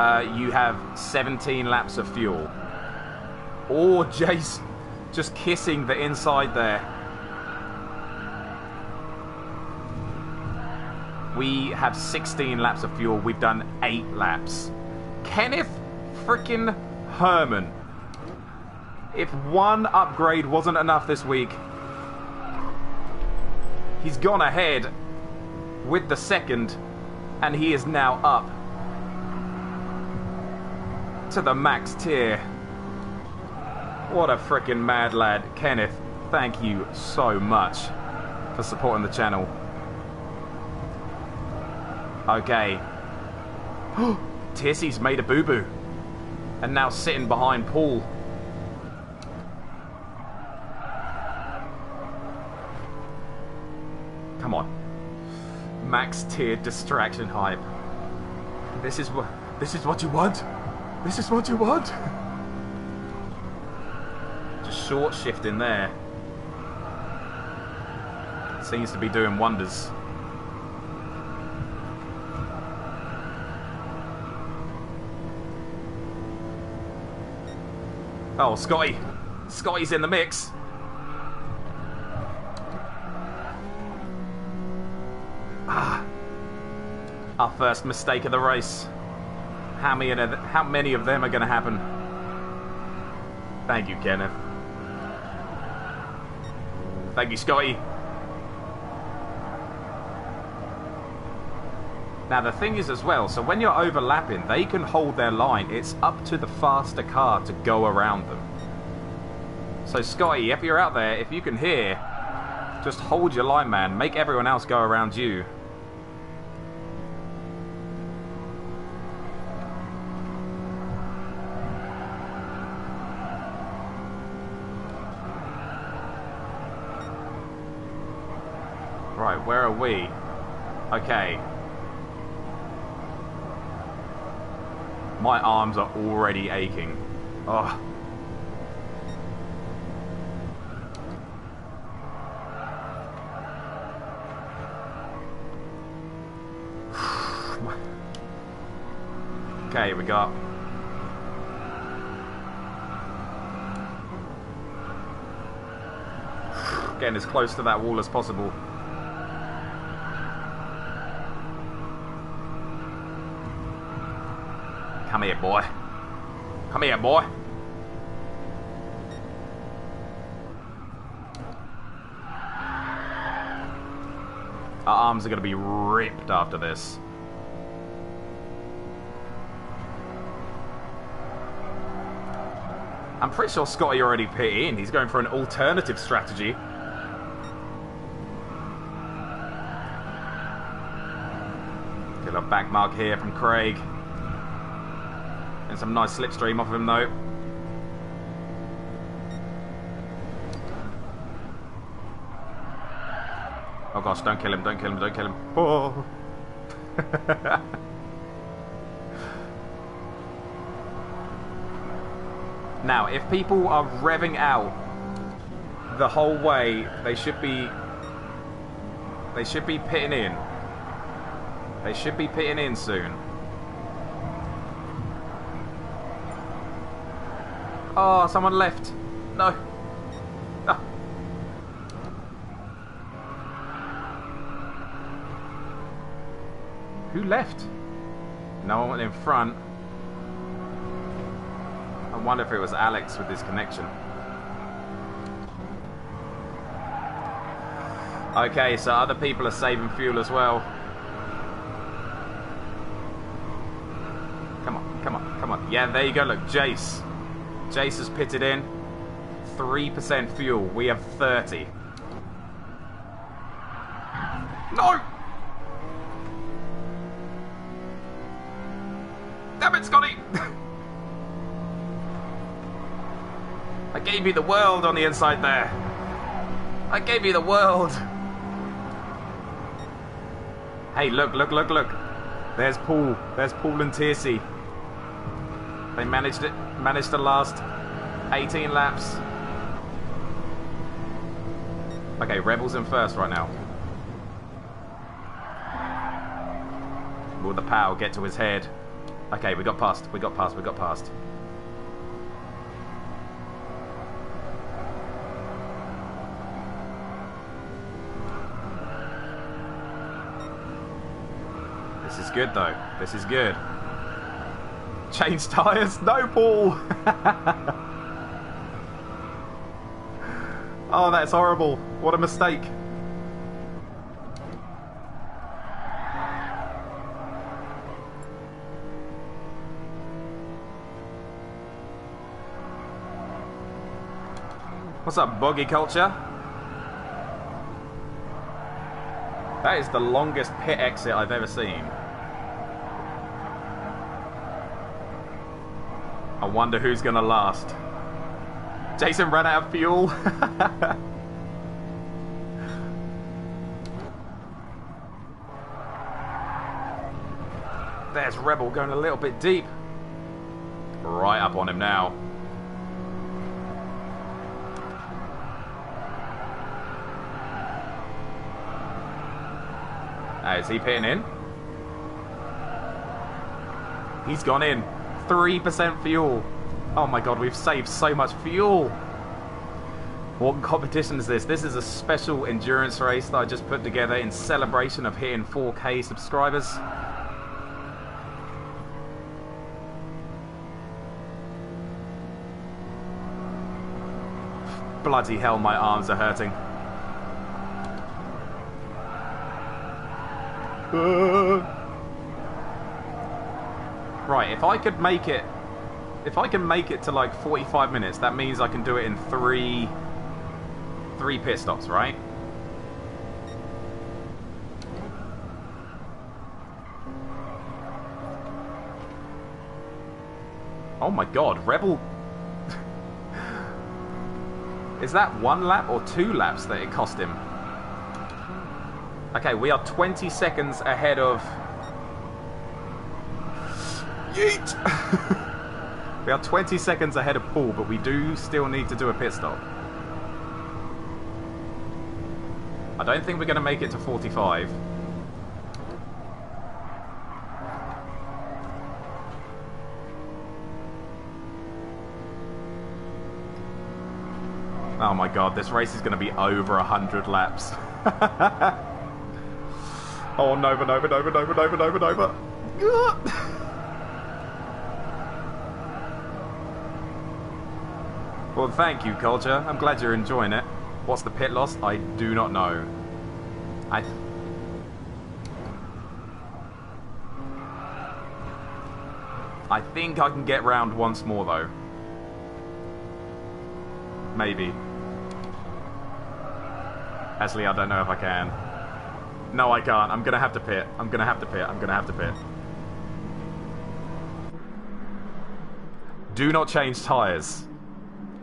Uh, you have seventeen laps of fuel. Or Jace just kissing the inside there. We have sixteen laps of fuel. We've done eight laps. Kenneth frickin' Herman. If one upgrade wasn't enough this week, he's gone ahead with the second, and he is now up to the max tier. What a frickin' mad lad. Kenneth, thank you so much for supporting the channel. Okay. Tissy's made a boo-boo. And now sitting behind Paul. Come on. Max tier distraction hype. This is what this is what you want. This is what you want. Just short shift in there. Seems to be doing wonders. Oh, Scotty. Scotty's in the mix. Ah, our first mistake of the race. How many, how many of them are going to happen? Thank you, Kenneth. Thank you, Scotty. Now, the thing is as well, so when you're overlapping, they can hold their line. It's up to the faster car to go around them. So, Scotty, if you're out there, if you can hear, just hold your line, man. Make everyone else go around you. Right, where are we? Okay. My arms are already aching. Oh. Okay, we got getting as close to that wall as possible. Come here, boy. Come here, boy. Our arms are going to be ripped after this. I'm pretty sure Scotty already pit in. He's going for an alternative strategy. Get a back mark here from Craig. And some nice slipstream off of him though. Oh gosh, don't kill him, don't kill him, don't kill him. Oh. Now, if people are revving out the whole way, they should be they should be pitting in. They should be pitting in soon. Oh, someone left. No. No. Who left? No one in front. I wonder if it was Alex with his connection. Okay, so other people are saving fuel as well. Come on, come on, come on. Yeah, there you go, look, Jace. Jace has pitted in. three percent fuel, we have thirty. No! Damn it, Scotty! I gave you the world on the inside there. I gave you the world. Hey, look, look, look, look. There's Paul. There's Paul and Tiercy. They managed it. Managed the last eighteen laps. Okay, Rebel's in first right now. Will the power get to his head? Okay, we got past. We got past. We got past. This is good though. This is good. Change tyres? No, Paul! Oh, that's horrible. What a mistake. What's up, boggy culture? That is the longest pit exit I've ever seen. I wonder who's gonna last. Jason ran out of fuel. There's Rebel going a little bit deep. Right up on him now. Uh, is he pitting in? He's gone in. three percent fuel. Oh my god, we've saved so much fuel. What competition is this? This is a special endurance race that I just put together in celebration of hitting four K subscribers. Bloody hell, my arms are hurting. Uh. Right, if I could make it, if I can make it to like forty-five minutes, that means I can do it in three, three pit stops, right? Oh my god, Rebel. Is that one lap or two laps that it cost him? Okay, we are twenty seconds ahead of... Yeet! We are twenty seconds ahead of Paul, but we do still need to do a pit stop. I don't think we're going to make it to forty-five. Oh my god, this race is going to be over one hundred laps. Oh, Nova, Nova, Nova, Nova, Nova, Nova, Nova. Well, thank you, Culture. I'm glad you're enjoying it. What's the pit loss? I do not know. I... I think I can get round once more, though. Maybe. Actually, I don't know if I can. No, I can't. I'm going to have to pit. I'm going to have to pit. I'm going to have to pit. Do not change tyres.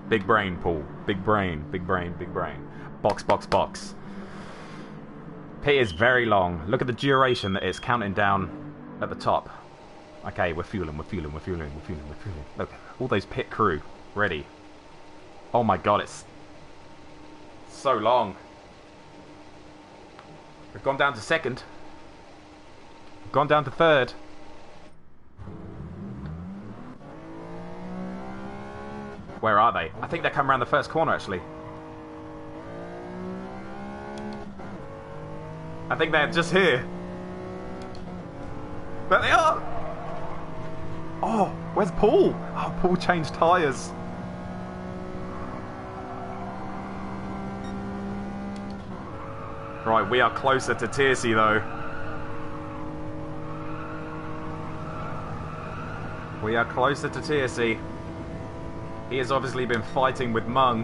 Big brain, Paul. Big brain. Big brain. Big brain. Box, box, box. Pit is very long. Look at the duration that it's counting down at the top. Okay, we're fueling, we're fueling, we're fueling, we're fueling, we're fueling. Look, all those pit crew ready. Oh my god, it's so long. We've gone down to second. We've gone down to third. Where are they? I think they're coming around the first corner, actually. I think they're just here. There they are! Oh, where's Paul? Oh, Paul changed tyres. Right, we are closer to Tiercy, though. We are closer to Tiercy. He has obviously been fighting with Mung.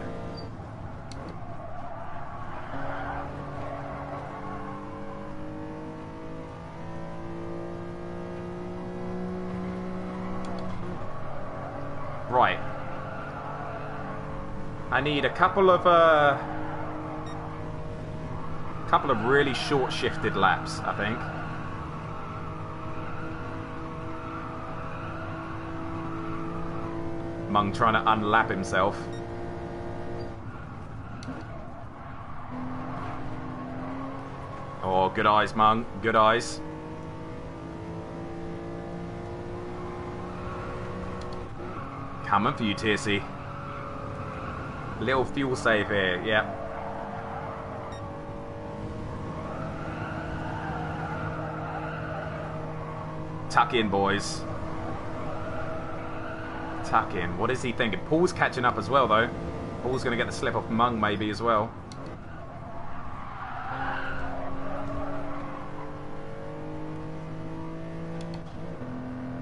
Right. I need a couple of uh, couple of really short shifted laps, I think. Mung trying to unlap himself. Oh, good eyes, Mung. Good eyes. Coming for you, Tiercy. Little fuel save here, yep. Tuck in, boys. Tuck in. What is he thinking? Paul's catching up as well, though. Paul's going to get the slip off Mung, maybe, as well.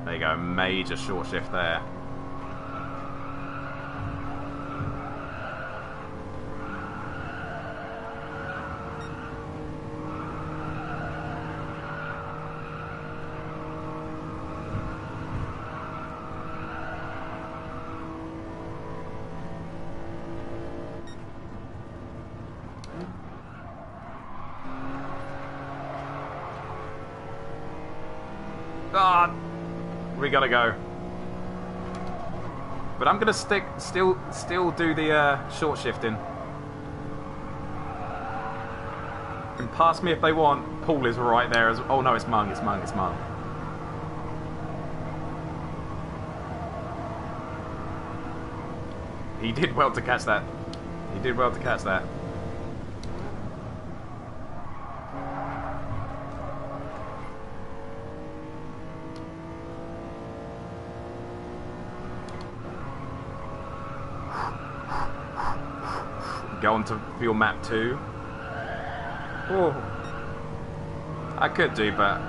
There you go. Major short shift there. Gotta go, but I'm gonna stick still still do the uh, short shifting. Can pass me if they want. Paul is right there as oh no, it's Mung, it's Mung, it's Mung. He did well to catch that. He did well to catch that. Go on to fuel map two. Oh, I could do, but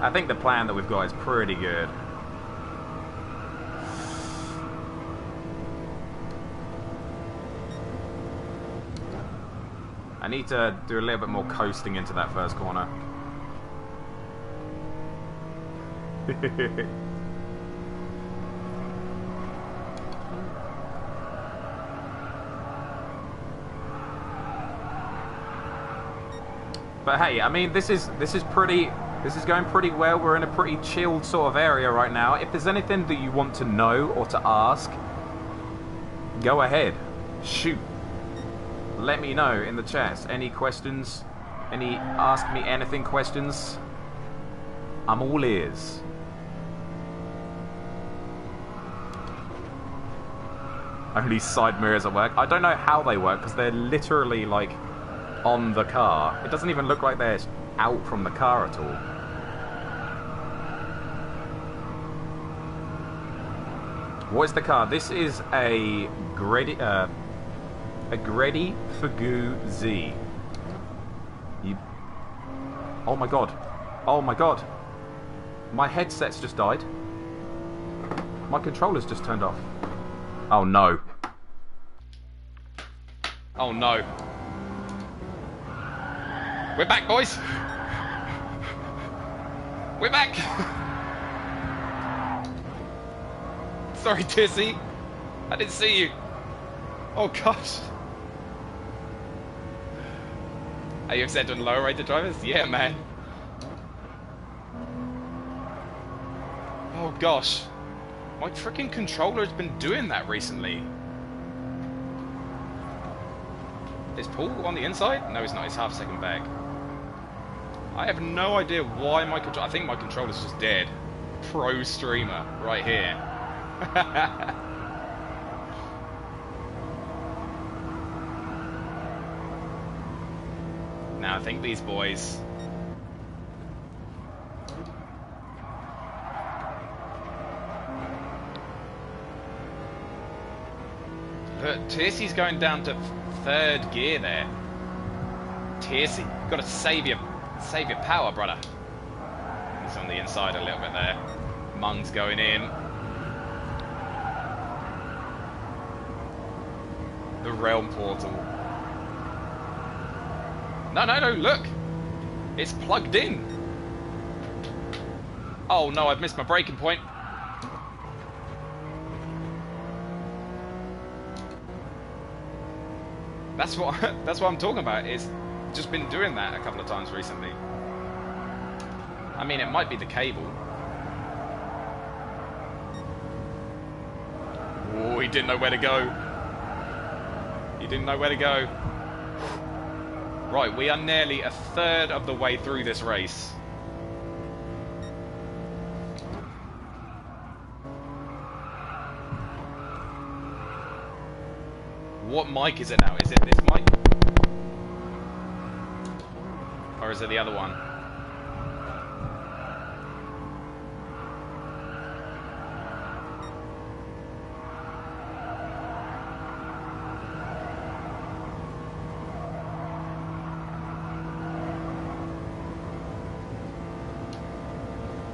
I think the plan that we've got is pretty good. I need to do a little bit more coasting into that first corner. But hey, I mean, this is this is pretty, this is going pretty well. We're in a pretty chilled sort of area right now. If there's anything that you want to know or to ask, go ahead, shoot. Let me know in the chat. Any questions? Any ask me anything questions? I'm all ears. Only side mirrors at work. I don't know how they work because they're literally like on the car. It doesn't even look like they're out from the car at all. What is the car? This is a Greddy, uh, a Greddy Fugu Z. You... Oh my god. Oh my god. My headset's just died. My controller's just turned off. Oh no. Oh no. We're back, boys! We're back! Sorry, Dizzy. I didn't see you. Oh, gosh. Are you upset on lower rated drivers? Yeah, man. Oh, gosh. My freaking controller's been doing that recently. Is Paul on the inside? No, he's not. He's half a second back. I have no idea why my controller... I think my controller's just dead. Pro streamer right here. Now I think these boys. But Tiercy's going down to third gear there. Tiercy, you've got to save your save your power, brother. He's on the inside a little bit there. Mung's going in. The realm portal. No, no, no, look! It's plugged in! Oh no, I've missed my breaking point. That's what, that's what I'm talking about, it's just been doing that a couple of times recently. I mean, it might be the cable. Oh, he didn't know where to go. He didn't know where to go. Right, we are nearly a third of the way through this race. What mic is it now? Is it this mic? Or is it the other one?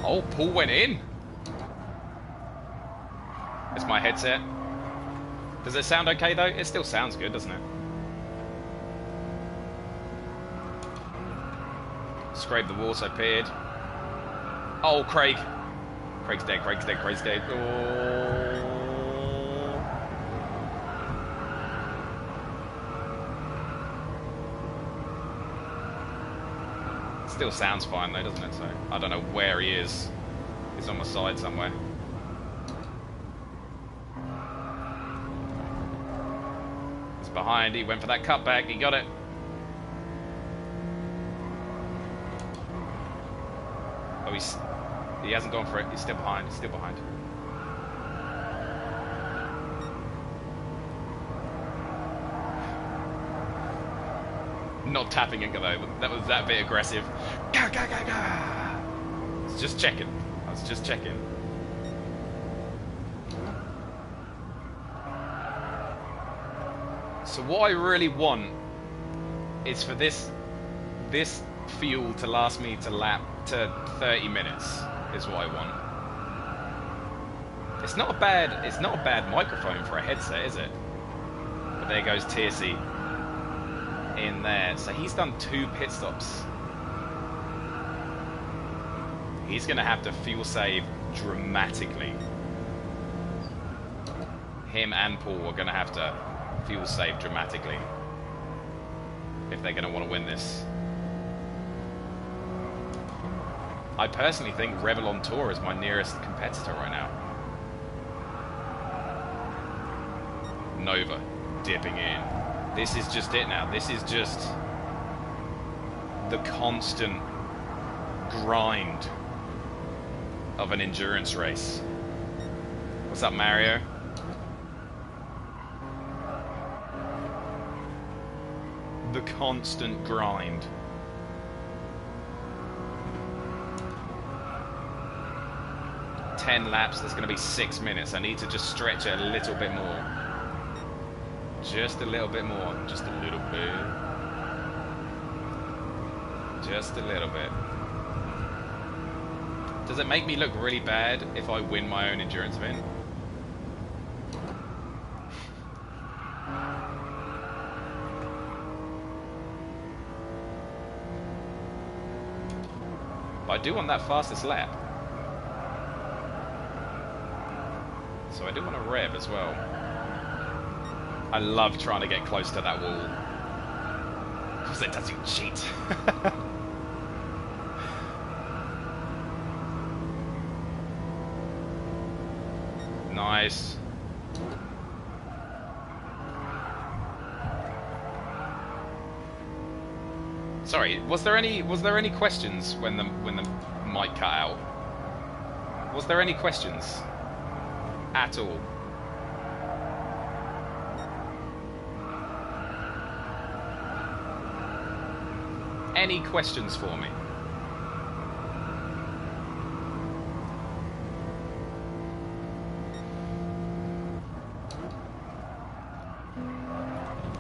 Oh, Paul went in. It's my headset. Does it sound okay though? It still sounds good, doesn't it? Scrape the wall so peered. Oh, Craig. Craig's dead, Craig's dead, Craig's dead. Oh. Still sounds fine though, doesn't it? So I don't know where he is. He's on my side somewhere. He's behind. He went for that cutback. He got it. Oh, he's... He hasn't gone for it. He's still behind. He's still behind. Not tapping it though. That was that bit aggressive. Go, go, go, go! Just checking. I was just checking. So what I really want is for this this fuel to last me to lap to thirty minutes is what I want. It's not a bad it's not a bad microphone for a headset, is it? But there goes Tiercy in there. So he's done two pit stops. He's going to have to fuel save dramatically. Him and Paul are going to have to fuel save dramatically if they're going to want to win this. I personally think Rebel on Tour is my nearest competitor right now. Nova dipping in. This is just it now. This is just the constant grind of an endurance race. What's up, Mario? the constant grind. ten laps, that's going to be six minutes. I need to just stretch it a little bit more. Just a little bit more. Just a little bit. Just a little bit. Does it make me look really bad if I win my own endurance event? But I do want that fastest lap. So I do want to rev as well. I love trying to get close to that wall. Because it doesn't cheat. Nice. Sorry, was there any was there any questions when the when the mic cut out? Was there any questions? At all. Any questions for me?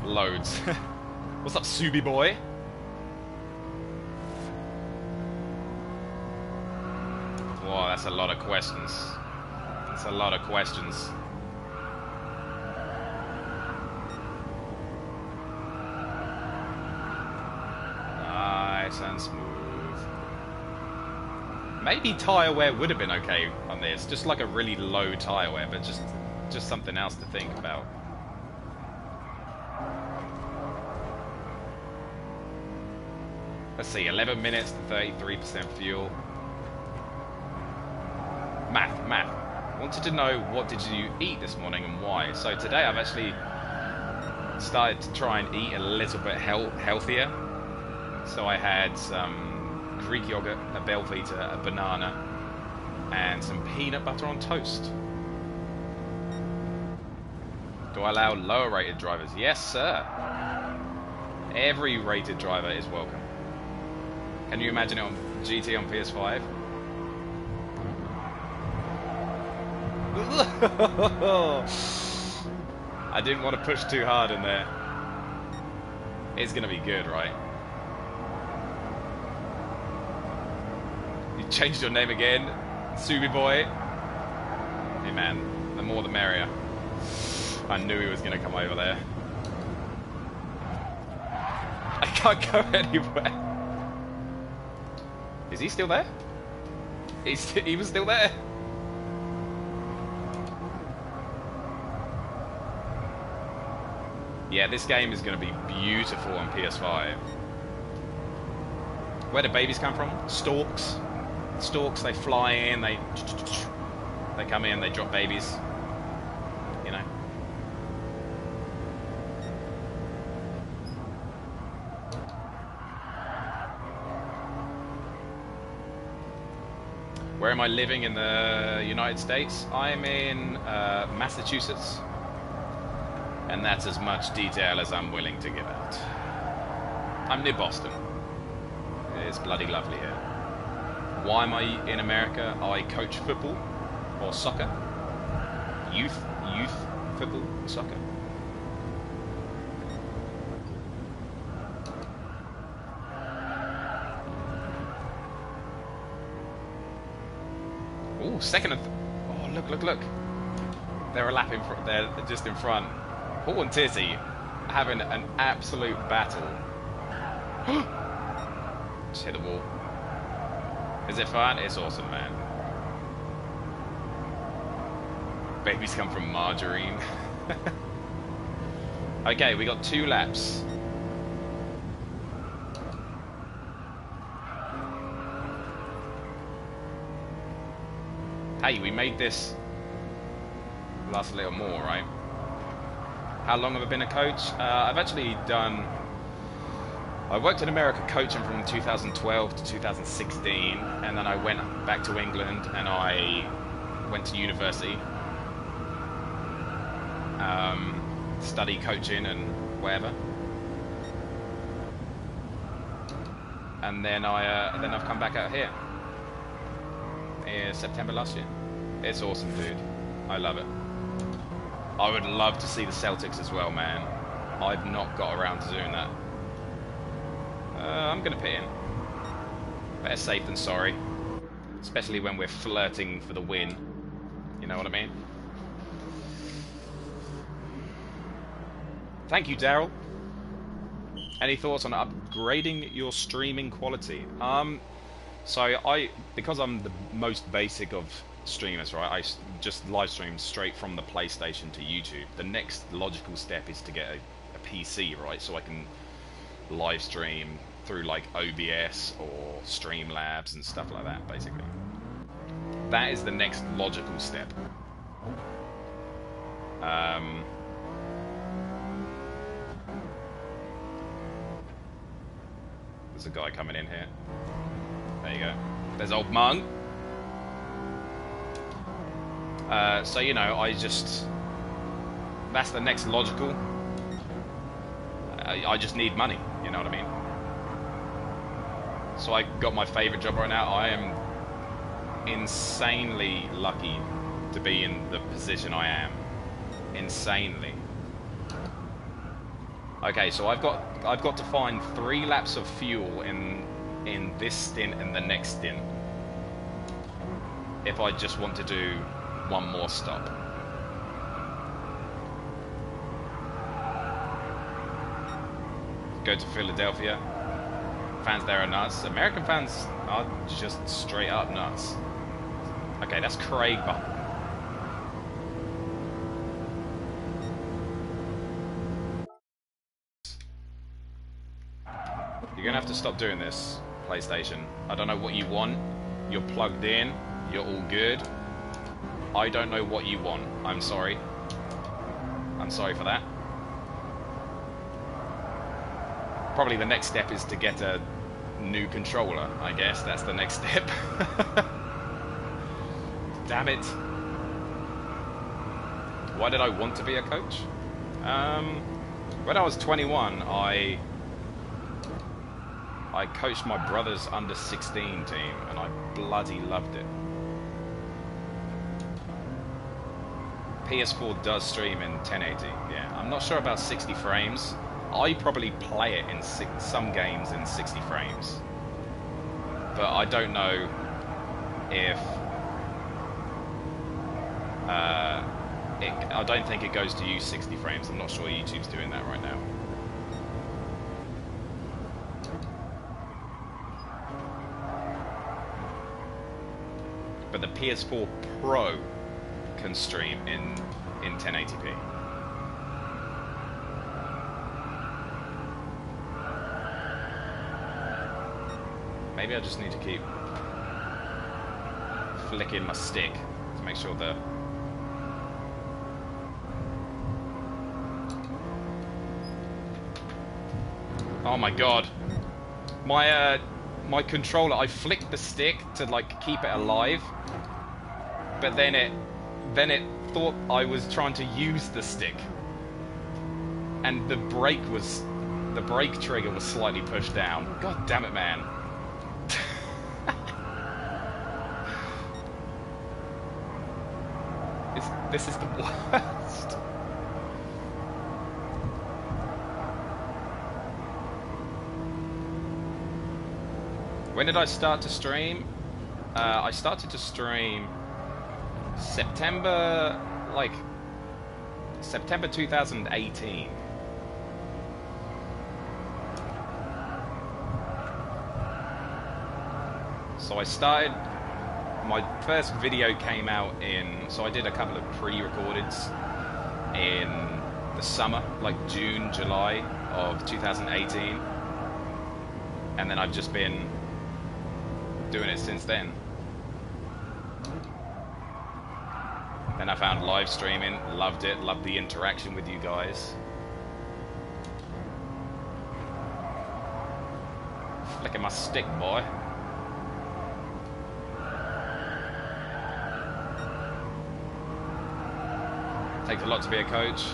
Loads. What's up, Subi boy? Whoa, that's a lot of questions. That's a lot of questions. Nice and smooth. Maybe tyre wear would have been okay on this. Just like a really low tyre wear, but just, just something else to think about. Let's see, eleven minutes to thirty-three percent fuel. Math, math. Wanted to know what did you eat this morning and why. So today I've actually started to try and eat a little bit health healthier. So I had some Greek yogurt, a Belvita, a banana, and some peanut butter on toast. Do I allow lower rated drivers? Yes, sir. Every rated driver is welcome. Can you imagine it on G T on P S five? I didn't want to push too hard in there. It's going to be good, right? You changed your name again, Subi boy. Hey man, the more the merrier. I knew he was going to come over there. I can't go anywhere. Is he still there? He's, he was still there. Yeah, this game is going to be beautiful on P S five. Where do babies come from? Storks. Storks, they fly in, they... They come in, they drop babies. You know. Where am I living in the United States? I'm in uh, Massachusetts. And that's as much detail as I'm willing to give out. I'm near Boston. It's bloody lovely here. Why am I in America? I coach football or soccer. Youth, youth football, soccer. Oh, second and... Th oh, look, look, look. They're a lap in front. They're just in front. Paul and Tizzy having an absolute battle. Just hit the wall. Is it fun? It's awesome, man. Babies come from margarine. Okay, we got two laps. Hey, we made this last a little more, right? How long have I been a coach? Uh, I've actually done... I worked in America coaching from two thousand twelve to two thousand sixteen, and then I went back to England and I went to university. Um, study coaching and whatever. and then I uh, then I've come back out here. Yeah, September last year. It's awesome, dude. I love it. I would love to see the Celtics as well, man. I've not got around to doing that. Uh, I'm gonna pit in. Better safe than sorry. Especially when we're flirting for the win. You know what I mean? Thank you, Daryl. Any thoughts on upgrading your streaming quality? Um, so I, because I'm the most basic of streamers, right? I just live stream straight from the PlayStation to YouTube. The next logical step is to get a, a P C, right? So I can live stream through like O B S or Streamlabs and stuff like that, basically. That is the next logical step. Um. There's a guy coming in here. There you go. There's old Mung. Uh, so, you know, I just... That's the next logical. I, I just need money, you know what I mean? So I got my favourite job right now. I am insanely lucky to be in the position I am. Insanely. Okay, so I've got I've got to find three laps of fuel in in this stint and the next stint if I just want to do one more stop. Go to Philadelphia. Fans there are nuts. American fans are just straight up nuts. Okay, that's Craig Button. You're gonna have to stop doing this, PlayStation. I don't know what you want. You're plugged in. You're all good. I don't know what you want. I'm sorry. I'm sorry for that. Probably the next step is to get a new controller, I guess. That's the next step. Damn it. Why did I want to be a coach? Um, when I was twenty-one, I... I coached my brother's under sixteen team, and I bloody loved it. P S four does stream in ten eighty, yeah. I'm not sure about sixty frames. I probably play it in six, some games in sixty frames. But I don't know if... Uh, it, I don't think it goes to you sixty frames. I'm not sure YouTube's doing that right now. But the P S four Pro can stream in, in ten eighty p. Maybe I just need to keep flicking my stick to make sure the... Oh my god. My, uh, my controller, I flicked the stick to like keep it alive. But then it, then it thought I was trying to use the stick, and the brake was, the brake trigger was slightly pushed down. God damn it, man! It's, this is the worst. When did I start to stream? Uh, I started to stream. September, like, September two thousand eighteen. So I started, my first video came out in, so I did a couple of pre-recordeds in the summer, like June, July of two thousand eighteen. And then I've just been doing it since then. Then I found live streaming, loved it, loved the interaction with you guys. Flicking my stick, boy. Takes a lot to be a coach.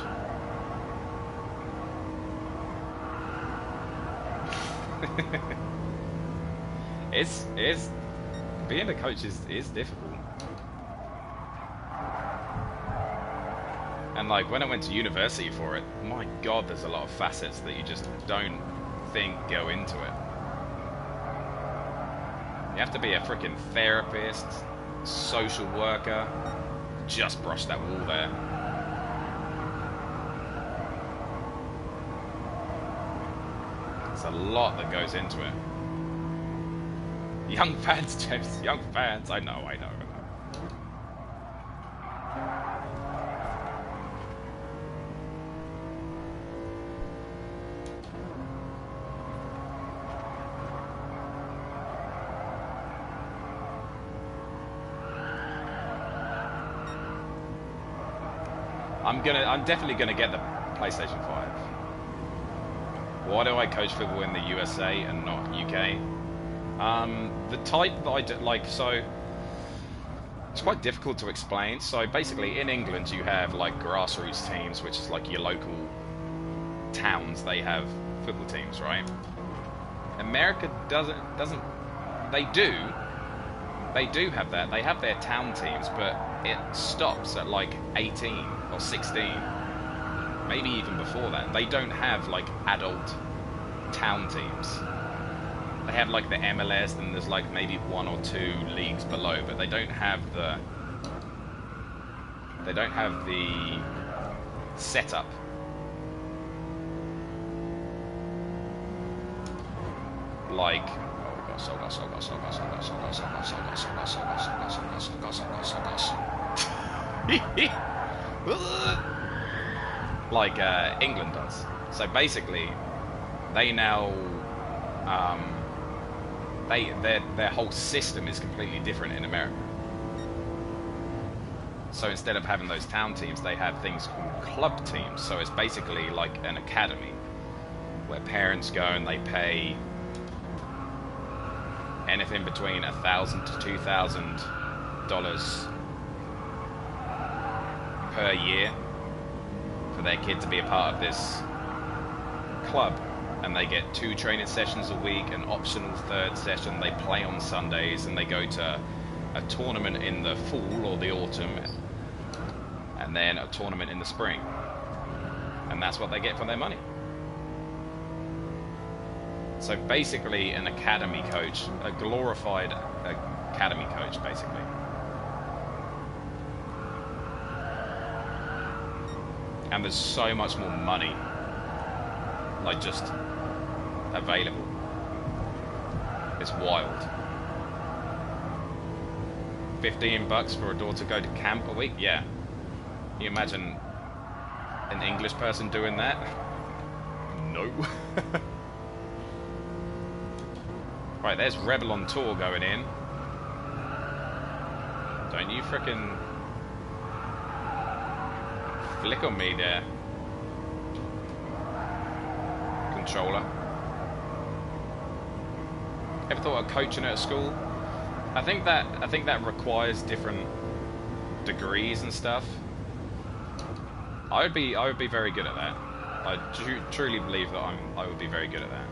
It's, it's, being the coach is, is difficult. And like, when I went to university for it, my god, there's a lot of facets that you just don't think go into it. You have to be a freaking therapist, social worker, just brush that wall there. It's a lot that goes into it. Young fans, James, young fans. I know, I know, I know. I'm gonna, I'm definitely gonna get the PlayStation five. Why do I coach football in the U S A and not U K? Um, the type that I do, like, so it's quite difficult to explain. So basically in England you have like grassroots teams, which is like your local towns, they have football teams, right? America doesn't, doesn't, they do, they do have that, they have their town teams, but it stops at like eighteen or sixteen, maybe even before that. They don't have like adult town teams. They have like the M L S, and there's like maybe one or two leagues below, but they don't have the they don't have the setup. Like, oh gosh, oh gosh, oh gosh, oh gosh, oh gosh, oh gosh, oh gosh, oh gosh, oh gosh, oh gosh, oh gosh, oh gosh, oh gosh, oh gosh. Like uh, England does. So basically, they now um. They, their, their whole system is completely different in America. So instead of having those town teams, they have things called club teams. So it's basically like an academy where parents go and they pay anything between a thousand to two thousand dollars per year for their kid to be a part of this club. And they get two training sessions a week, an optional third session. They play on Sundays, and they go to a tournament in the fall or the autumn, and then a tournament in the spring. And that's what they get for their money. So basically an academy coach, a glorified academy coach, basically. And there's so much more money, like, just available. It's wild. fifteen bucks for a door to go to camp a week? Yeah. Can you imagine an English person doing that? No. Right, there's Rebel on tour going in. Don't you frickin' flick on me there, controller. Ever thought of coaching at a school? I think that I think that requires different degrees and stuff. I would be I would be very good at that. I tr truly believe that I'm I would be very good at that.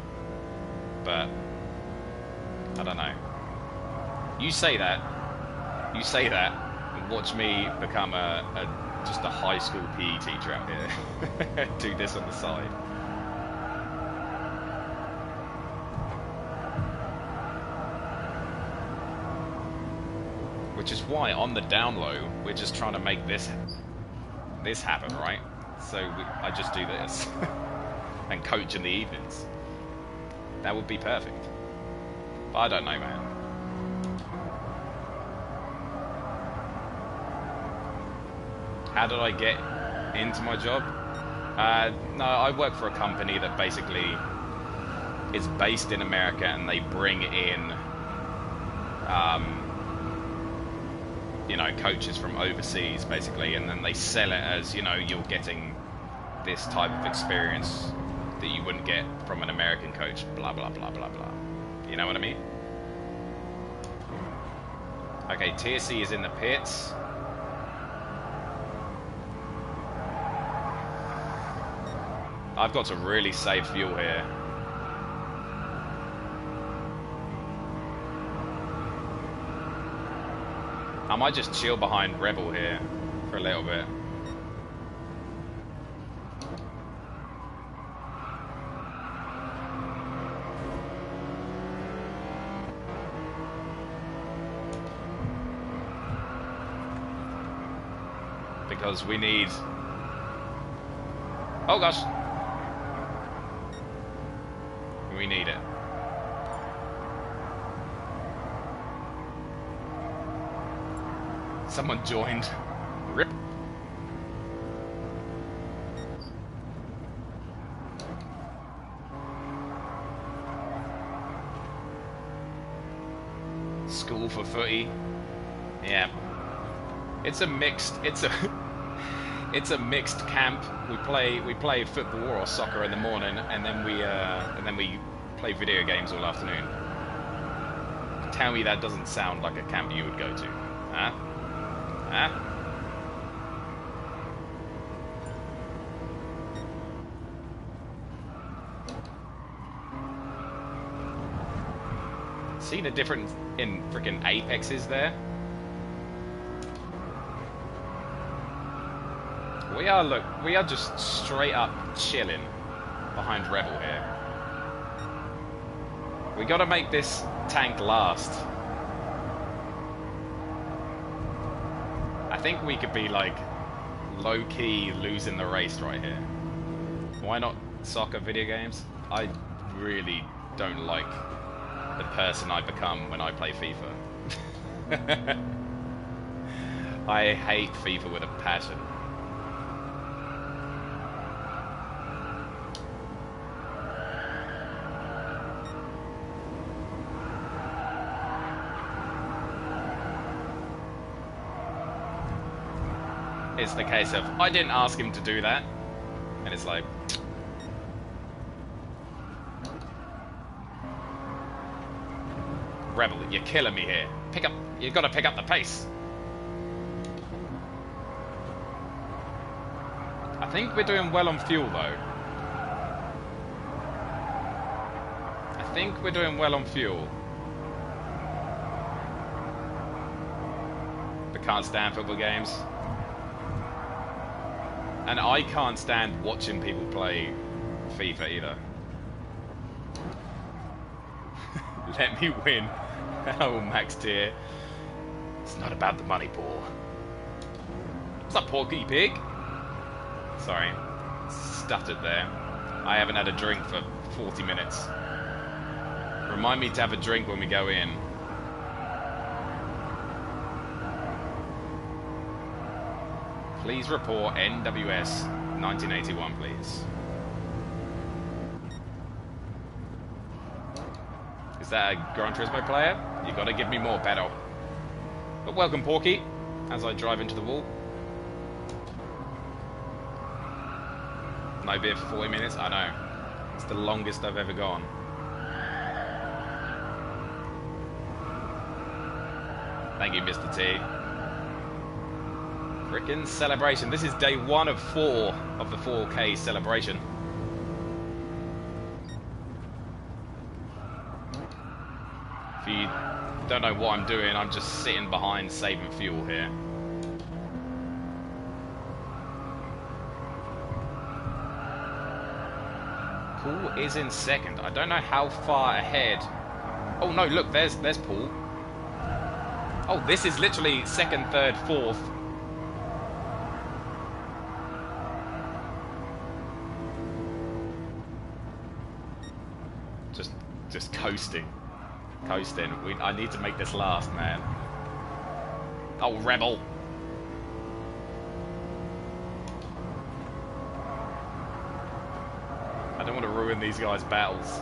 But I don't know. You say that, you say that, and watch me become a, a just a high school P E teacher out here. Do this on the side. Which is why on the down low we're just trying to make this this happen, right? So we, I just do this and coach in the evenings. That would be perfect. But I don't know, man. How did I get into my job? Uh, no, I work for a company that basically is based in America, and they bring in um, you know, coaches from overseas, basically, and then they sell it as, you know, you're getting this type of experience that you wouldn't get from an American coach, blah, blah, blah, blah, blah. You know what I mean? Okay, T S C is in the pits. I've got to really save fuel here. I might just chill behind Rebel here for a little bit. Because we need... Oh gosh! We need it. Someone joined. Rip. School for footy. Yeah. It's a mixed... It's a... It's a mixed camp. We play we play football or soccer in the morning, and then we uh, and then we play video games all afternoon. Tell me that doesn't sound like a camp you would go to, huh? Huh? Seen a difference in frickin' Apexes there. We are, look, we are just straight up chilling behind Rebel here. We gotta make this tank last. I think we could be like low-key losing the race right here. Why not soccer, video games? I really don't like the person I become when I play FIFA. I hate FIFA with a passion. It's the case of, I didn't ask him to do that, and it's like... Rebel, you're killing me here. Pick up, you've got to pick up the pace. I think we're doing well on fuel, though. I think we're doing well on fuel. But can't stand football games. And I can't stand watching people play FIFA either. Let me win. Oh, Max dear. It's not about the money, Paul. What's up, Porky Pig? Sorry. Stuttered there. I haven't had a drink for forty minutes. Remind me to have a drink when we go in. Please report N W S nineteen eighty-one, please. Is that a Gran Turismo player? You gotta give me more pedal. But welcome, Porky, as I drive into the wall. No beer for forty minutes? I know. It's the longest I've ever gone. Thank you, Mister T. Frickin' celebration. This is day one of four of the four K celebration. If you don't know what I'm doing, I'm just sitting behind saving fuel here. Paul is in second. I don't know how far ahead. Oh no, look, there's there's Paul. Oh, this is literally second, third, fourth. Just coasting. Coasting. We, I need to make this last, man. Oh, Rebel. I don't want to ruin these guys' battles.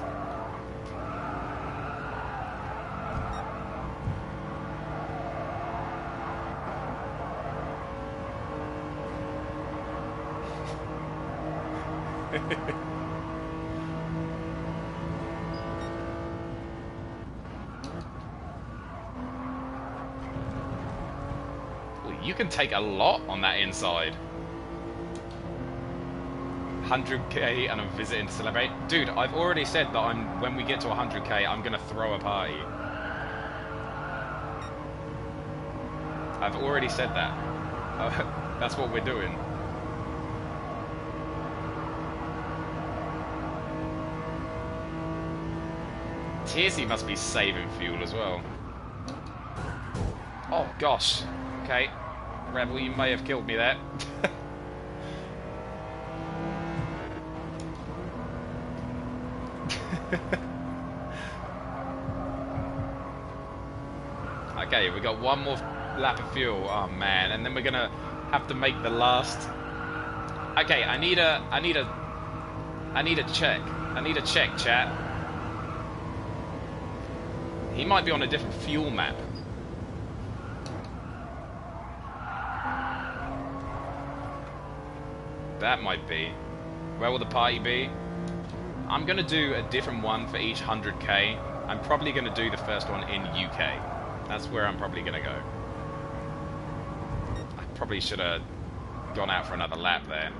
Can take a lot on that inside. one hundred K and I'm visiting to celebrate. Dude, I've already said that I'm when we get to one hundred K, I'm gonna throw a party. I I've already said that. Uh, that's what we're doing. Tiersey must be saving fuel as well. Oh gosh. Okay. Rebel, you may have killed me there. Okay, we got one more lap of fuel. Oh man, and then we're gonna have to make the last. Okay, I need a, I need a, I need a check. I need a check, chat. He might be on a different fuel map. That might be. Where will the party be? I'm going to do a different one for each one hundred K. I'm probably going to do the first one in U K. That's where I'm probably going to go. I probably should have gone out for another lap there.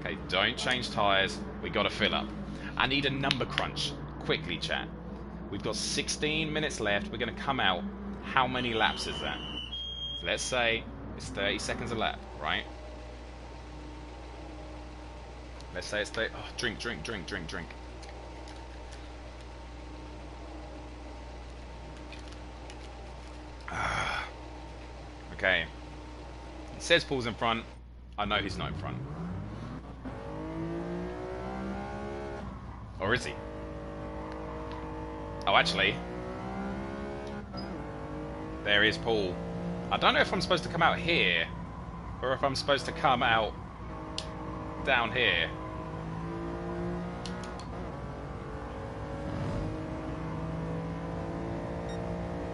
Okay, don't change tyres. We got to fill up. I need a number crunch. Quickly, chat. We've got sixteen minutes left. We're going to come out. How many laps is that? So let's say it's thirty seconds a lap, right? Let's say it's thirty... Oh, drink, drink, drink, drink, drink. Okay. It says Paul's in front. I know he's not in front. Or is he? Oh, actually. There is Paul. I don't know if I'm supposed to come out here, or if I'm supposed to come out down here.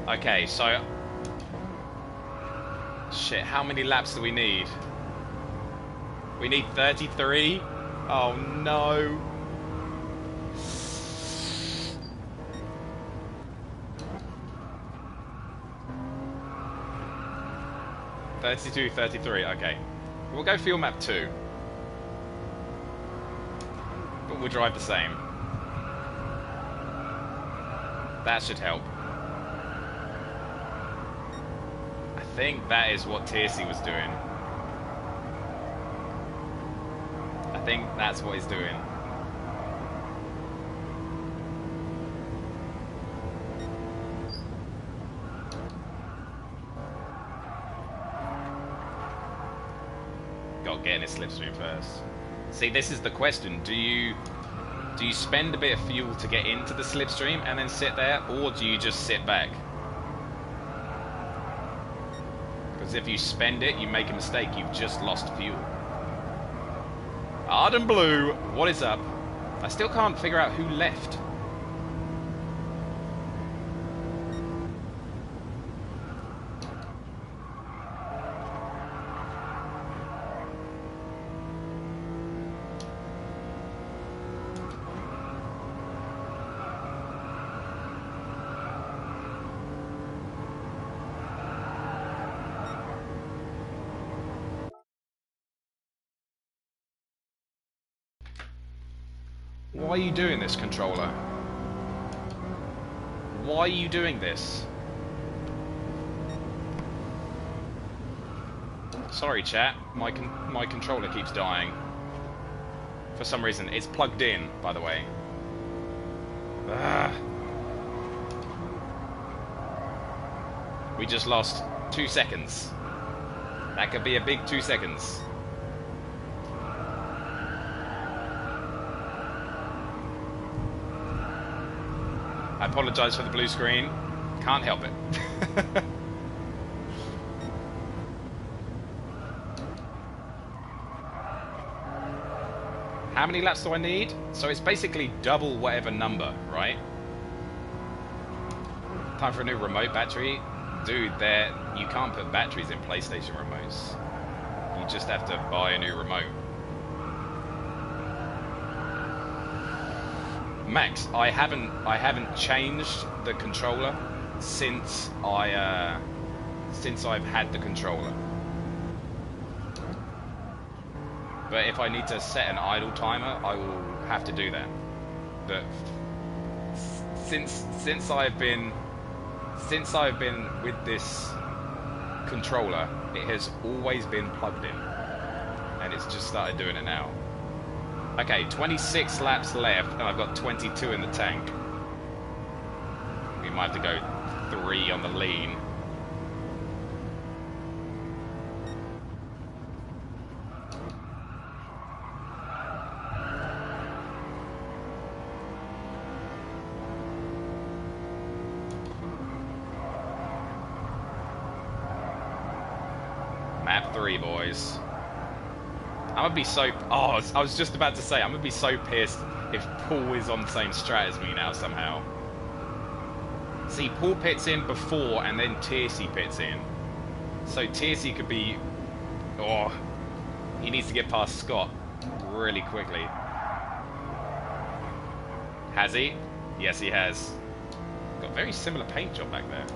Okay, so... Shit, how many laps do we need? We need thirty-three? Oh no. thirty-two, thirty-three, okay. We'll go fuel map two. But we'll drive the same. That should help. I think that is what Tiersey was doing. I think that's what he's doing. Got to get in his slipstream first. See, this is the question. Do you do you spend a bit of fuel to get into the slipstream and then sit there, or do you just sit back? If you spend it, you make a mistake, you've just lost fuel. Arden Blue, what is up? I still can't figure out who left. Why are you doing this, controller? Why are you doing this? Sorry, chat. My con my controller keeps dying. For some reason. It's plugged in, by the way. Ugh. We just lost two seconds. That could be a big two seconds. I apologise for the blue screen. Can't help it. How many laps do I need? So it's basically double whatever number, right? Time for a new remote battery. Dude, there you can't put batteries in PlayStation remotes. You just have to buy a new remote. Max, I haven't I haven't changed the controller since I uh, since I've had the controller. But if I need to set an idle timer, I will have to do that. But since since I've been since I've been with this controller, it has always been plugged in. And it's just started doing it now. Okay, twenty-six laps left, and I've got twenty-two in the tank. We might have to go three on the lean. Three boys. I'm gonna be so. Oh, I was just about to say I'm gonna be so pissed if Paul is on the same strat as me now somehow. See, Paul pits in before, and then Tiercy pits in, so Tiercy could be. Oh, he needs to get past Scott really quickly. Has he? Yes, he has. Got a very similar paint job back there.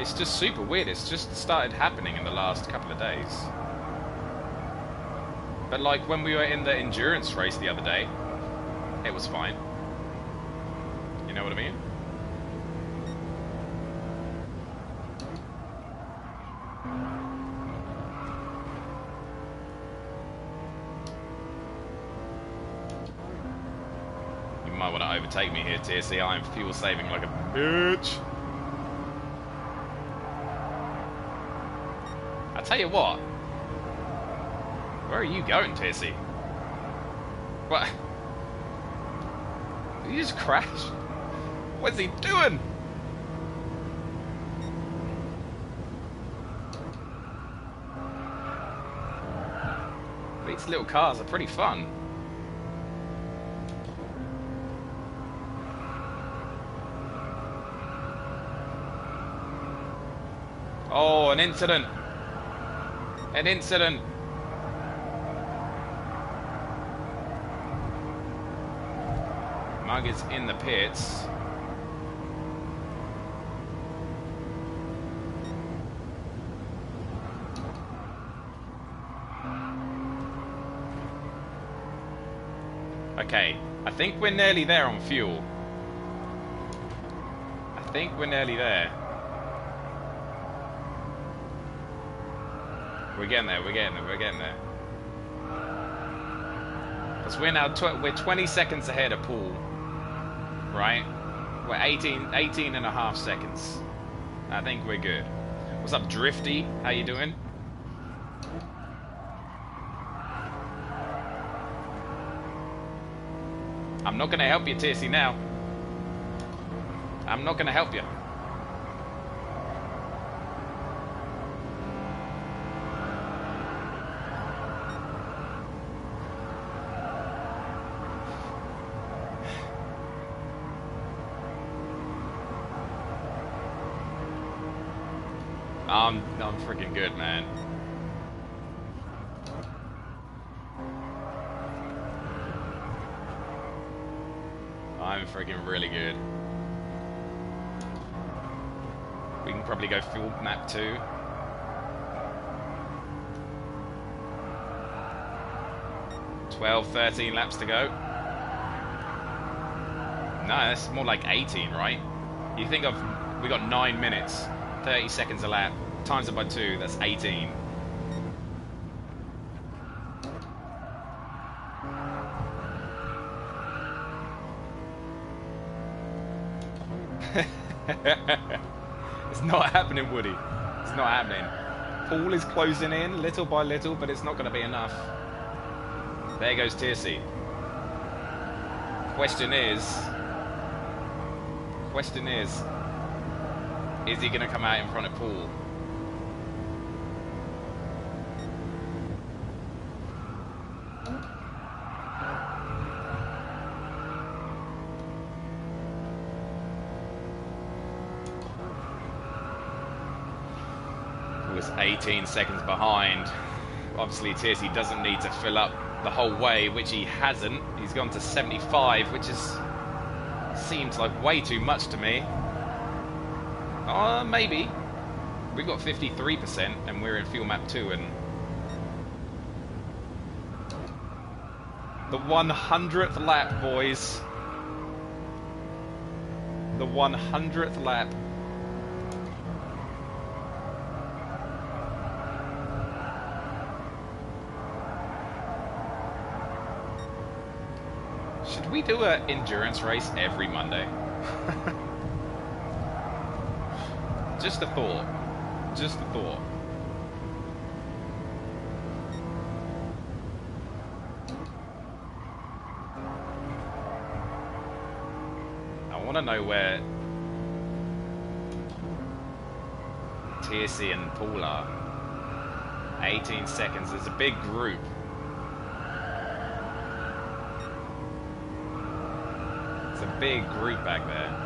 It's just super weird, it's just started happening in the last couple of days. But like when we were in the endurance race the other day, it was fine. You know what I mean? You might want to overtake me here, T S C. I am fuel saving like a bitch. Tell you what, where are you going, Tizzy? What? Did he just crash? What's he doing? These little cars are pretty fun. Oh, an incident. An incident. Mug is in the pits. Okay, I think we're nearly there on fuel. I think we're nearly there. We're getting there, we're getting there, we're getting there. Because we're now tw we're twenty seconds ahead of Paul. Right? We're eighteen, eighteen and a half seconds. I think we're good. What's up, Drifty? How you doing? I'm not going to help you, Tissy, now. I'm not going to help you. I'm, I'm freaking good, man. I'm freaking really good. We can probably go fuel map two. twelve, thirteen laps to go. No, that's more like eighteen, right? You think of, we got nine minutes, thirty seconds a lap. Times it by two, that's eighteen. It's not happening, Woody. It's not happening. Paul is closing in little by little, but it's not going to be enough. There goes Tiercy. Question is... Question is... Is he going to come out in front of Paul? eighteen seconds behind. Obviously Tiercy doesn't need to fill up the whole way, which he hasn't. He's gone to seventy-five, which is seems like way too much to me. Uh, maybe. We've got fifty-three percent and we're in fuel map two, and the one hundredth lap, boys. the one hundredth lap. Should we do an endurance race every Monday? Just a thought. Just a thought. I want to know where T S C and Paul are. eighteen seconds. There's a big group. It's a big group back there.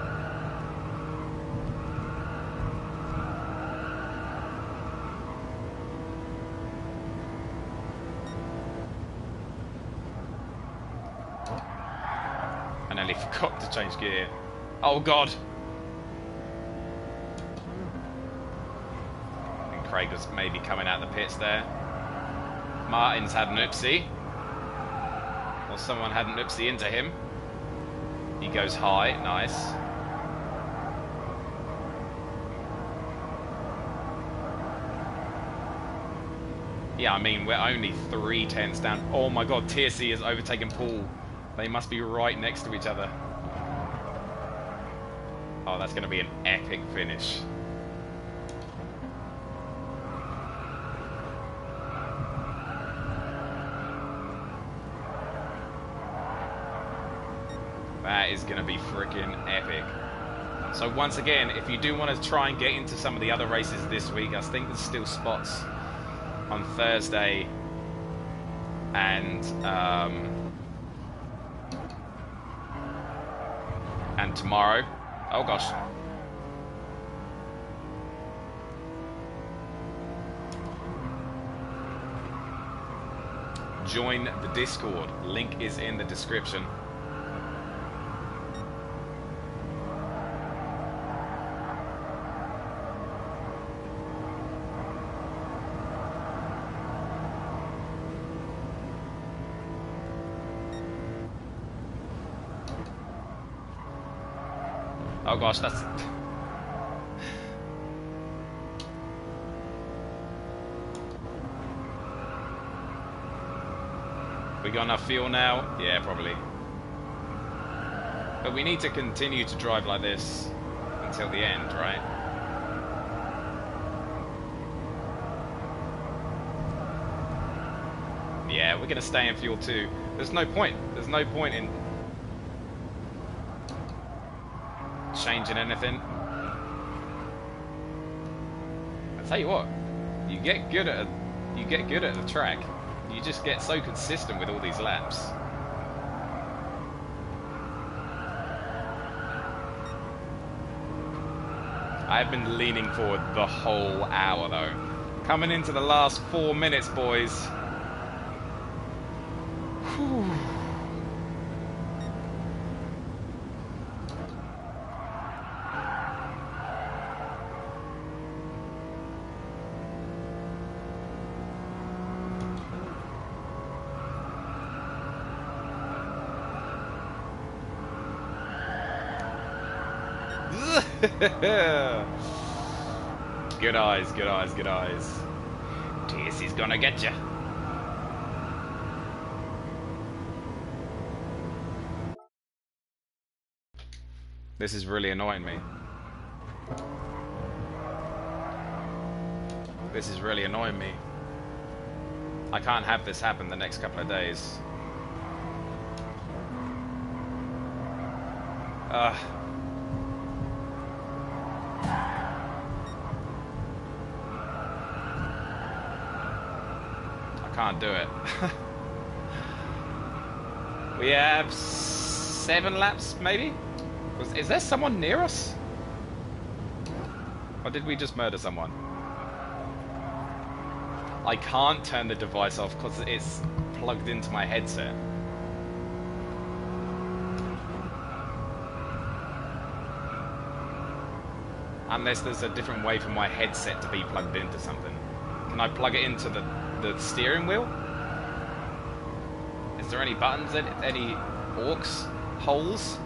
Got to change gear. Oh god! I think Craig was maybe coming out of the pits there. Martin's had an oopsie. Or someone had an oopsie into him. He goes high, nice. Yeah, I mean, we're only three tenths down. Oh my god, T S C has overtaken Paul. They must be right next to each other. Oh, that's going to be an epic finish. That is going to be freaking epic. So once again, if you do want to try and get into some of the other races this week, I think there's still spots on Thursday and... Um, And tomorrow. Oh gosh. Join the Discord. Link is in the description. Oh gosh, that's... We got enough fuel now? Yeah, probably. But we need to continue to drive like this until the end, right? Yeah, we're gonna stay in fuel too. There's no point. There's no point in... changing anything. I tell you what, you get good at a, you get good at the track. You just get so consistent with all these laps. I've been leaning forward the whole hour though. Coming into the last four minutes, boys. Whew. Good eyes, good eyes, good eyes. T S C's gonna get ya. This is really annoying me. This is really annoying me. I can't have this happen the next couple of days. Ugh. Can't do it. We have seven laps, maybe? Was, is there someone near us? Or did we just murder someone? I can't turn the device off because it's plugged into my headset. Unless there's a different way for my headset to be plugged into something. Can I plug it into the... the steering wheel? Is there any buttons in it? Any aux holes?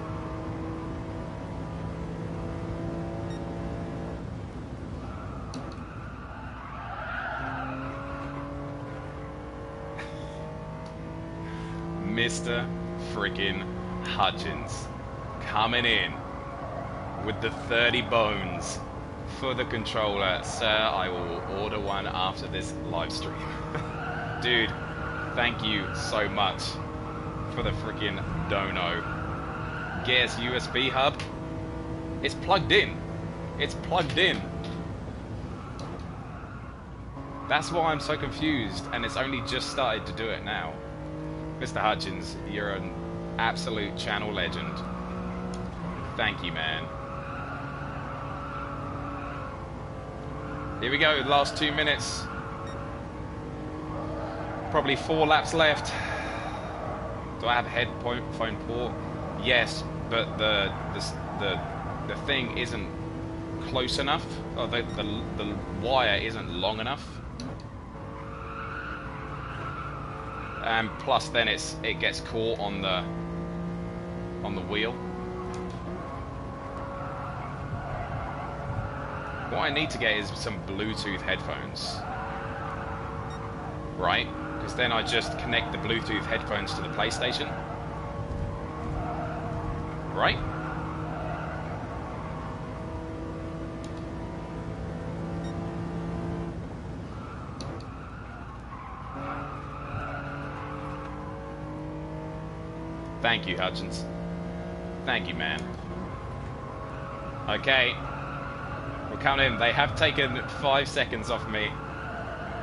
Mister Friggin' Hudgens coming in with the thirty bones for the controller. Sir, I will order one after this live stream. Dude, thank you so much for the freaking dono. Gears U S B hub. It's plugged in. It's plugged in. That's why I'm so confused, and it's only just started to do it now. Mister Hudgens, you're an absolute channel legend. Thank you, man. Here we go, last two minutes. Probably four laps left. Do I have headphone port? Yes, but the the the, the thing isn't close enough, or the, the the wire isn't long enough. And plus, then it's it gets caught on the on the wheel. What I need to get is some Bluetooth headphones, right? Because then I just connect the Bluetooth headphones to the PlayStation, right? Thank you, Hudgens. Thank you, man. Okay. We're coming in. They have taken five seconds off me.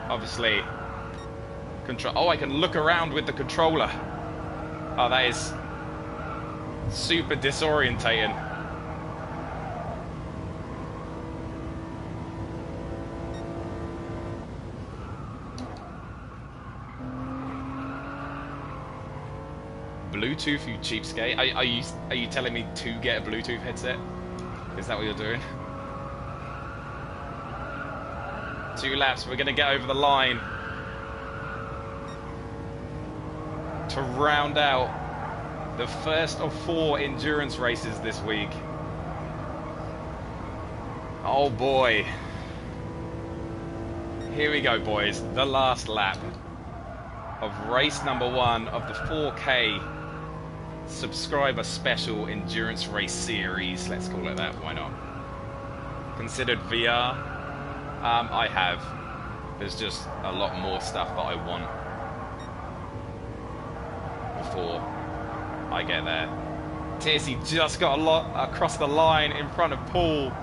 Obviously. Control. Oh, I can look around with the controller. Oh, that is super disorientating. Bluetooth, you cheapskate. Are, are you are you telling me to get a Bluetooth headset? Is that what you're doing? Two laps. We're gonna get over the line to round out the first of four endurance races this week. Oh boy! Here we go, boys. The last lap of race number one of the four K subscriber special endurance race series. Let's call it that, why not? Considered V R? Um, I have. There's just a lot more stuff that I want before I get there. Tizzy just got a lot across the line in front of Paul.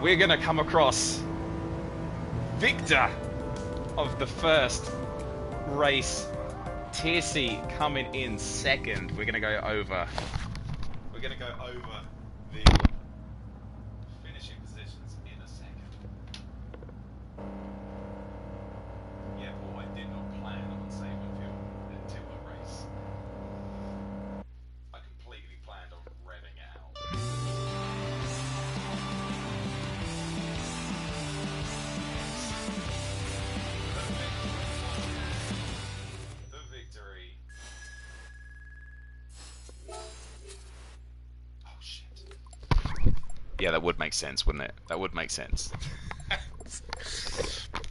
We're gonna come across Victor of the first race. Tiercy coming in second. We're gonna go over. We're gonna go over the finishing positions in a second. Yeah, boy, I did not plan on saving fuel until the race. I completely planned on revving it out. Yeah, that would make sense, wouldn't it? That would make sense.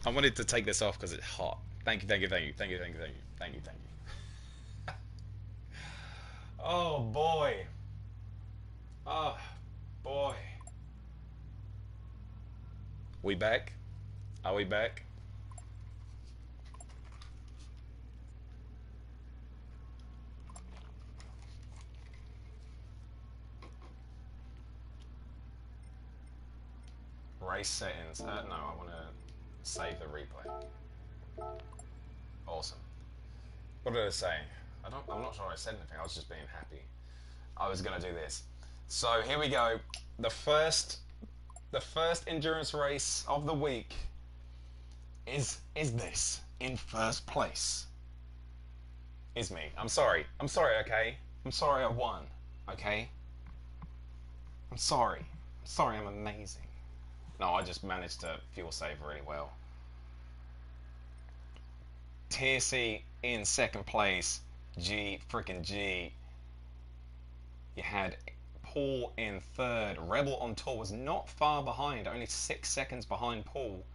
I wanted to take this off because it's hot. Thank you, thank you, thank you, thank you, thank you, thank you, thank you, thank you. Oh boy. Oh boy. We back? Are we back? Race settings. Uh, no, I want to save the replay. Awesome. What did I say? I don't, I'm not sure I said anything. I was just being happy. I was going to do this. So here we go. The first, the first endurance race of the week is is this in first place? Is me. I'm sorry. I'm sorry. Okay. I'm sorry. I won. Okay. I'm sorry. I'm sorry. I'm amazing. No, I just managed to fuel save really well. T C in second place. G freaking G. You had Paul in third. Rebel on tour was not far behind, only six seconds behind Paul.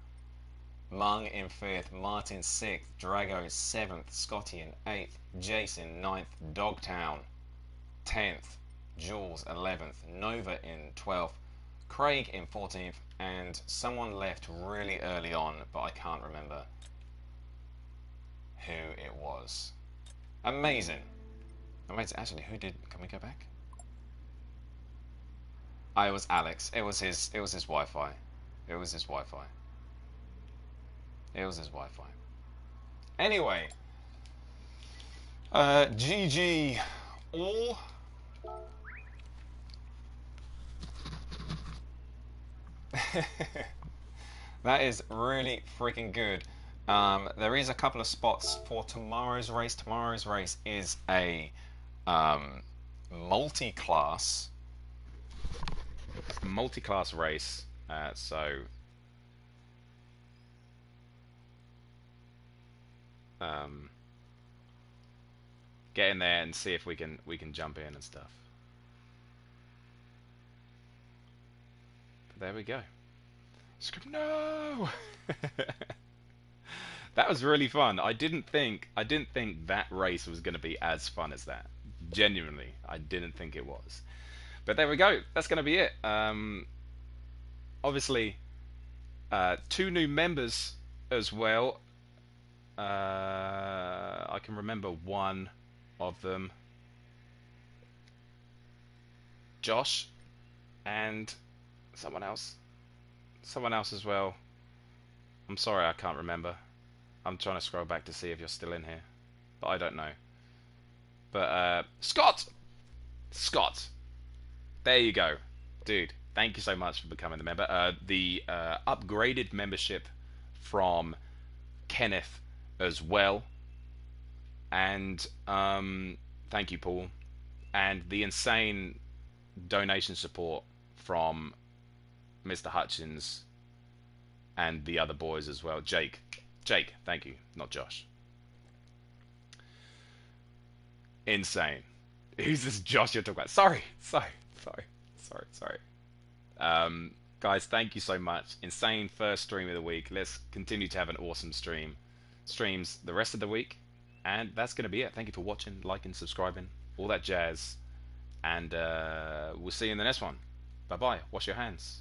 Mung in fifth, Martin sixth, Drago seventh, Scotty in eighth, Jason ninth, Dogtown tenth, Jules eleventh, Nova in twelfth, Craig in fourteenth, and someone left really early on, but I can't remember who it was. Amazing. Amazing. Actually, who did? Can we go back? I was Alex. It was his. It was his Wi-Fi. It was his Wi-Fi. It was his Wi-Fi. Anyway, uh, G G all. That is really freaking good. Um, there is a couple of spots for tomorrow's race. Tomorrow's race is a um, multi-class, multi-class race. Uh, so. Um, get in there and see if we can we can jump in and stuff. But there we go. Script no. That was really fun. I didn't think I didn't think that race was going to be as fun as that. Genuinely, I didn't think it was. But there we go. That's going to be it. Um, obviously, uh, two new members as well. Uh, I can remember one of them, Josh, and someone else, someone else as well. I'm sorry, I can't remember. I'm trying to scroll back to see if you're still in here, but I don't know. But uh, Scott, Scott, there you go, dude. Thank you so much for becoming the member. Uh, the uh, upgraded membership from Kenneth as well, and um, thank you, Paul, and the insane donation support from Mister Hutchins and the other boys as well. Jake, Jake, thank you, not Josh. Insane. Who's this Josh you're talking about? Sorry, sorry, sorry, sorry, sorry. Um, guys, thank you so much. Insane first stream of the week. Let's continue to have an awesome stream. Streams the rest of the week, and that's going to be it. Thank you for watching, liking, subscribing, all that jazz, and uh, we'll see you in the next one. Bye bye. Wash your hands.